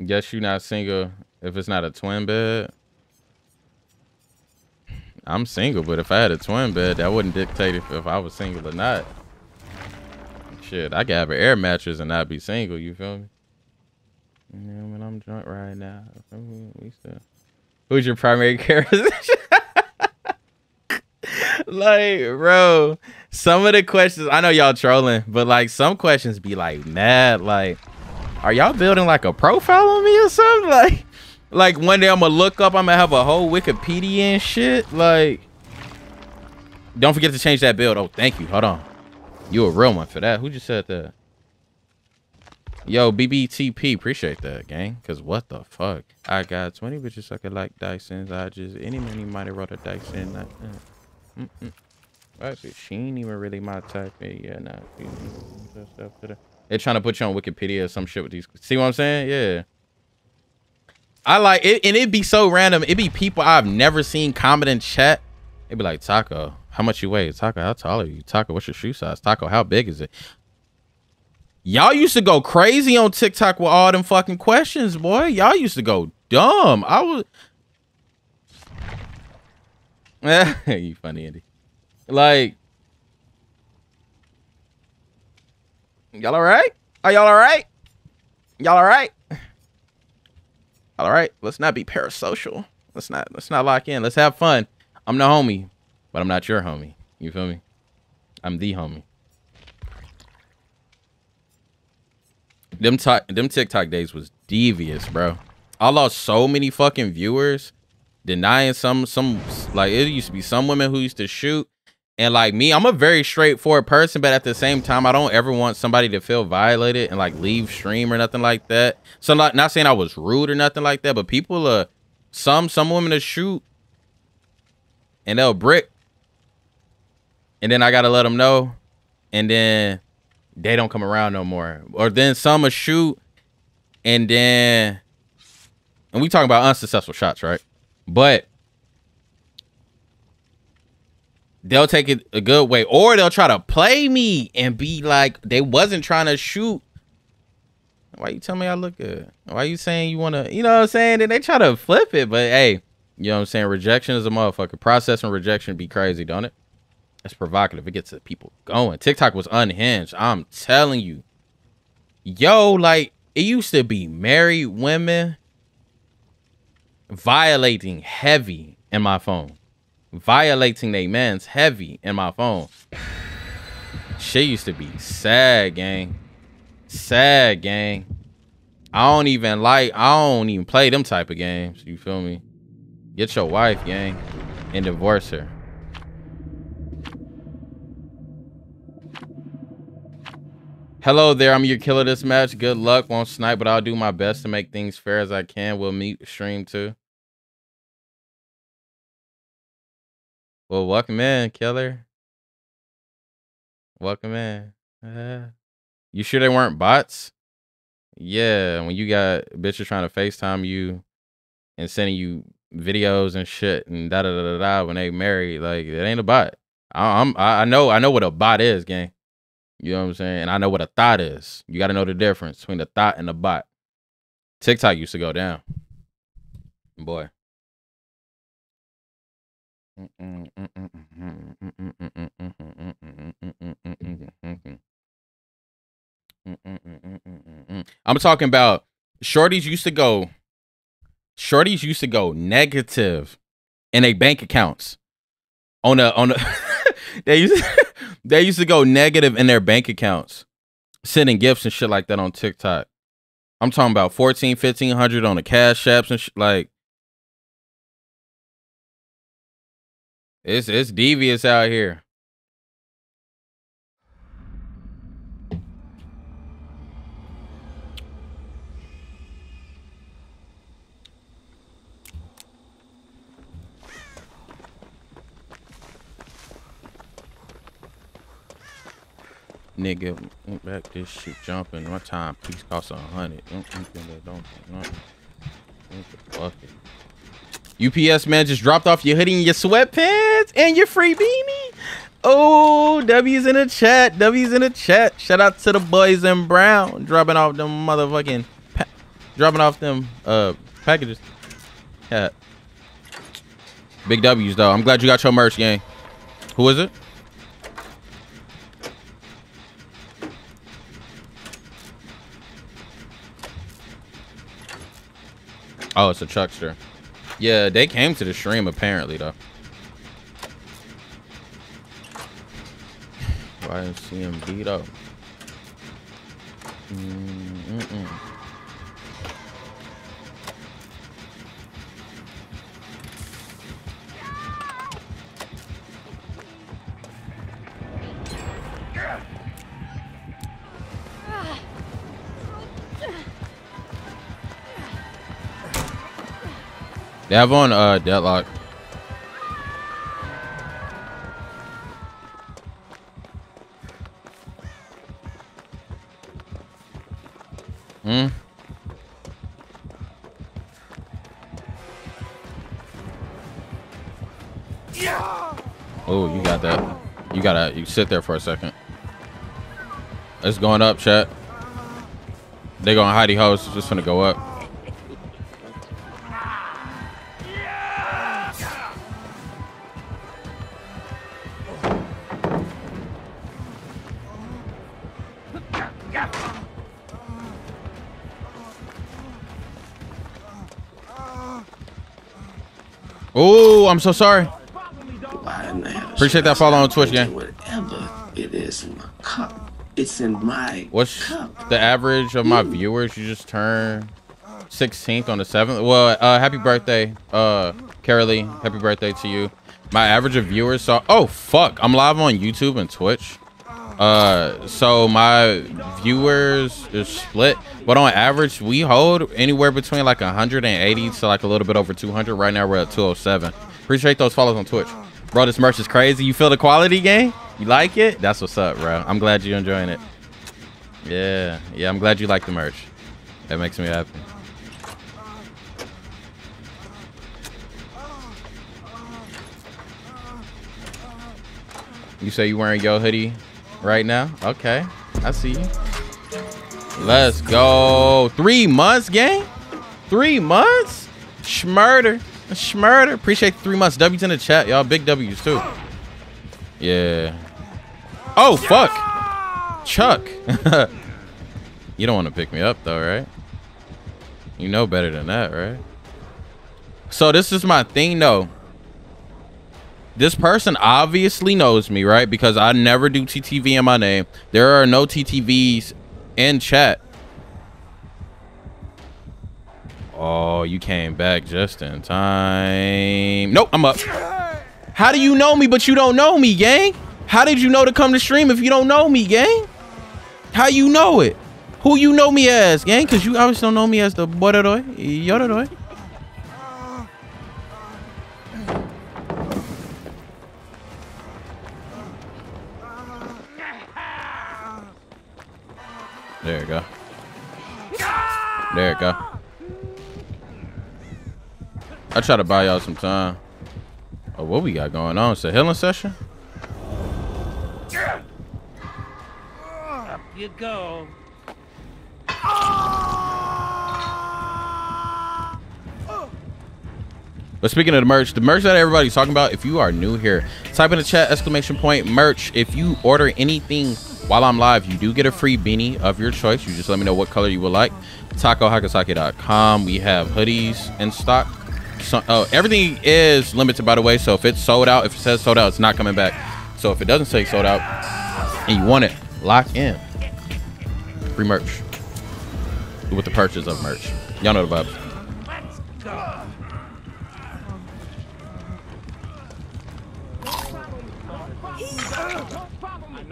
Guess you're not single if it's not a twin bed. I'm single, but if I had a twin bed, that wouldn't dictate if, if I was single or not. Shit, I could have an air mattress and not be single, you feel me? Yeah, when I'm drunk right now. We still... Who's your primary character? Like, bro, some of the questions, I know y'all trolling, but like some questions be like mad, like, are y'all building like a profile on me or something? Like, Like one day I'm gonna look up, I'm gonna have a whole Wikipedia and shit. Like, don't forget to change that build. Oh, thank you. Hold on. You a real one for that. Who just said that? Yo, B B T P, appreciate that, gang. Cause what the fuck? I got twenty bitches sucking like Dysons. I just any money might have rolled a Dyson. Like, uh, mm -mm. Actually, she ain't even really my type. Yeah, nah. They're trying to put you on Wikipedia or some shit with these. See what I'm saying? Yeah. I like it, and it'd be so random. It'd be people I've never seen comment in chat. It'd be like, Taco, how much you weigh? Taco, how tall are you? Taco, what's your shoe size? Taco, how big is it? Y'all used to go crazy on TikTok with all them fucking questions, boy. Y'all used to go dumb. I was... You funny, Andy. Like... Y'all all right? Are y'all all right? Y'all all right? All right, let's not be parasocial. Let's not let's not lock in. Let's have fun. I'm the homie, but I'm not your homie. You feel me? I'm the homie. Them them TikTok days was devious, bro. I lost so many fucking viewers denying some some like it used to be some women who used to shoot And like me, I'm a very straightforward person, but at the same time, I don't ever want somebody to feel violated and like leave stream or nothing like that. So not, not saying I was rude or nothing like that, but people are, some, some women will shoot and they'll brick. And then I got to let them know. And then they don't come around no more. Or then some will shoot and then, and we talking about unsuccessful shots, right? But they'll take it a good way, or they'll try to play me and be like they wasn't trying to shoot. Why you telling me I look good? Why you saying you want to, you know what I'm saying? Then they try to flip it, but hey, you know what I'm saying? Rejection is a motherfucker. Processing rejection be crazy, don't it? It's provocative. It gets the people going. TikTok was unhinged. I'm telling you. Yo, like, it used to be married women violating heavy in my phone. Violating they man's heavy in my phone. Shit used to be sad, gang. Sad, gang. I don't even like, I don't even play them type of games. You feel me? Get your wife, gang, and divorce her. Hello there, I'm your killer this match. Good luck, won't snipe, but I'll do my best to make things fair as I can. We'll meet stream too. Well, welcome in, killer. Welcome in. Uh, you sure they weren't bots? Yeah, when you got bitches trying to FaceTime you and sending you videos and shit and da da da da da when they married, like it ain't a bot. I, I'm I know I know what a bot is, gang. You know what I'm saying? And I know what a thought is. You got to know the difference between the thought and the bot. TikTok used to go down, boy. I'm talking about shorties used to go shorties used to go negative in their bank accounts on a on a they used to, they used to go negative in their bank accounts, sending gifts and shit like that on TikTok. I'm talking about fourteen, fifteen hundred on the Cash Apps and shit, like It's, it's devious out here. Nigga, went back this shit jumping. My time, please cost a hundred. Don't think that don't fuck it. U P S man just dropped off your hoodie and your sweatpants and your free beanie. Oh, W's in the chat. W's in the chat. Shout out to the boys in brown dropping off them motherfucking dropping off them uh packages. Yeah. Big W's though. I'm glad you got your merch, gang. Who is it? Oh, it's a Chuckster. Yeah, they came to the stream apparently though. Why didn't see him beat up? Mm-mm-mm. They have on uh, Deadlock. Hmm. Oh, you got that. You gotta. You sit there for a second. It's going up, chat. They going hidey hoes. It's just gonna go up. Oh, I'm so sorry. Appreciate that follow on Twitch, gang. Whatever it is in my cup, it's in my What's cup. The average of my viewers? You just turned sixteenth on the seventh. Well, uh, happy birthday, uh, Carolee. Happy birthday to you. My average of viewers saw. Oh fuck, I'm live on YouTube and Twitch. Uh, so my viewers is split, but on average we hold anywhere between like one hundred eighty to like a little bit over two hundred. Right now we're at two oh seven. Appreciate those follows on Twitch, bro. This merch is crazy. You feel the quality, gang? You like it? That's what's up, bro. I'm glad you're enjoying it. Yeah, yeah. I'm glad you like the merch. That makes me happy. You say you're wearing your hoodie right now? Okay, I see you. Let's go. Three months, gang? Three months? Schmurder. Schmurder. Appreciate the three months. W's in the chat, y'all. Big W's, too. Yeah. Oh, fuck. Chuck. You don't want to pick me up, though, right? You know better than that, right? So this is my thing, though. This person obviously knows me, right? Because I never do T T V in my name. There are no T T Vs in chat. Oh, you came back just in time. Nope, I'm up. How do you know me, but you don't know me, gang? How did you know to come to stream if you don't know me, gang? How you know it? Who you know me as, gang? Because you obviously don't know me as the Borodoi, Yorodoi. There you go. There you go. I try to buy y'all some time. Oh, what we got going on? It's a healing session? Up you go. But speaking of the merch, the merch that everybody's talking about, if you are new here, type in the chat exclamation point merch. If you order anything while I'm live, you do get a free beanie of your choice. You just let me know what color you would like. Taco Hakasaki dot com. We have hoodies in stock. So, oh, everything is limited, by the way. So if it's sold out, if it says sold out, it's not coming back. So if it doesn't say sold out and you want it, lock in. Free merch. With the purchase of merch. Y'all know the vibes. Let's go.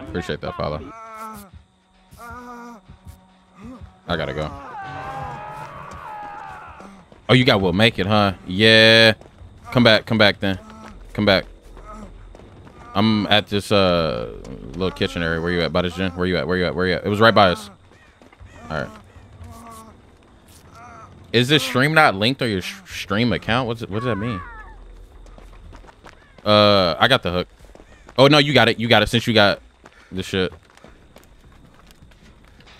Appreciate that, Father. I gotta go. Oh, you got Will Make It, huh? Yeah. Come back. Come back then. Come back. I'm at this uh little kitchen area. Where you at? By this gym? Where you at? Where you at? Where you at? It was right by us. All right. Is this stream not linked on your stream account? What's it, what does that mean? Uh, I got the hook. Oh, no, you got it. You got it since you got the shit.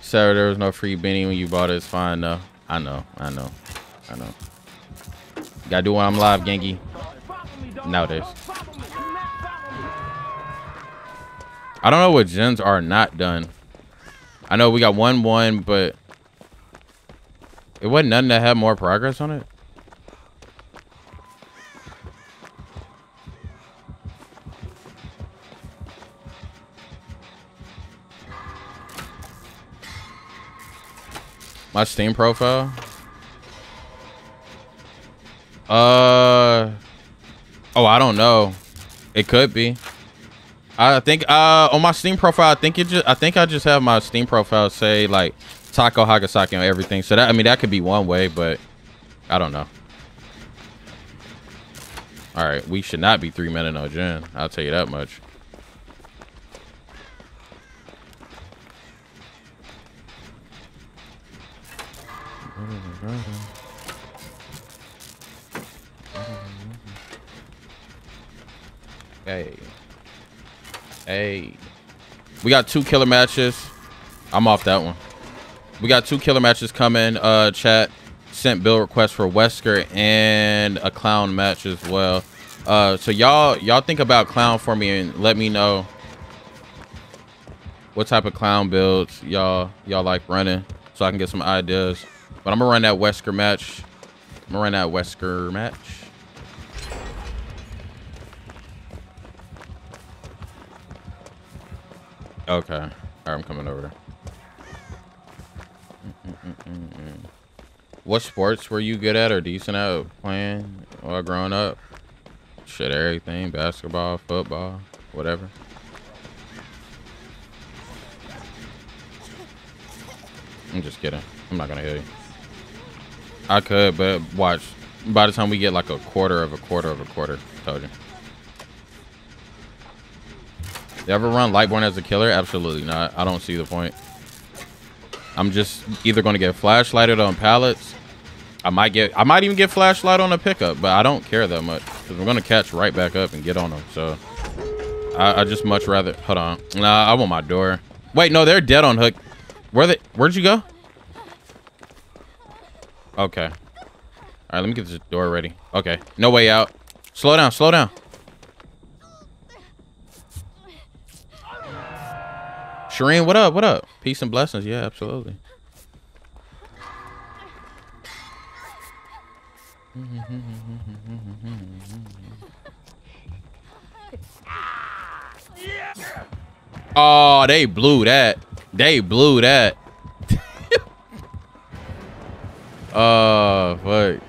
Sarah, there was no free beanie when you bought it. It's fine, though. I know. I know. I know. Gotta do it when I'm live, Genki. Nowadays. I don't know what gens are not done. I know we got one one, but it wasn't nothing that had more progress on it. My Steam profile. Uh, oh, I don't know. It could be. I think uh on my Steam profile, I think it just I think I just have my Steam profile say like Taco Hagasaki and everything. So that I mean that could be one way, but I don't know. All right, we should not be three men in a gen. I'll tell you that much. Hey, hey, we got two killer matches. I'm off that one. We got two killer matches coming. Uh, chat sent build requests for Wesker and a clown match as well. Uh, so y'all, y'all think about clown for me and let me know what type of clown builds y'all y'all like running, so I can get some ideas. But I'm gonna run that Wesker match. I'm gonna run that Wesker match. Okay. All right, I'm coming over there. Mm-mm-mm-mm-mm. What sports were you good at or decent at playing while growing up? shit, everything, basketball, football, whatever. I'm just kidding. I'm not gonna hit you. I could, but watch. By the time we get like a quarter of a quarter of a quarter, told you. You ever run Lightborn as a killer? Absolutely not. I don't see the point. I'm just either gonna get flashlighted on pallets. I might get, I might even get flashlight on a pickup, but I don't care that much because I'm gonna catch right back up and get on them. So I, I just much rather. Hold on. Nah, I want my door. Wait, no, they're dead on hook. Where they? Where'd you go? Okay. All right, let me get this door ready. Okay, no way out. Slow down, slow down. Shireen, what up? What up? Peace and blessings. Yeah, absolutely. Oh, they blew that. They blew that. Oh, fuck.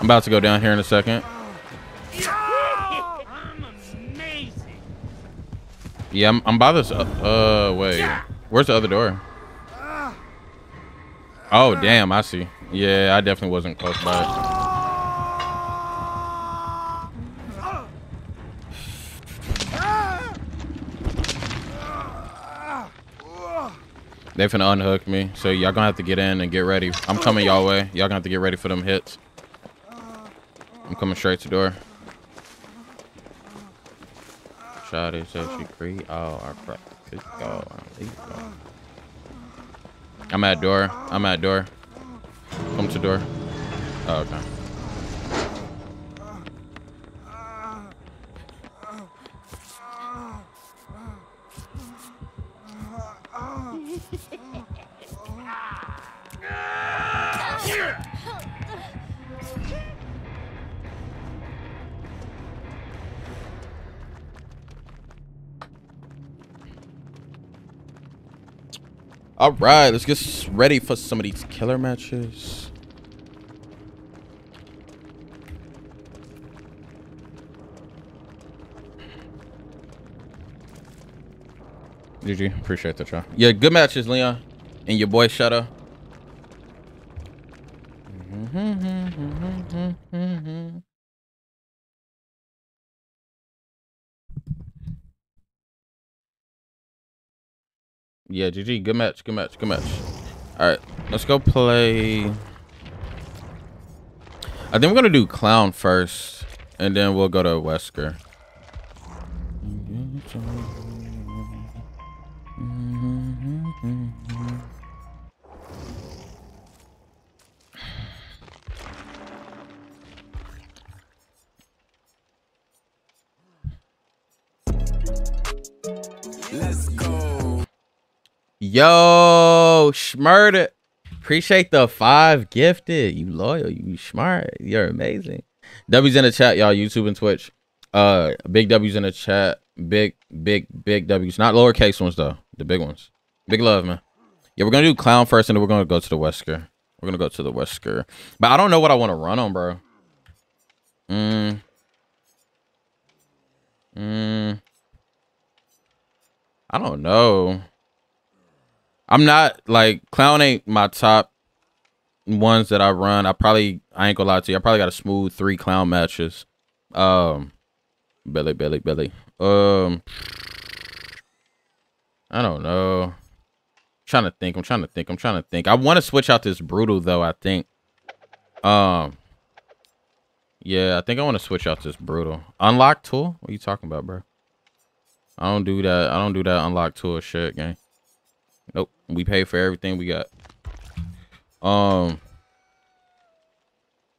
I'm about to go down here in a second. I'm amazing. Yeah, I'm, I'm by this. Uh, uh, wait. Where's the other door? Oh, damn. I see. Yeah, I definitely wasn't close by it. They finna unhook me, so y'all gonna have to get in and get ready. I'm coming y'all way. Y'all gonna have to get ready for them hits. I'm coming straight to door. Shot is actually free. Oh, our crap. Oh, I'm at door. I'm at door. Come to door. Oh, okay. All right, let's get ready for some of these killer matches. G G, appreciate that, y'all. Yeah, good matches, Leon, and your boy Shadow. Yeah, G G, good match, good match, good match. All right, let's go play. I think we're gonna do Clown first, and then we'll go to Wesker. Let's go. Yo, Schmurda, appreciate the five gifted. You loyal, you smart, you're amazing. W's in the chat, y'all. YouTube and Twitch. Uh, big W's in the chat. Big, big, big W's. Not lowercase ones though. The big ones. Big love, man. Yeah, we're gonna do Clown first, and then we're gonna go to the Wesker. We're gonna go to the Wesker. But I don't know what I want to run on, bro. Mm. Mm. I don't know. I'm not like Clown ain't my top ones that I run. I probably I ain't gonna lie to you. I probably got a smooth three Clown matches. Um, belly, belly, belly. Um, I don't know. I'm trying to think. I'm trying to think. I'm trying to think. I want to switch out this Brutal though. I think. Um. Yeah, I think I want to switch out this Brutal. Unlock tool? What are you talking about, bro? I don't do that. I don't do that unlock tool shit, gang. Nope, we pay for everything we got. Um,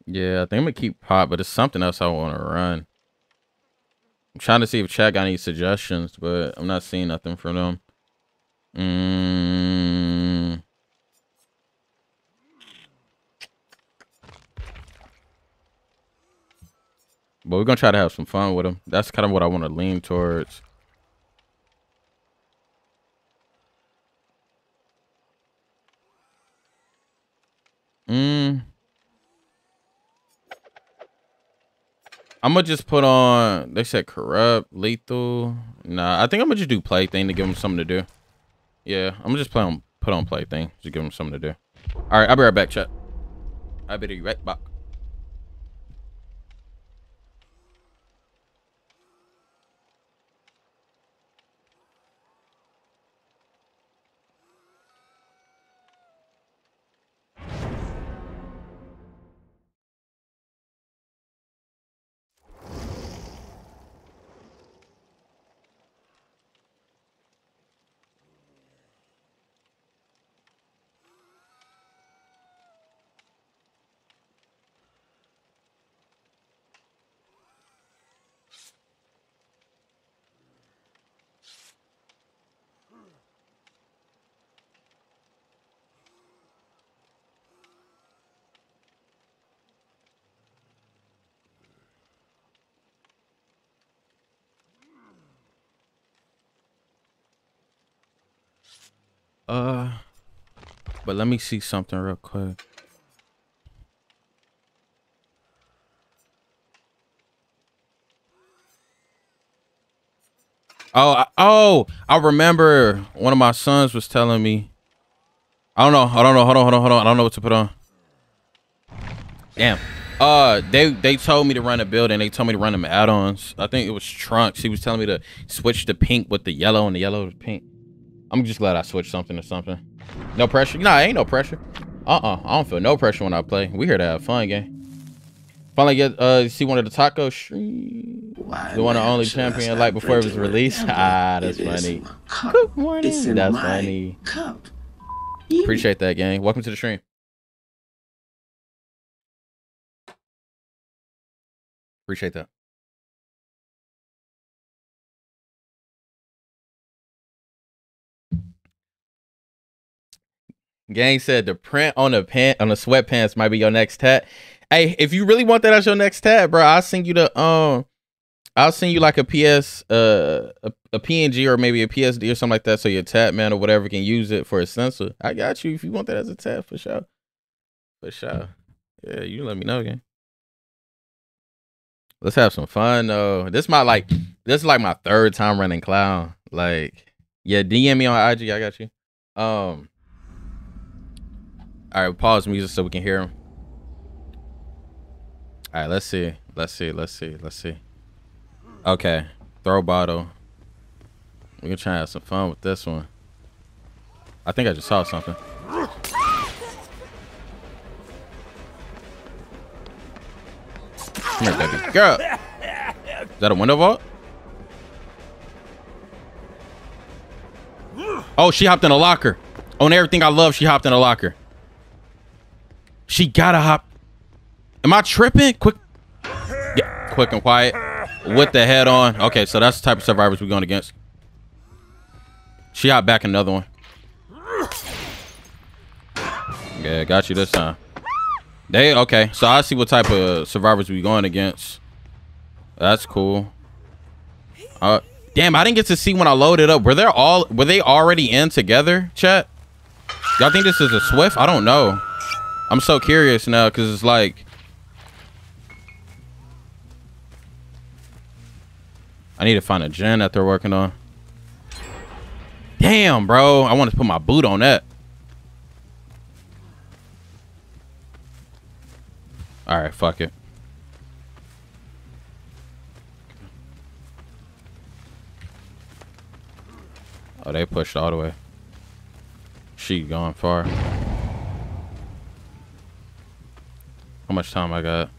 yeah, I think I'm gonna keep Pop, but it's something else I want to run. I'm trying to see if chat got any suggestions, but I'm not seeing nothing from them. Mm. But we're gonna try to have some fun with them. That's kind of what I want to lean towards. Mm. I'm gonna just put on, they said corrupt, lethal. Nah, I think I'm gonna just do play thing to give them something to do. Yeah, I'm gonna just play on, put on play thing. Just give them something to do. All right, I'll be right back, chat. I better be right back. Uh, but let me see something real quick. Oh, I, oh, I remember one of my sons was telling me, I don't know. I don't know. Hold on, hold on, hold on. I don't know what to put on. Damn. Uh, they, they told me to run a build and they told me to run them add-ons. I think it was Trunks. He was telling me to switch the pink with the yellow and the yellow with the pink. I'm just glad I switched something to something. No pressure. Nah, ain't no pressure. Uh-uh. I don't feel no pressure when I play. We here to have fun, gang. Finally get uh see one of the taco stream. The one and only champion like before it was released. Ah, that's funny. Good morning. That's funny. Appreciate that, gang. Welcome to the stream. Appreciate that. Gang said the print on the pant on the sweatpants might be your next tat. Hey, if you really want that as your next tat, bro, I'll send you the um, I'll send you like a P S, uh, a, a P N G or maybe a P S D or something like that, so your tat man or whatever can use it for a sensor. I got you if you want that as a tat for sure, for sure. Yeah, you let me know, gang. Let's have some fun though. This my like this is like my third time running clown. Like, yeah, D M me on I G. I got you. Um. All right, pause music so we can hear him. All right, let's see. Let's see. Let's see. Let's see. Okay, throw bottle. We're going to try and have some fun with this one. I think I just saw something. Come here, baby girl. Is that a window vault? Oh, she hopped in a locker. On everything I love, she hopped in a locker. She gotta hop. Am I tripping? Quick. Yeah, quick and quiet. With the head on. Okay, so that's the type of survivors we're going against. She hopped back another one. Yeah, got you this time. They okay. So I see what type of survivors we're going against. That's cool. Uh damn, I didn't get to see when I loaded up. Were they all were they already in together, chat? Y'all think this is a Swift? I don't know. I'm so curious now because it's like I need to find a gen that they're working on. Damn, bro. I want to put my boot on that. All right, fuck it. Oh, they pushed all the way. She gone far. How much time I got?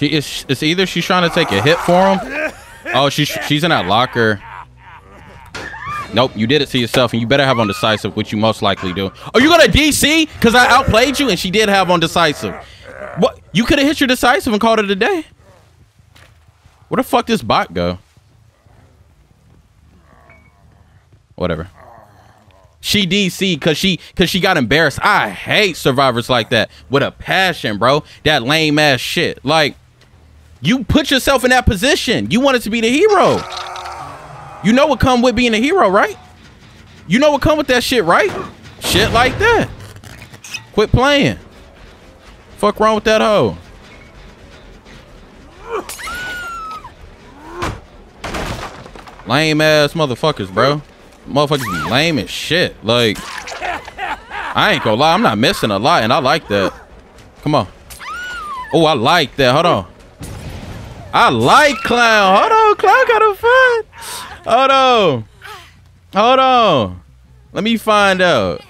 She is. It's either she's trying to take a hit for him. Oh, she's she's in that locker. Nope, you did it to yourself, and you better have on decisive, which you most likely do. Are you gonna D C? Cause I outplayed you, and she did have on decisive. What? You could have hit your decisive and called it a day. Where the fuck does bot go? Whatever. She D C cause she cause she got embarrassed. I hate survivors like that with a passion, bro. That lame ass shit. Like, you put yourself in that position. You wanted to be the hero. You know what come with being a hero, right? You know what come with that shit, right? Shit like that. Quit playing. Fuck wrong with that hoe? Lame ass motherfuckers, bro. Motherfuckers be lame as shit. Like, I ain't gonna lie, I'm not missing a lot, and I like that. Come on. Oh, I like that. Hold on. I like clown. Hold on, clown got a fun. Hold on. Hold on. Let me find out.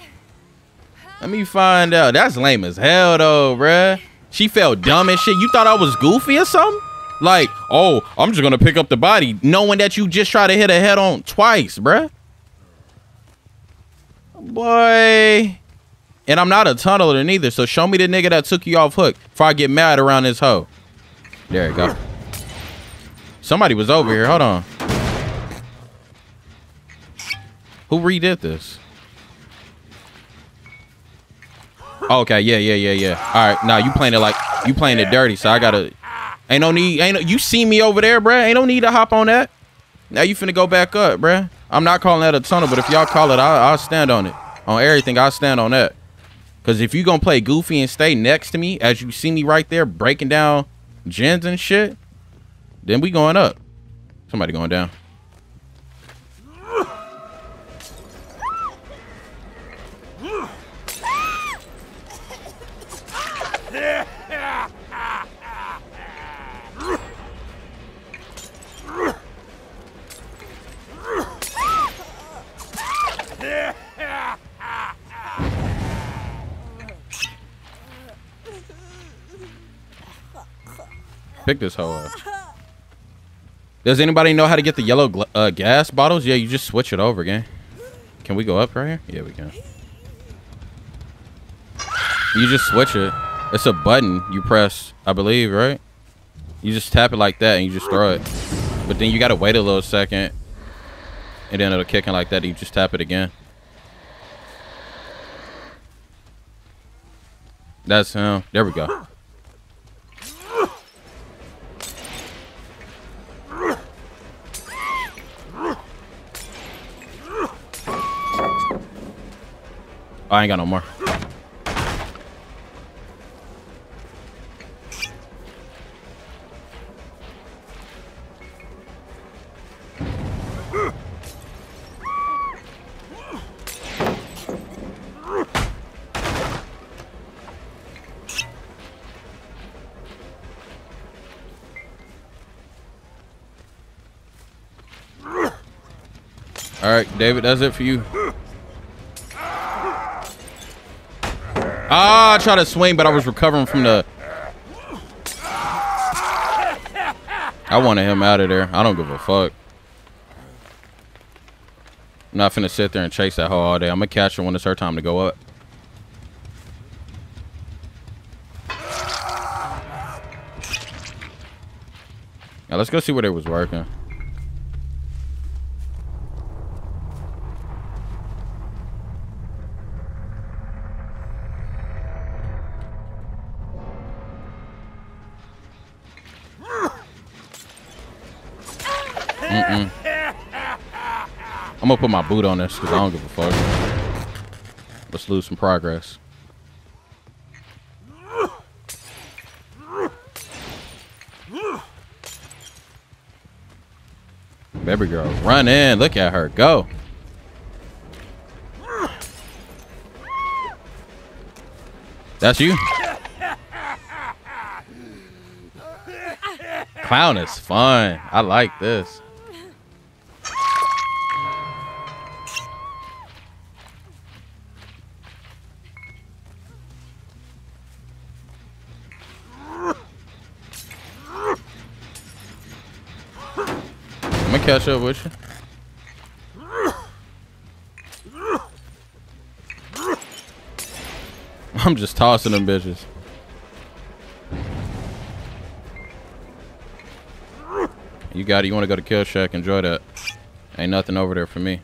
Let me find out. That's lame as hell though, bruh. She felt dumb and shit. You thought I was goofy or something? Like, oh, I'm just gonna pick up the body, knowing that you just try to hit a head on twice, bruh. Boy. And I'm not a tunneler neither, so show me the nigga that took you off hook before I get mad around this hoe. There you go. Somebody was over here. Hold on. Who redid this? Okay, yeah, yeah, yeah, yeah. All right, now nah, you playing it like you playing it dirty, so I gotta. Ain't no need. Ain't no, you see me over there, bruh. Ain't no need to hop on that. Now you finna go back up, bruh. I'm not calling that a tunnel, but if y'all call it, I, I'll stand on it. On everything, I'll stand on that. Cause if you gonna play goofy and stay next to me, as you see me right there breaking down gens and shit, then we going up. Somebody going down. Pick this hoe up. Does anybody know how to get the yellow uh, gas bottles? Yeah, you just switch it over again. Can we go up right here? Yeah, we can. You just switch it. It's a button you press, I believe, right? You just tap it like that and you just throw it. But then you gotta wait a little second. And then it'll kick in like that. And you just tap it again. That's him. There we go. Oh, I ain't got no more. All right, David, that's it for you. Ah, I tried to swing, but I was recovering from the... I wanted him out of there. I don't give a fuck. I'm not finna sit there and chase that hoe all day. I'm gonna catch her when it's her time to go up. Now, let's go see what it was working. Mm-mm. I'm gonna put my boot on this because I don't give a fuck. Let's lose some progress. Baby girl, run in. Look at her go. That's you. Clown is fun. I like this. catch up with you. I'm just tossing them bitches. You got it. You want to go to Kill Shack? Enjoy that. Ain't nothing over there for me.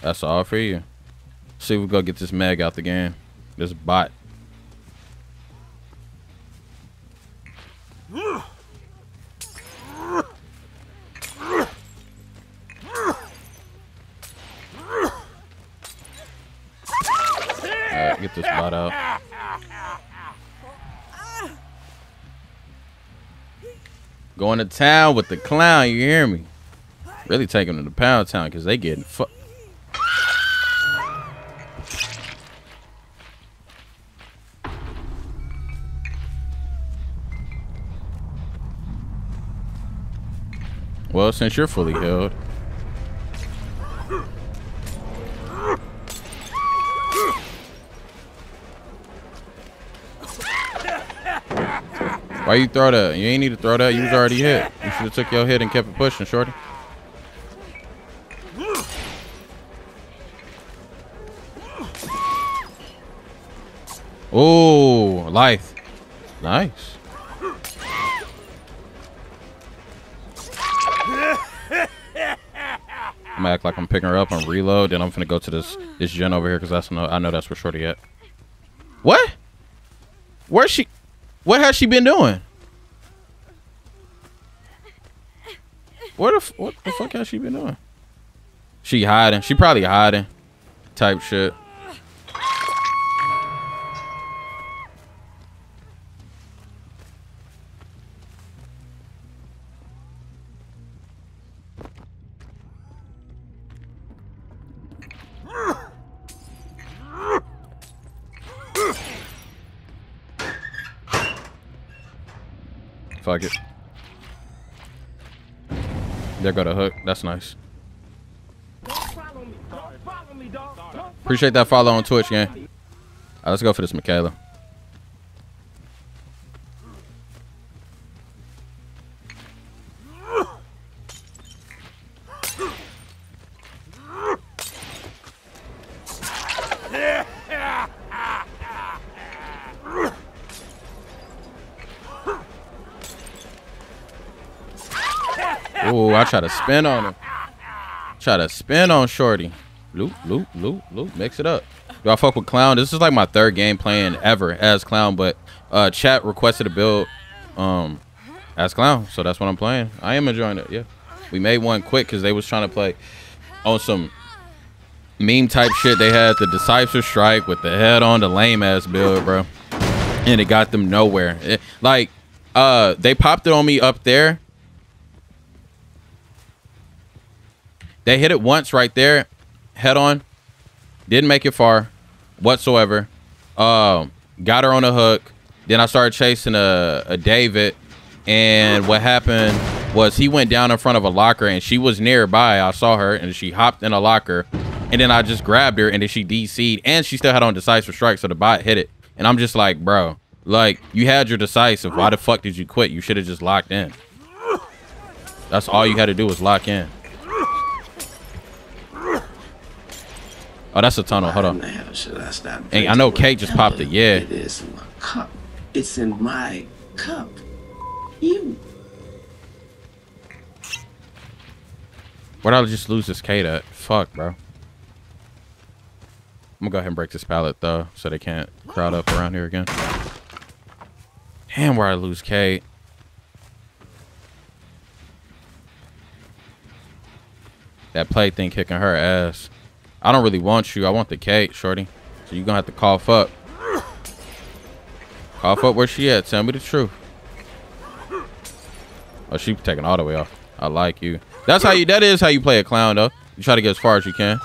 That's all for you. See if we go get this Meg out the game. This bot. Alright, get this bot out. Going to town with the clown, you hear me? Really take them to the pound town because they getting fucked. Well, since you're fully healed. Why you throw that? You ain't need to throw that. You was already hit. You should have took your hit and kept it pushing, shorty. Oh, life. Nice. I'm gonna act like I'm picking her up and reload, then I'm finna go to this this gen over here because that's no, I know that's where shorty at. What? Where's she? What has she been doing? What the what the fuck has she been doing? She hiding. She probably hiding, type shit. Fuck it. There go the hook. That's nice. Appreciate that follow on Twitch, gang. Alright, let's go for this Michaela. Oh, I try to spin on him. Try to spin on shorty. Loop, loop, loop, loop. Mix it up. Do I fuck with clown? This is like my third game playing ever as clown, but uh, chat requested a build um, as clown, so that's what I'm playing. I am enjoying it. Yeah, we made one quick because they was trying to play on some meme type shit. They had the decisive strike with the head on, the lame ass build, bro, and it got them nowhere. It, like uh, they popped it on me up there. They hit it once right there, head on. Didn't make it far whatsoever. Um, got her on a hook. Then I started chasing a, a David. And what happened was he went down in front of a locker and she was nearby. I saw her and she hopped in a locker. And then I just grabbed her and then she D C'd. And she still had on decisive strike, so the bot hit it. And I'm just like, bro, like, you had your decisive. Why the fuck did you quit? You should have just locked in. That's all you had to do was lock in. Oh, that's a tunnel. Hold on. Hey, I know Kate just popped it. Yeah. It is my cup. It's in my cup. You. Where'd I just lose this Kate at? Fuck, bro. I'm gonna go ahead and break this pallet though, so they can't crowd up around here again. Damn, where I lose Kate. That play thing kicking her ass. I don't really want you. I want the cake, shorty. So you're going to have to cough up. Cough up where she at. Tell me the truth. Oh, she taking all the way off. I like you. That's how you, that is how you play a clown, though. You try to get as far as you can.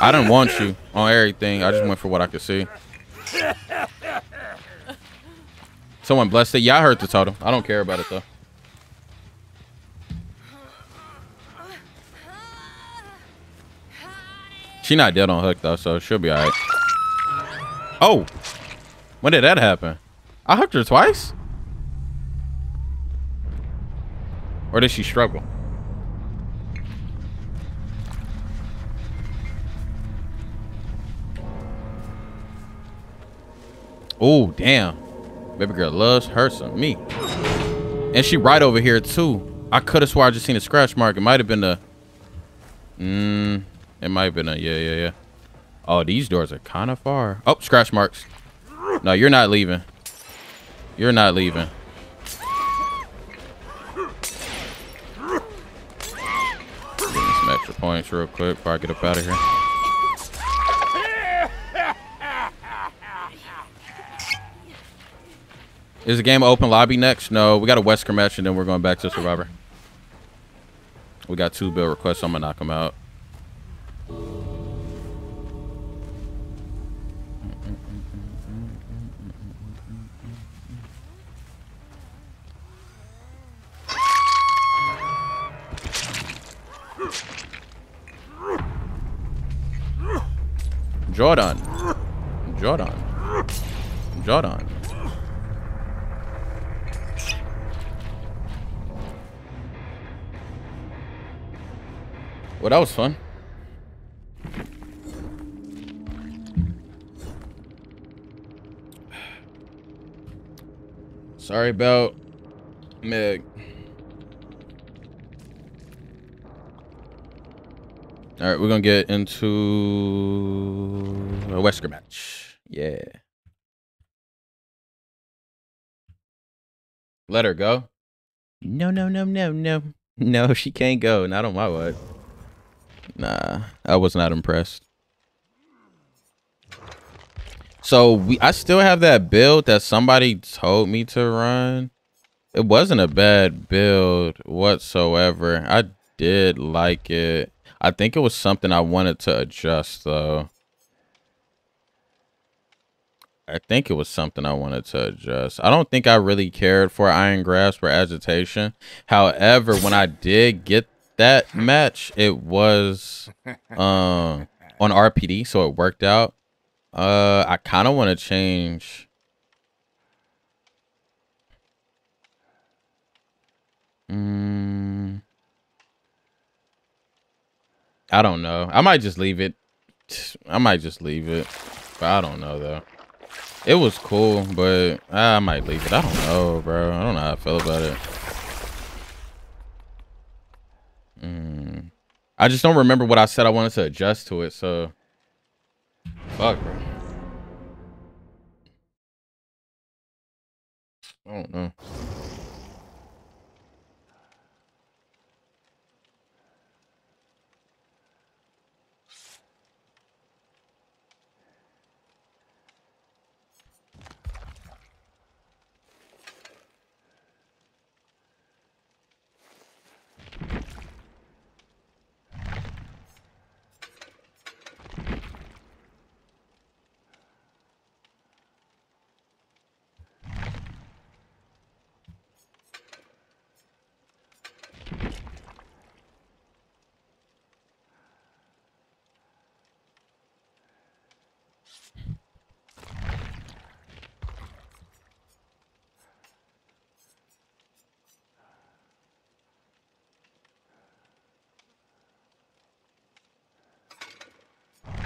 I didn't want you on everything. I just went for what I could see. Someone blessed it. Yeah, I heard the totem. I don't care about it, though. She not dead on hook though, so she'll be all right. Oh, when did that happen? I hooked her twice. Or does she struggle? Oh, damn. Baby girl loves her some me. And she right over here, too. I could have sworn I just seen a scratch mark. It might have been a... Mmm. It might have been a... Yeah, yeah, yeah. Oh, these doors are kind of far. Oh, scratch marks. No, you're not leaving. You're not leaving. Some extra points real quick before I get up out of here. Is the game open lobby next? No, we got a Wesker match, and then we're going back to Survivor. We got two build requests, so I'm going to knock them out. Jordan. Jordan. Jordan. Well, that was fun. Sorry about Meg. All right, we're going to get into a Wesker match. Yeah. Let her go. No, no, no, no, no. No, she can't go. Not on my watch. Nah, I was not impressed. So we, I still have that build that somebody told me to run. It wasn't a bad build whatsoever. I did like it. I think it was something I wanted to adjust, though. I think it was something I wanted to adjust. I don't think I really cared for Iron Grasp or Agitation. However, when I did get that match, it was um, on R P D, so it worked out. Uh, I kind of want to change. Mm. I don't know. I might just leave it. I might just leave it. But I don't know, though. It was cool, but I might leave it. I don't know, bro. I don't know how I feel about it. Mm. I just don't remember what I said I wanted to adjust to it, so... Fuck, bro. I don't know.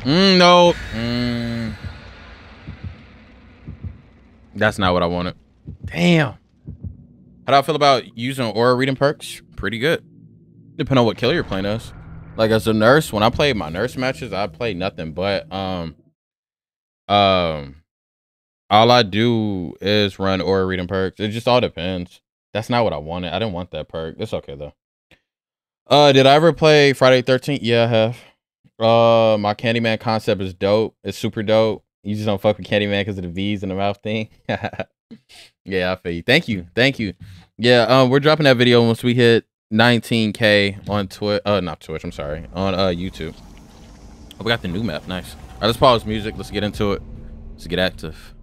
Mm, no. Mm. That's not what I wanted. Damn. How do I feel about using aura reading perks? Pretty good. Depending on what killer you're playing as. Like as a nurse, when I played my nurse matches, I played nothing but um um all I do is run aura reading perks. It just all depends. That's not what I wanted. I didn't want that perk. It's okay though. Uh did I ever play Friday the thirteenth? Yeah, I have. Uh, my Candyman concept is dope. It's super dope. You just don't fuck with Candyman because of the V's in the mouth thing. Yeah, I feel you. Thank you. Thank you. Yeah, um, we're dropping that video once we hit nineteen K on Twitch. Uh, not Twitch. I'm sorry. On uh YouTube. Oh, we got the new map. Nice. All right, let's pause music. Let's get into it. Let's get active.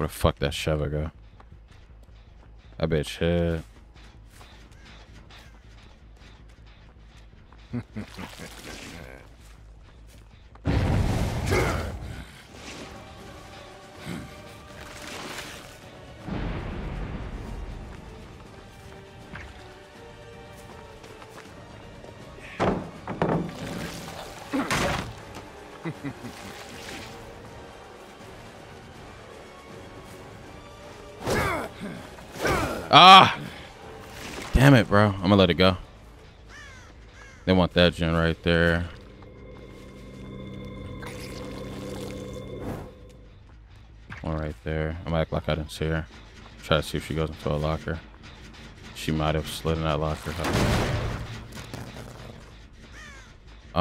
Where the fuck that Sheva go? That bitch hit. Ah! Damn it, bro. I'm gonna let it go. They want that gen right there. One right there. I'm gonna act like I didn't see her. Try to see if she goes into a locker. She might have slid in that locker. I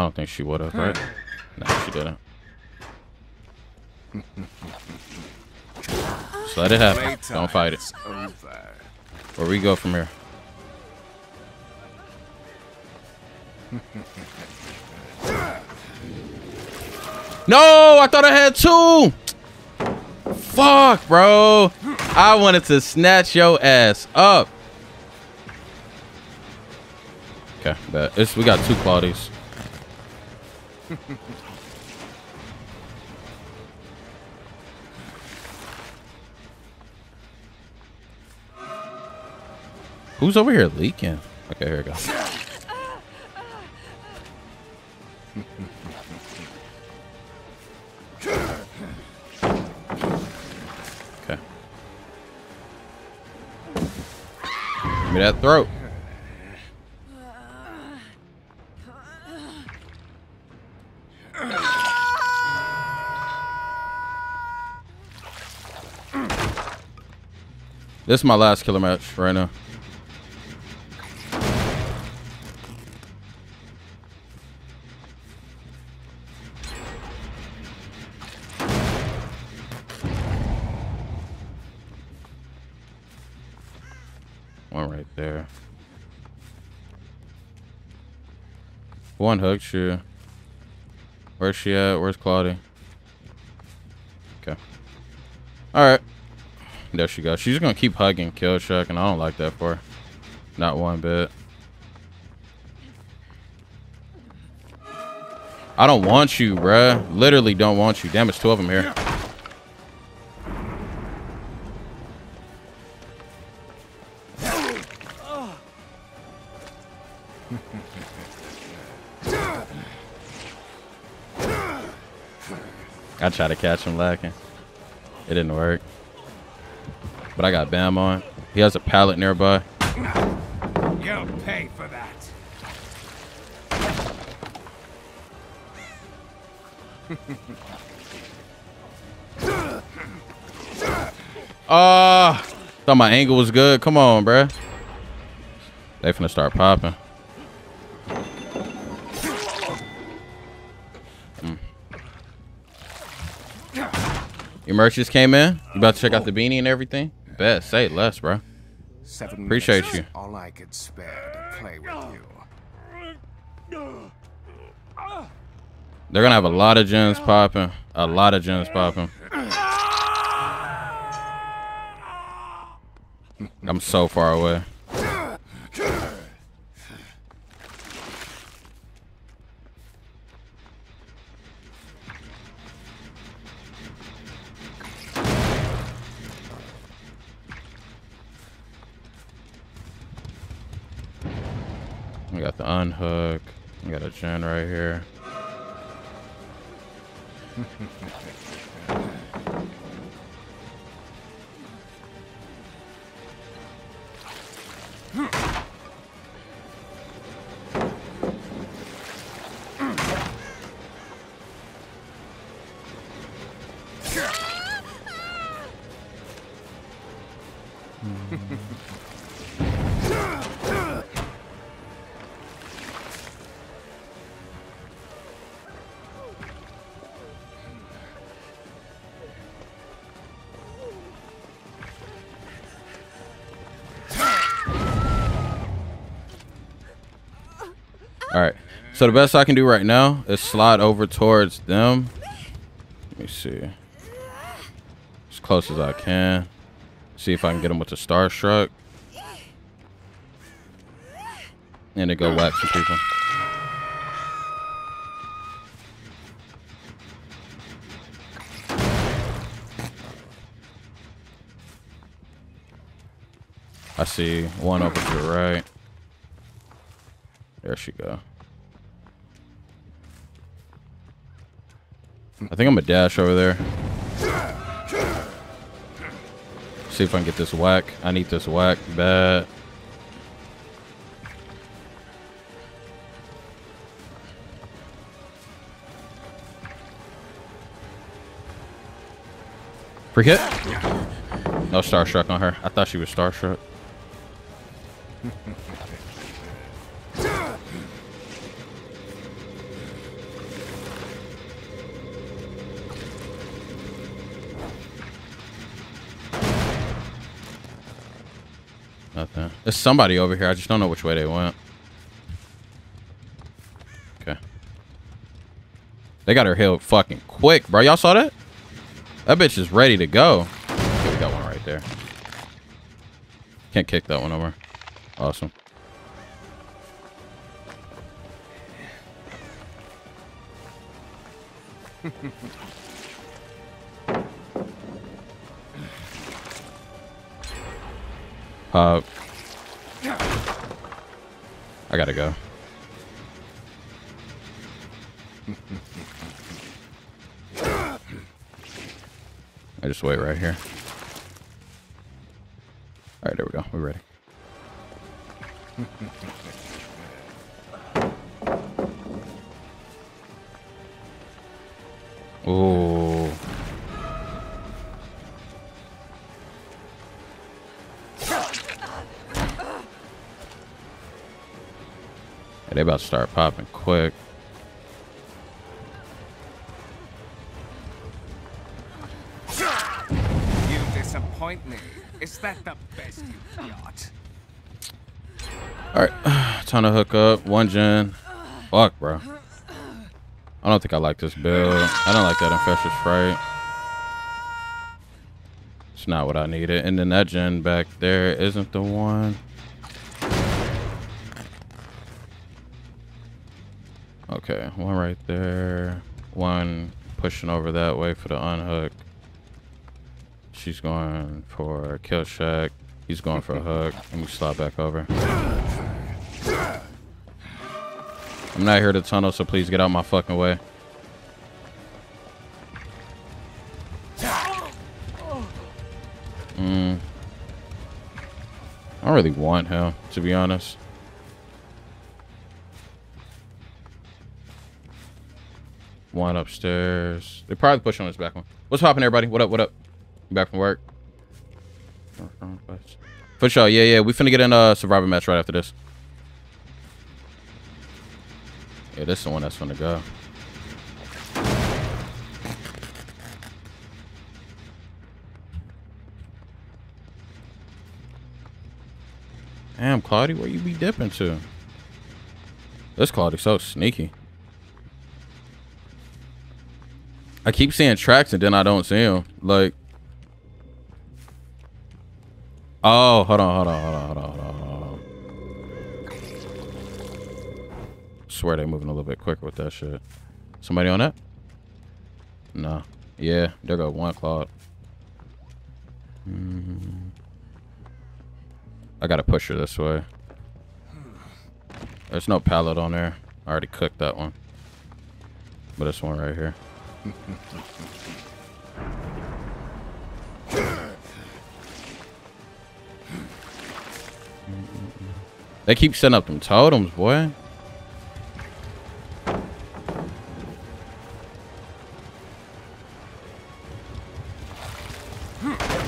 don't think she would have, right? No, she didn't. Just let it happen. Don't fight it. Where we go from here? No, I thought I had two. Fuck, bro. I wanted to snatch your ass up. Okay, bet. It's, we got two Claudies. Who's over here leaking? Okay, here we go. Okay. Give me that throat. This is my last killer match right now. One hooks you. Where's she at? Where's Claudia? Okay. Alright. There she goes. She's gonna keep hugging Killshock, and I don't like that for her. Not one bit. I don't want you, bruh. Literally don't want you. Damn, it's two of them here. I tried to catch him lacking. It didn't work. But I got Bam on. He has a pallet nearby. You'll pay for that. Ah! uh, thought my angle was good. Come on, bruh. They finna start popping. Your merch just came in. You about to check out the beanie and everything? Bet. Say less, bro. Seven Appreciate minutes, you. All I could spare to play with you. They're gonna have a lot of gens popping. A lot of gens popping. I'm so far away. We got the unhook. We got a gen right here. All right, so the best I can do right now is slide over towards them. Let me see. as close as I can. See if I can get him with the Starstruck. And to go whack some people. I see one over to the right. There she go. I think I'm a dash over there. See if I can get this whack. I need this whack bad. Free hit. No Starstruck on her. I thought she was Starstruck. Nothing. There's somebody over here. I just don't know which way they went. Okay. They got her healed fucking quick, bro. Y'all saw that? That bitch is ready to go. Okay, we got one right there. Can't kick that one over. Awesome. Pop. I gotta go. I just wait right here. All right, there we go. We're ready. Oh. Hey, they about to start popping quick. Me. Is that the best you've got? All right, time to hook up. One gen. Fuck, bro. I don't think I like this build. I don't like that Infectious Fright. It's not what I needed. And then that gen back there isn't the one. Okay, one right there. One pushing over that way for the unhook. She's going for a kill shack. He's going for a hook. Let me slide back over. I'm not here to tunnel, so please get out my fucking way. Mm. I don't really want him, to be honest. One upstairs. They probably push on this back one. What's poppin', everybody? What up? What up? Back from work. For sure, yeah, yeah. We finna get in a survivor match right after this. Yeah, this is the one that's finna go. Damn, Claudie, where you be dipping to? This Claudie's so sneaky. I keep seeing tracks and then I don't see them. Like. Oh, hold on, hold on, hold on, hold on, hold on, hold on. Swear they're moving a little bit quicker with that shit. Somebody on that? No. Yeah, there go one Claude. Mm-hmm. I gotta push her this way. There's no pallet on there. I already cooked that one. But this one right here. They keep setting up them totems, boy.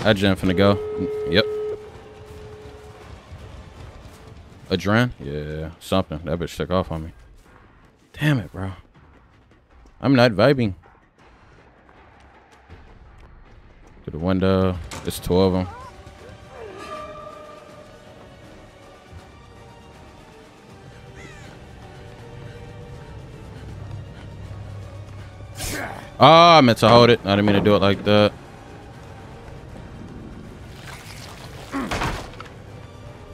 That gen finna go. Yep. A dren? Yeah, something. That bitch took off on me. Damn it, bro. I'm not vibing. To the window. There's two of them. Oh, I meant to hold it. I didn't mean to do it like that.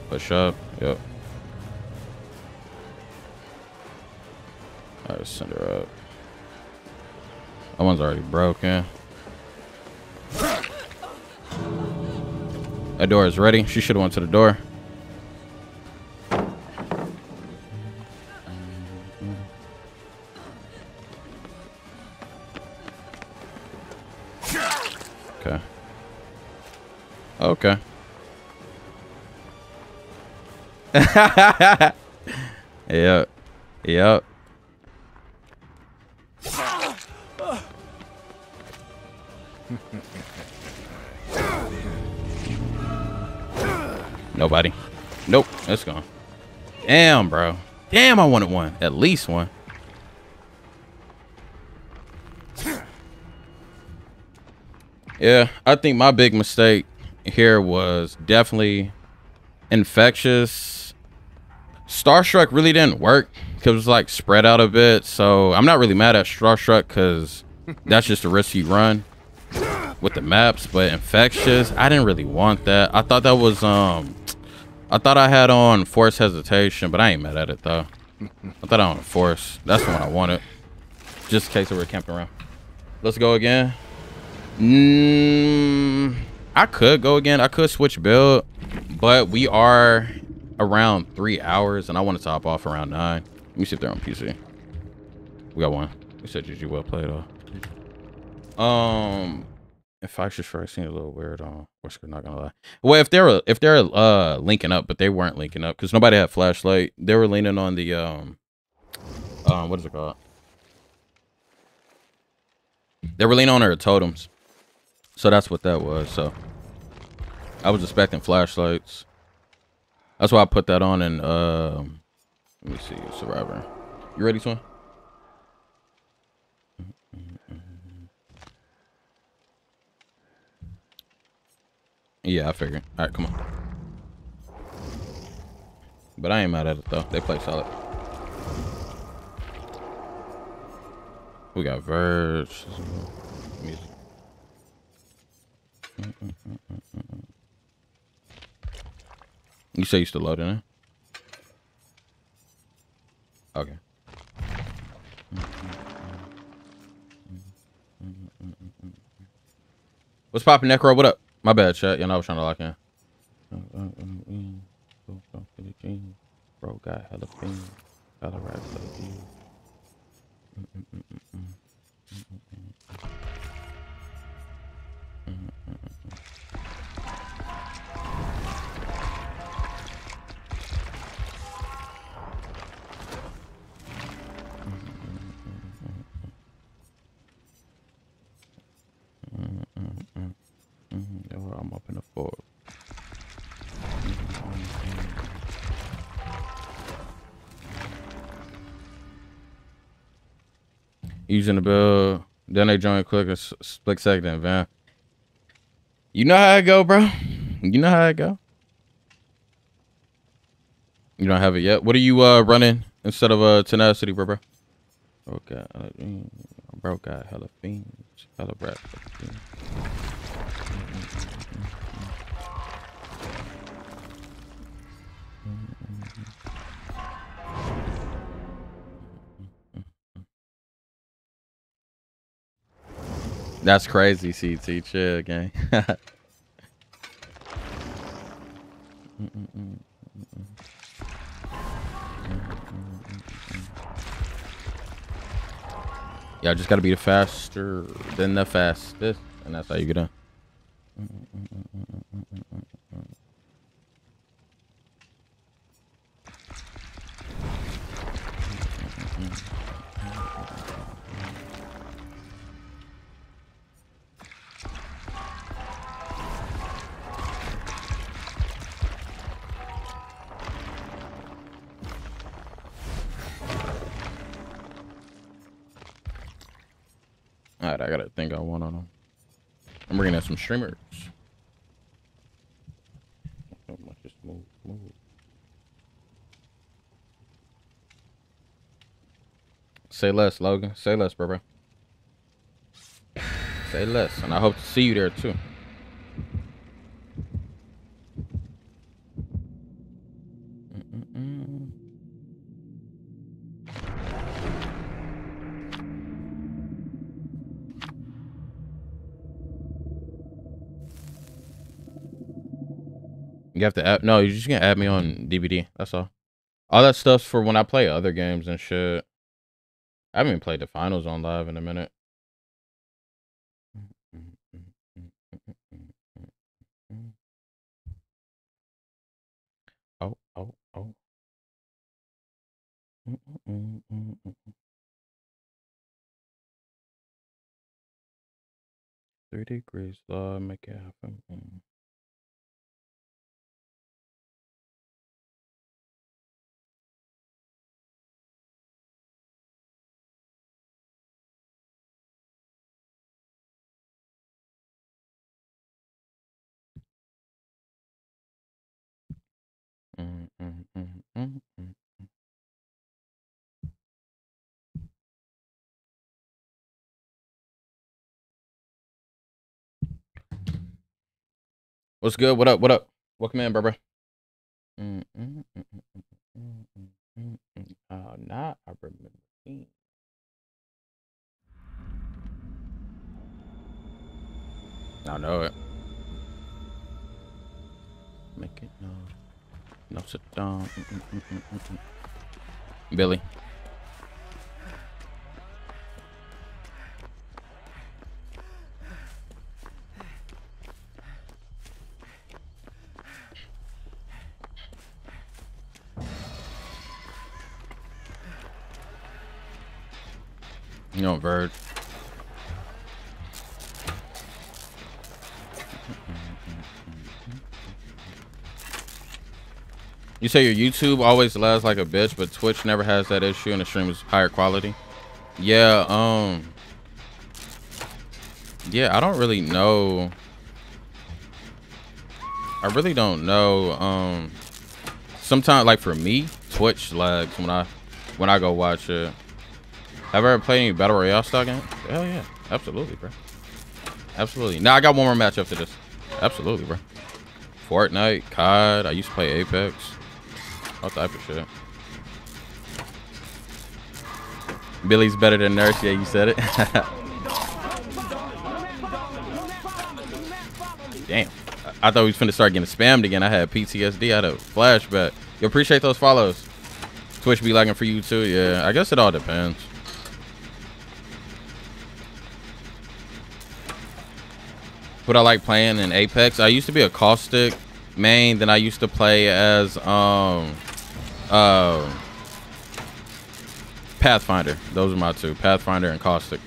Push up. Yep. All right, send her up. That one's already broken. That door is ready. She should have went to the door. Okay. Okay. Yep. Yep. Nobody. Nope. It's gone. Damn, bro. Damn, I wanted one. At least one. Yeah, I think my big mistake here was definitely infectious. Starstruck really didn't work because it was like spread out a bit. So I'm not really mad at Starstruck because that's just a risky run with the maps. But infectious, I didn't really want that. I thought that was um I thought I had on forced hesitation, but I ain't mad at it though. I thought I on force. That's the one I wanted. Just in case we were camping around. Let's go again. Mm, I could go again. I could switch build, but we are around three hours and I want to top off around nine. Let me see if they're on P C. We got one. We said G G, well played though. Um If I should sure I seen a little weird on whisker, not gonna lie. Well, if they're if they're uh linking up, but they weren't linking up because nobody had flashlight. They were leaning on the um um what is it called? They were leaning on her totems. So that's what that was. So I was expecting flashlights. That's why I put that on and um let me see, Survivor. You ready, Swan? Yeah, I figured. All right, come on. But I ain't mad at it, though. They play solid. We got Verge. Music. You say you still loading it? Okay. What's poppin', Necro? What up? My bad, chat. Y'all know I was trying to lock in. Bro, got hella pain. Got a rap for the I'm up in the fort. Using the build. Then they join quick a split second and vamp. You know how I go, bro. You know how I go. You don't have it yet. What are you uh running instead of uh tenacity, bro, bro? Bro got, uh, bro got hella fiends, hella rap. That's crazy, C T. Chill, gang. Yeah, I just gotta be the faster than the fastest, and that's how you get done. Alright, I gotta think I want on them. I'm bringing out some streamers. Move, move. Say less, Logan. Say less, bro, bro. Say less, and I hope to see you there too. You have to add, no, you're just gonna add me on D V D. That's all. All that stuff's for when I play other games and shit. I haven't even played the finals on live in a minute. Oh, oh, oh. Three degrees law, make it happen. Mm, mm, mm, mm, mm. What's good? What up? What up? Welcome in, Barbara. Mm, mm, mm, mm, mm, mm, mm, mm. Oh, nah, I remember. I know it. Make it known. No, sit down. Mm, mm, mm, mm, mm, mm. Billy. You know, Bird. You say your YouTube always lags like a bitch, but Twitch never has that issue and the stream is higher quality. Yeah, um. Yeah, I don't really know. I really don't know. Um sometimes, like for me, Twitch lags when I when I go watch it. Have I ever played any Battle Royale stock games? Hell yeah. Absolutely, bro. Absolutely. Now I got one more match after this. Absolutely, bro. Fortnite, C O D, I used to play Apex. All type of shit. Billy's better than Nurse. Yeah, you said it. Damn. I, I thought we was finna start getting spammed again. I had P T S D. I had a flashback. You appreciate those follows. Twitch be lagging for you too. Yeah, I guess it all depends. What I like playing in Apex, I used to be a Caustic main, then I used to play as um uh Pathfinder. Those are my two, Pathfinder and Caustic.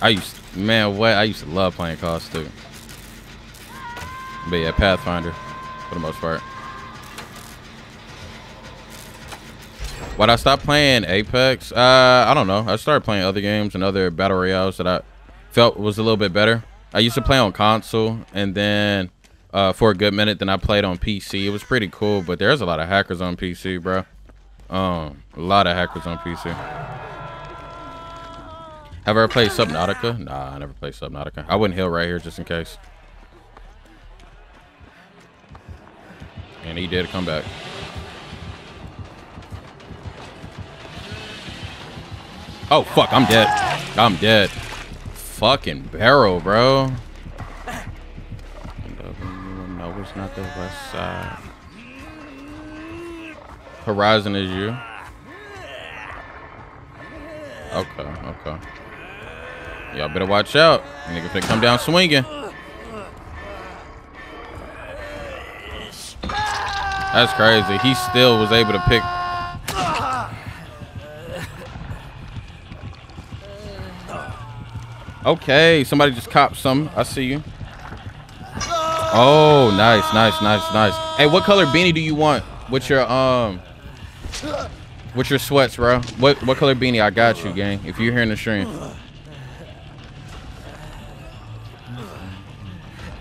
I used to, man what I used to love playing Caustic, but yeah, Pathfinder for the most part. Why'd I stop playing Apex? uh I don't know, I started playing other games and other battle royales that I felt was a little bit better. I used to play on console, and then uh, for a good minute, then I played on P C. It was pretty cool, but there's a lot of hackers on P C, bro. Um, a lot of hackers on P C. Have I ever played Subnautica? Nah, I never played Subnautica. I wouldn't heal right here just in case. And he did come back. Oh, fuck, I'm dead. I'm dead. Fucking barrel, bro. No, it's not the west side. Horizon is you. Okay, okay. Y'all better watch out. Nigga finna come down swinging. That's crazy. He still was able to pick. Okay, somebody just copped some. I see you. Oh, nice, nice, nice, nice. Hey, what color beanie do you want with your um with your sweats, bro? What what color beanie? I got you, gang. If you're here in the stream.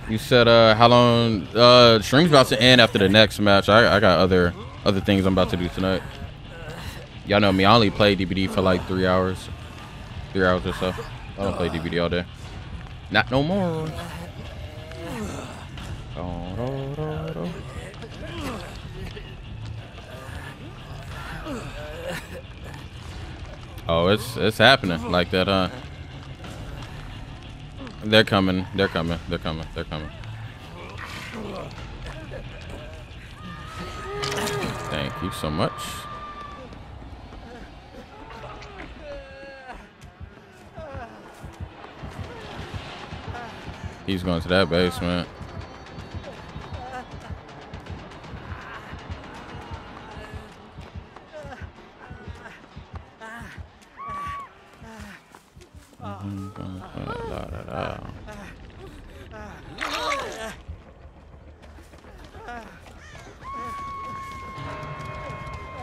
You said uh how long uh stream's about to end after the next match. I I got other other things I'm about to do tonight. Y'all know me, I only play D B D for like three hours. Three hours or so. I don't play D V D all day. Not no more. Oh, it's it's happening like that, huh? They're coming. They're coming. They're coming. They're coming. Thank you so much. He's going to that basement.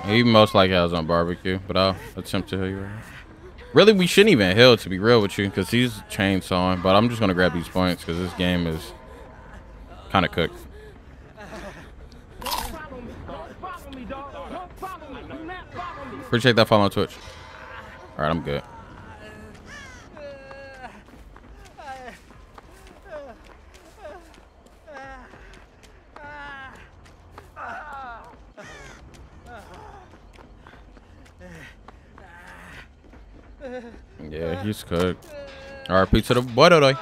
He most likely has on barbecue, but I'll attempt to heal you. Really, we shouldn't even heal, to be real with you, because he's chainsawing. But I'm just going to grab these points because this game is kind of cooked. Appreciate that follow on Twitch. All right, I'm good. Yeah, he's cooked. R I P to the boy, though. Have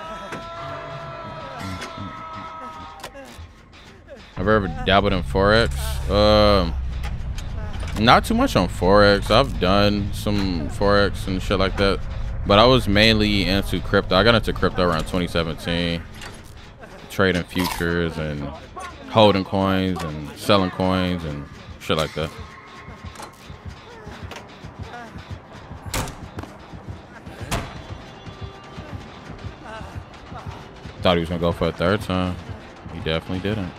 I ever dabbled in Forex? Um, not too much on Forex. I've done some Forex and shit like that, but I was mainly into crypto. I got into crypto around twenty seventeen, trading futures and holding coins and selling coins and shit like that. Thought he was gonna go for a third time. He definitely didn't.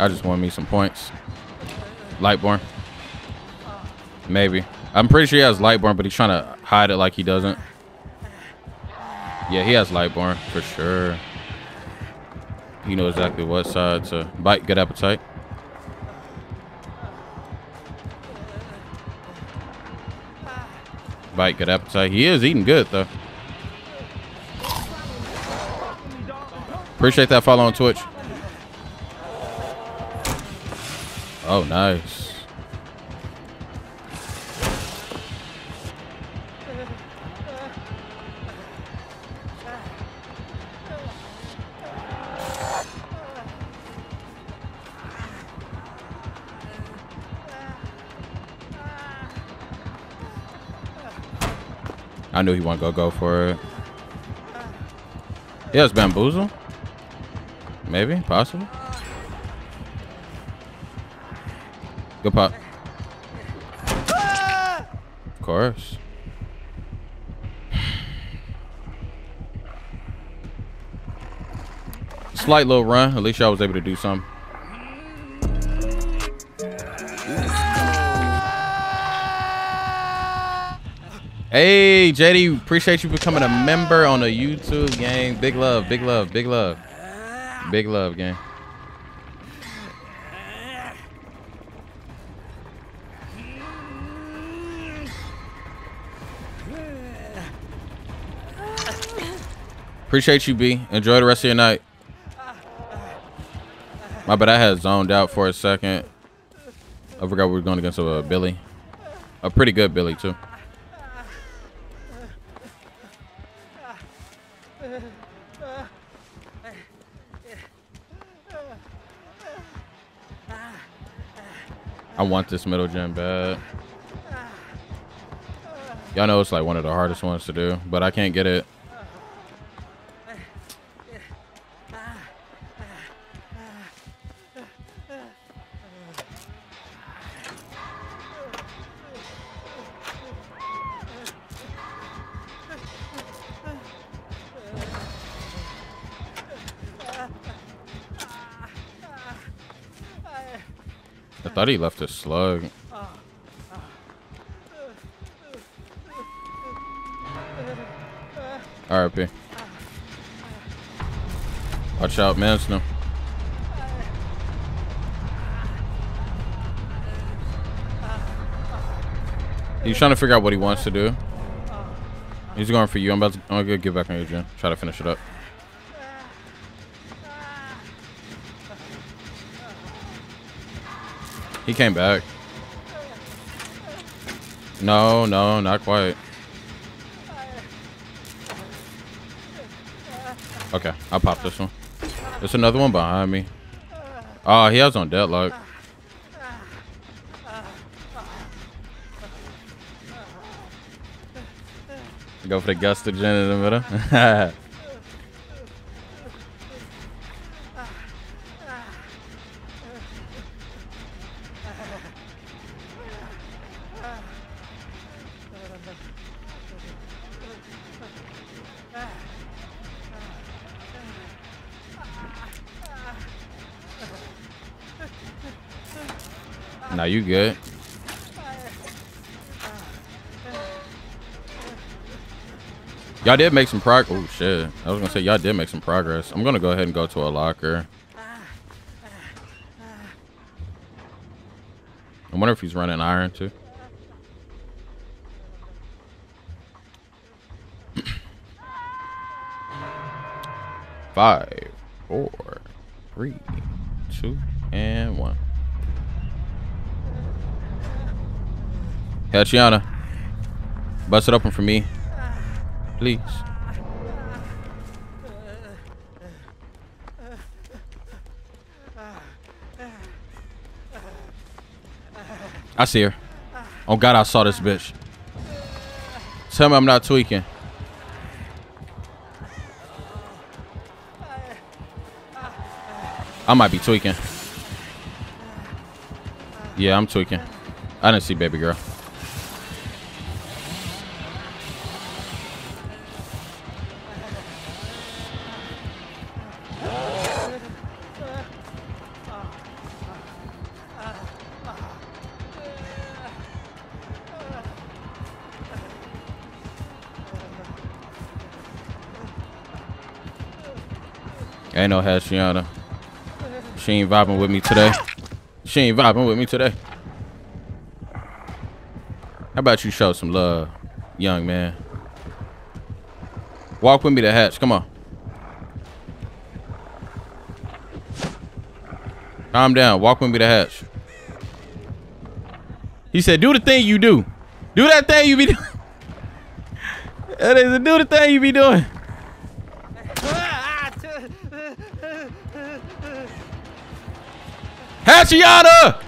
I just want me some points. Lightborn. Maybe. I'm pretty sure he has Lightborn, but he's trying to hide it like he doesn't. Yeah, he has Lightborn for sure. You know exactly what side to bite. Good appetite. Bite. Good appetite. He is eating good though. Appreciate that follow on Twitch. Oh, nice. I knew he wanted to go go for it. Yeah, it's bamboozle. Maybe, possible. Good pop. Of course. Slight little run. At least I was able to do something. Hey, J D, appreciate you becoming a member on the YouTube, gang. Big love, big love, big love. Big love, gang. Appreciate you, B. Enjoy the rest of your night. My bad, I had zoned out for a second. I forgot we were going against a Billy. A pretty good Billy, too. I want this middle gym bad. Y'all know it's like one of the hardest ones to do, but I can't get it. I thought he left a slug. R I P. Watch out, man. Snow. He's trying to figure out what he wants to do. He's going for you. I'm about to I'm gonna get back on your gym. Try to finish it up. He came back. No, no, not quite. Okay, I'll pop this one. There's another one behind me. Oh, he has on deadlock. Go for the gustogen in the middle. Now you good. Y'all did make some prog- oh shit. I was gonna say y'all did make some progress. I'm gonna go ahead and go to a locker. I wonder if he's running iron too. Five, four, three, two, and one. Tatiana, bust it open for me, please. I see her. Oh God, I saw this bitch. Tell me I'm not tweaking. I might be tweaking. Yeah, I'm tweaking. I didn't see baby girl. Ain't no Hashiana. She ain't vibing with me today. She ain't vibing with me today. How about you show some love, young man? Walk with me to Hatch. Come on. Calm down. Walk with me to Hatch. He said, do the thing you do. Do that thing you be doing. That is, do the thing you be doing. Hashiana!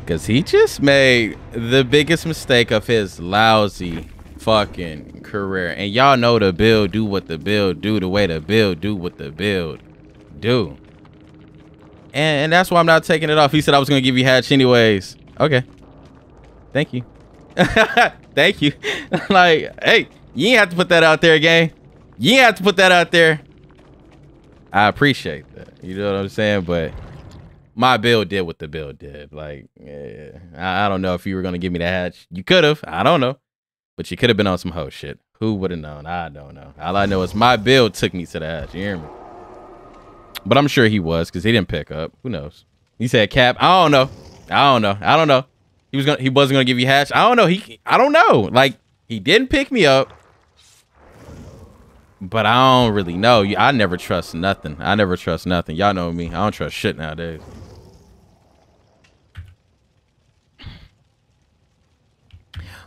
Because he just made the biggest mistake of his lousy fucking career. And y'all know the build do what the build do, the way the build do what the build do. And, and that's why I'm not taking it off. He said I was going to give you Hatch anyways. Okay. Thank you. Thank you. Like, hey, you ain't have to put that out there, gang. You ain't have to put that out there. I appreciate that. You know what I'm saying? But my build did what the build did. Like, yeah, I, I don't know if you were going to give me the Hatch. You could have. I don't know. But you could have been on some hoe shit. Who would have known? I don't know. All I know is my build took me to the Hatch. You hear me? But I'm sure he was because he didn't pick up. Who knows? He said cap. I don't know. I don't know. I don't know. He was gonna. He wasn't going to give you Hatch. I don't know. He. I don't know. Like, he didn't pick me up. But I don't really know. I never trust nothing. I never trust nothing. Y'all know me. I don't trust shit nowadays.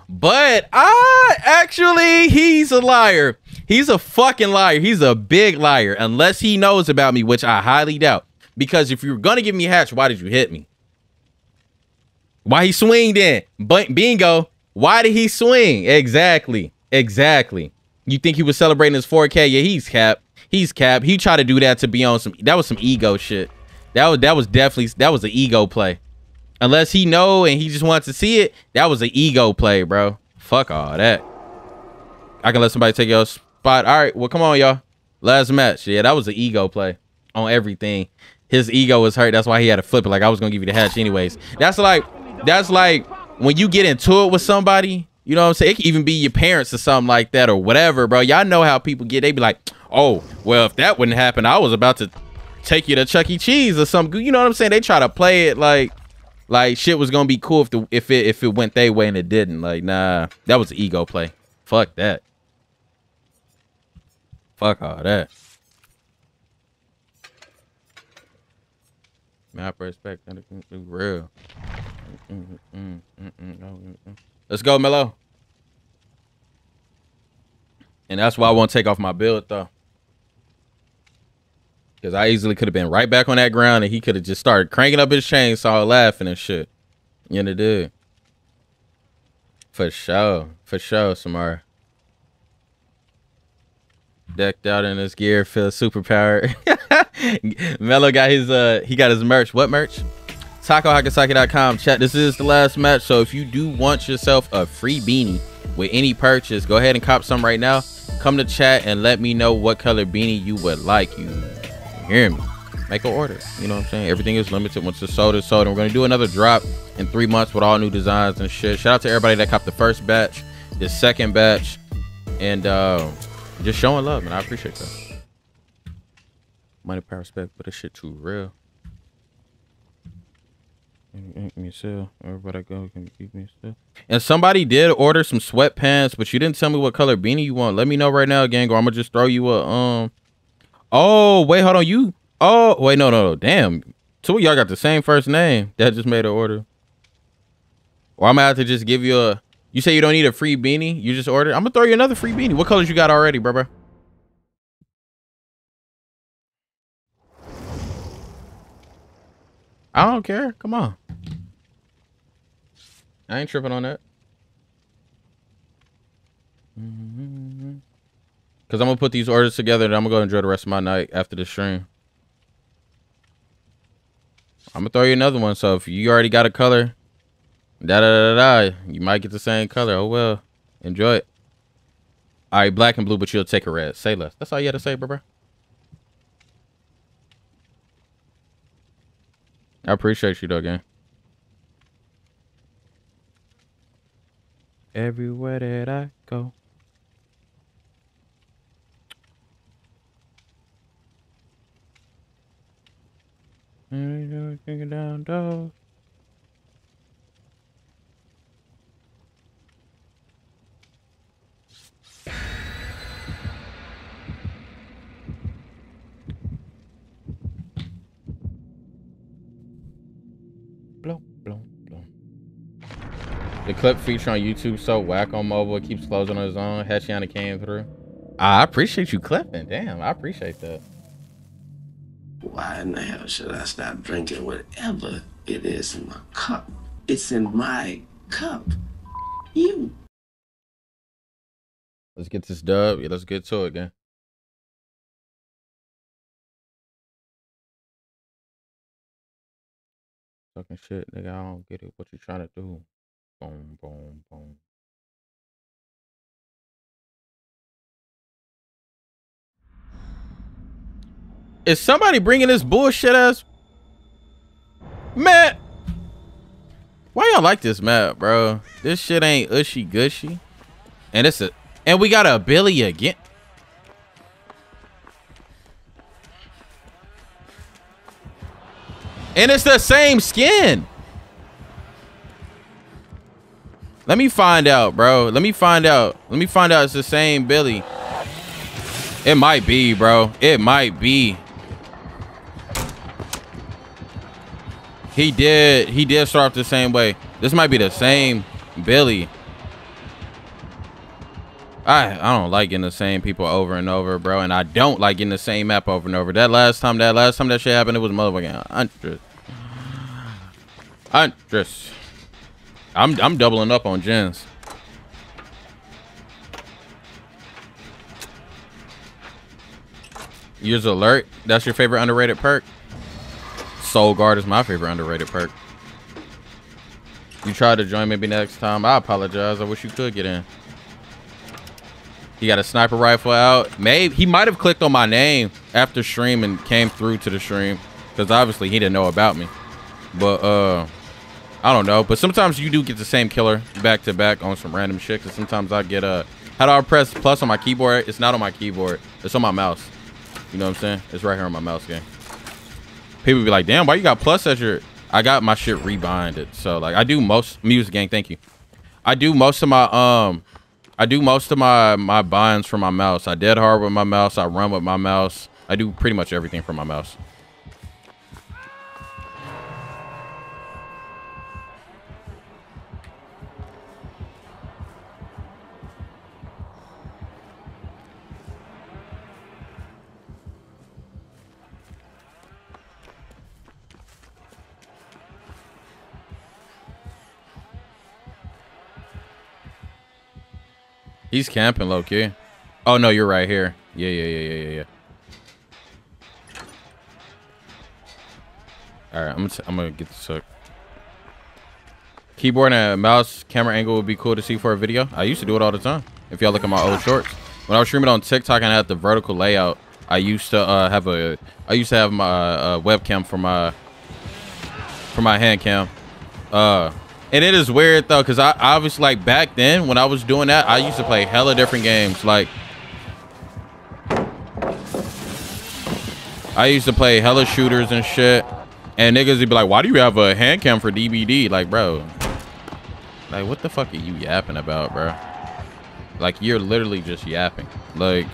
But I actually, he's a liar. He's a fucking liar. He's a big liar. Unless he knows about me, which I highly doubt. Because if you were going to give me Hatch, why did you hit me? Why he swinged in? But bingo. Why did he swing? Exactly. Exactly. You think he was celebrating his four K? Yeah, he's cap. He's cap. He tried to do that to be on some. That was some ego shit. That was that was definitely that was an ego play. Unless he know and he just wants to see it, that was an ego play, bro. Fuck all that. I can let somebody take your spot. All right, well come on, y'all. Last match. Yeah, that was an ego play on everything. His ego was hurt. That's why he had to flip it. Like, I was gonna give you the Hatch anyways. That's like that's like when you get into it with somebody. You know what I'm saying? It could even be your parents or something like that or whatever, bro. Y'all know how people get. They be like, oh, well, if that wouldn't happen, I was about to take you to Chuck E. Cheese or something. You know what I'm saying? They try to play it like like shit was going to be cool if the if it if it went their way and it didn't. Like, nah, that was an ego play. Fuck that. Fuck all that. Man, I respect that. Real. Let's go, Melo. And that's why I won't take off my build, though. Because I easily could have been right back on that ground and he could have just started cranking up his chainsaw laughing and shit. You know, dude. For sure. For sure, Samara. Decked out in his gear, feels superpowered. Melo got his, uh, he got his merch. What merch? Taco Hakasaki dot com. Chat, this is the last match. So if you do want yourself a free beanie with any purchase, go ahead and cop some right now. Come to chat and let me know what color beanie you would like. You hear me? Make an order. You know what I'm saying? Everything is limited once it's sold, it's sold. And we're going to do another drop in three months with all new designs and shit. Shout out to everybody that copped the first batch, the second batch, and, uh, just showing love, man. I appreciate that. Money, power, respect, but this shit too real. Everybody go, can keep me still. And somebody did order some sweatpants, but you didn't tell me what color beanie you want. Let me know right now, gang, or I'm gonna just throw you a um. Oh wait, hold on, you. Oh wait, no, no, no. Damn, two of y'all got the same first name. That just made an order. Or I'm gonna have to just give you a. You say you don't need a free beanie. You just ordered. I'm going to throw you another free beanie. What colors you got already, bro, bro? I don't care. Come on. I ain't tripping on that. Because I'm going to put these orders together and I'm going to go enjoy the rest of my night after the stream. I'm going to throw you another one. So if you already got a color... Da, da da da da. You might get the same color. Oh well. Enjoy it. All right, black and blue, but you'll take a red. Say less. That's all you had to say, bro, bro. I appreciate you, though, gang. Everywhere that I go. Down dogs. Blow, blow, blow. The clip feature on YouTube so whack on mobile, it keeps closing on its own. Hachiana came through. I appreciate you clipping. Damn, I appreciate that. Why in the hell should I stop drinking whatever it is in my cup? It's in my cup. You. Let's get this dub. Yeah, let's get to it, gang. Fucking shit, nigga. I don't get it. What you trying to do? Boom, boom, boom. Is somebody bringing this bullshit ass? Man. Why y'all like this map, bro? This shit ain't ushy gushy. And it's a... And we got a Billy again. And it's the same skin. Let me find out, bro. Let me find out. Let me find out it's the same Billy. It might be, bro. It might be. He did. He did start off the same way. This might be the same Billy. I, I don't like getting the same people over and over, bro. And I don't like getting the same map over and over. That last time, that last time that shit happened, it was motherfucking Huntress. Huntress. I'm, I'm doubling up on gens. Use alert. That's your favorite underrated perk? Soul Guard is my favorite underrated perk. You try to join maybe next time. I apologize. I wish you could get in. He got a sniper rifle out. Maybe he might have clicked on my name after stream and came through to the stream because obviously he didn't know about me. But uh, I don't know. But sometimes you do get the same killer back to back on some random shit. Because sometimes I get a uh, how do I press plus on my keyboard? It's not on my keyboard. It's on my mouse. You know what I'm saying? It's right here on my mouse game. People be like, damn, why you got plus at your? I got my shit rebinded. So like I do most music gang. Thank you. I do most of my um. I do most of my, my binds from my mouse. I dead hard with my mouse. I run with my mouse. I do pretty much everything from my mouse. He's camping low-key. Oh, no, you're right here. Yeah, yeah, yeah, yeah, yeah, yeah. All right, I'm gonna, I'm gonna get this hook. Keyboard and a mouse camera angle would be cool to see for a video. I used to do it all the time. If y'all look at my old shorts. When I was streaming on TikTok and I had the vertical layout, I used to uh, have a, I used to have my uh, webcam for my, for my hand cam. Uh, and it is weird though, cause I, I was like back then when I was doing that, I used to play hella different games. Like, I used to play hella shooters and shit. And niggas would be like, why do you have a hand cam for D B D? Like, bro, like what the fuck are you yapping about, bro? Like you're literally just yapping. Like.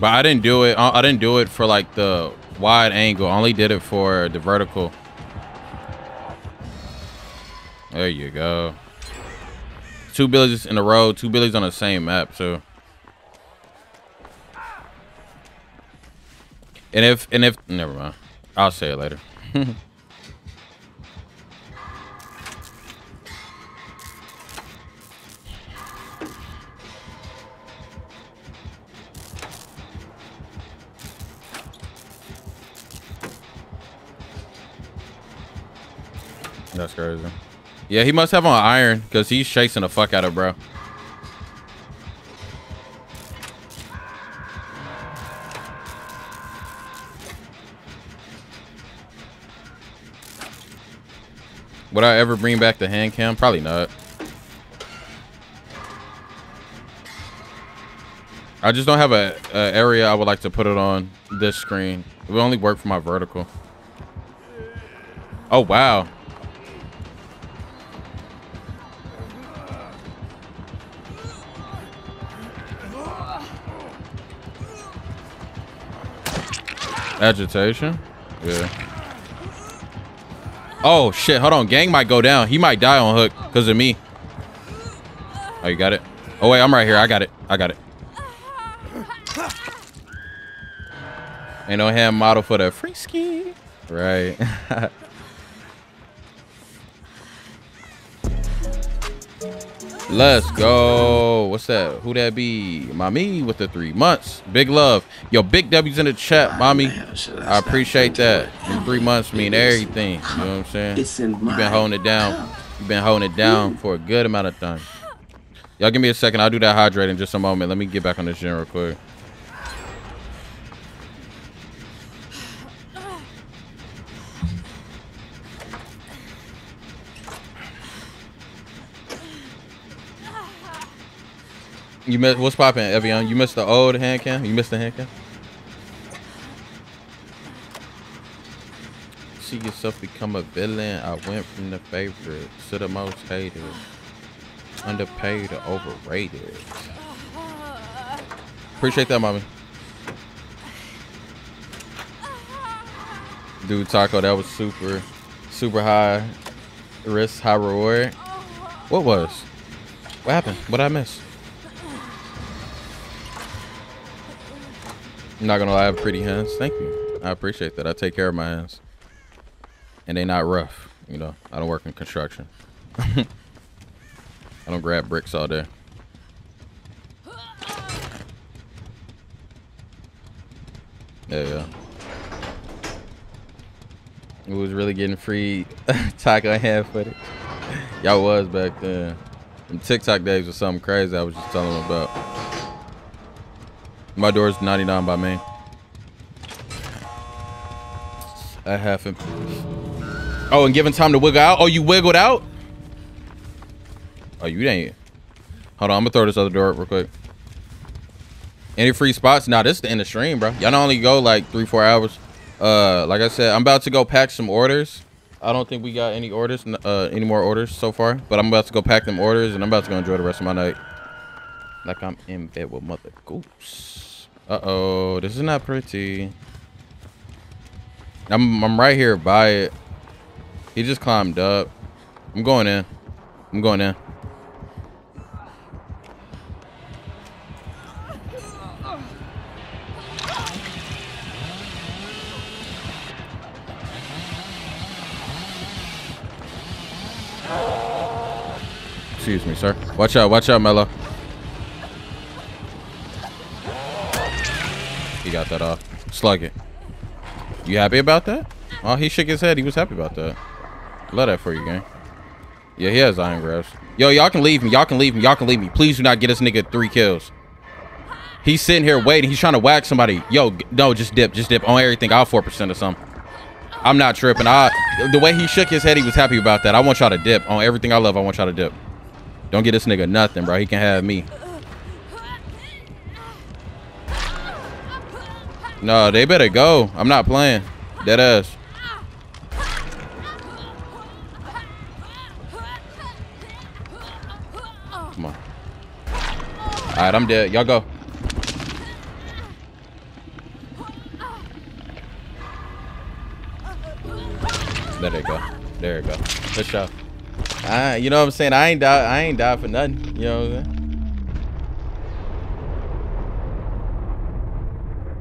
But I didn't do it. I didn't do it for like the wide angle. I only did it for the vertical. There you go. Two billies in a row. Two billies on the same map. So. And if and if never mind. I'll say it later. That's crazy. Yeah, he must have on iron because he's chasing the fuck out of bro. Would I ever bring back the hand cam? Probably not. I just don't have a, a area I would like to put it on this screen. It would only work for my vertical. Oh, wow. Agitation? Yeah. Oh shit, hold on. Gang might go down. He might die on hook because of me. Oh, you got it? Oh wait, I'm right here. I got it. I got it. Ain't no hand model for the frisky. Right. Let's go. What's that? Who that be? Mommy with the three months. Big love. Yo, Big W's in the chat, mommy. I appreciate that. And three months mean everything. You know what I'm saying? You've been holding it down. You've been holding it down for a good amount of time. Y'all give me a second. I'll do that hydrate in just a moment. Let me get back on this gen real quick. You miss, what's popping, Evian? You missed the old hand cam? You missed the hand cam? See yourself become a villain. I went from the favorite to the most hated. Underpaid or overrated. Appreciate that, mommy. Dude, Taco, that was super, super high risk, high reward. What was? What happened? What did I miss? I'm not gonna lie, I have pretty hands. Thank you. I appreciate that. I take care of my hands. And they're not rough. You know, I don't work in construction. I don't grab bricks all day. There you go. It was really getting free taco hand footage. Y'all was back then. Them TikTok days was something crazy I was just telling them about. My door is ninety-nine by me. I have him. Oh, and giving time to wiggle out. Oh, you wiggled out? Oh, you didn't. Hold on, I'm gonna throw this other door up real quick. Any free spots? Nah, this is the end of stream, bro. Y'all don't only go like three, four hours. Uh, like I said, I'm about to go pack some orders. I don't think we got any orders, uh, any more orders so far. But I'm about to go pack them orders, and I'm about to go enjoy the rest of my night. Like I'm in bed with Mother Goose. Uh-oh, this is not pretty. I'm, I'm right here by it. He just climbed up. I'm going in. I'm going in. Excuse me, sir. Watch out. Watch out, Mello. He got that off. Slug it. You happy about that? Oh, he shook his head. He was happy about that. Love that for you, gang. Yeah, he has iron grabs. Yo, y'all can leave me. Y'all can leave me. Y'all can leave me. Please do not get this nigga three kills. He's sitting here waiting. He's trying to whack somebody. Yo, no, just dip. Just dip on everything. I'll four percent or something. I'm not tripping. I, the way he shook his head, he was happy about that. I want y'all to dip on everything I love. I want y'all to dip. Don't get this nigga nothing, bro. He can have me. No, they better go. I'm not playing. Dead ass. Come on. All right, I'm dead. Y'all go. There it go. There it go. Good shot. I, you know what I'm saying? I ain't die. I ain't die for nothing. You know what I'm saying?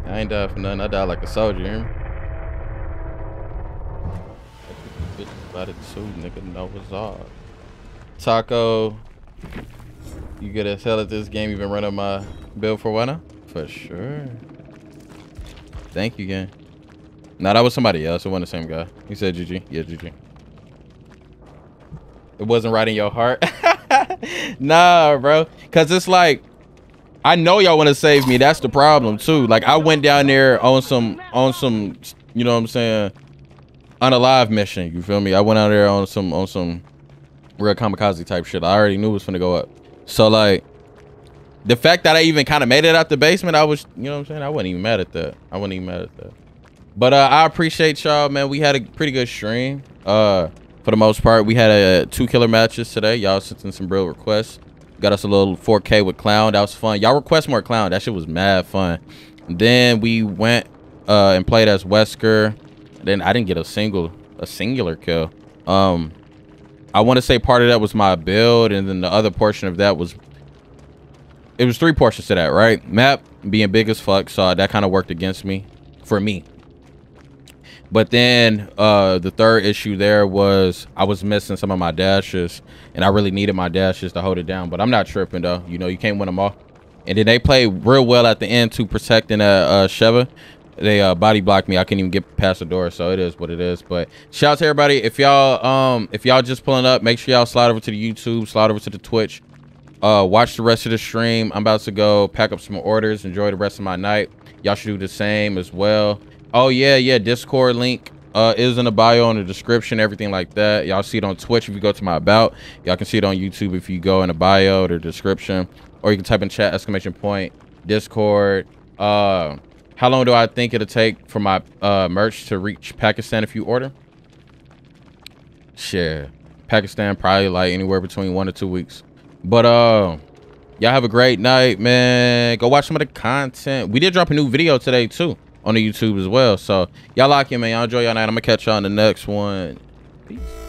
I ain't die for nothing. I died like a soldier. You hear me? About it too, nigga. No, what's up? Taco, you good as hell at this game. You've been running my build for what now? For sure. Thank you, gang. Nah, that was somebody else. It wasn't the same guy. He said G G. Yeah, G G. It wasn't right in your heart. Nah, bro. Because it's like, I know y'all want to save me. That's the problem, too. Like, I went down there on some, on some, you know what I'm saying, unalive mission. You feel me? I went out there on some, on some real kamikaze type shit. I already knew it was going to go up. So, like, the fact that I even kind of made it out the basement, I was, you know what I'm saying? I wasn't even mad at that. I wasn't even mad at that. But uh, I appreciate y'all, man. We had a pretty good stream uh, for the most part. We had uh, two killer matches today. Y'all sent in some real requests. Got us a little four K with Clown. That was fun. Y'all request more Clown. That shit was mad fun. And then we went uh, and played as Wesker. Then I didn't get a single, a singular kill. Um, I want to say part of that was my build. And then the other portion of that was, it was three portions to that, right? Map being big as fuck. So that kind of worked against me, for me. But then uh, the third issue there was I was missing some of my dashes, and I really needed my dashes to hold it down. But I'm not tripping, though. You know, you can't win them all. And then they played real well at the end to protecting uh, uh, Sheva. They uh, body blocked me. I couldn't even get past the door, so it is what it is. But shout out to everybody. If y'all um, if y'all just pulling up, make sure y'all slide over to the YouTube, slide over to the Twitch. Uh, watch the rest of the stream. I'm about to go pack up some orders, enjoy the rest of my night. Y'all should do the same as well. Oh yeah, yeah, Discord link uh is in the bio, in the description, everything like that. Y'all see it on Twitch if you go to my about. Y'all can see it on YouTube if you go in the bio or the description, or you can type in chat exclamation point Discord. Uh how long do I think it'll take for my uh merch to reach Pakistan if you order? Shit, Pakistan probably like anywhere between one to two weeks. But uh y'all have a great night, man. Go watch some of the content. We did drop a new video today too on the YouTube as well. So y'all like it, man. Y'all enjoy y'all night. I'm gonna catch y'all in the next one. Peace.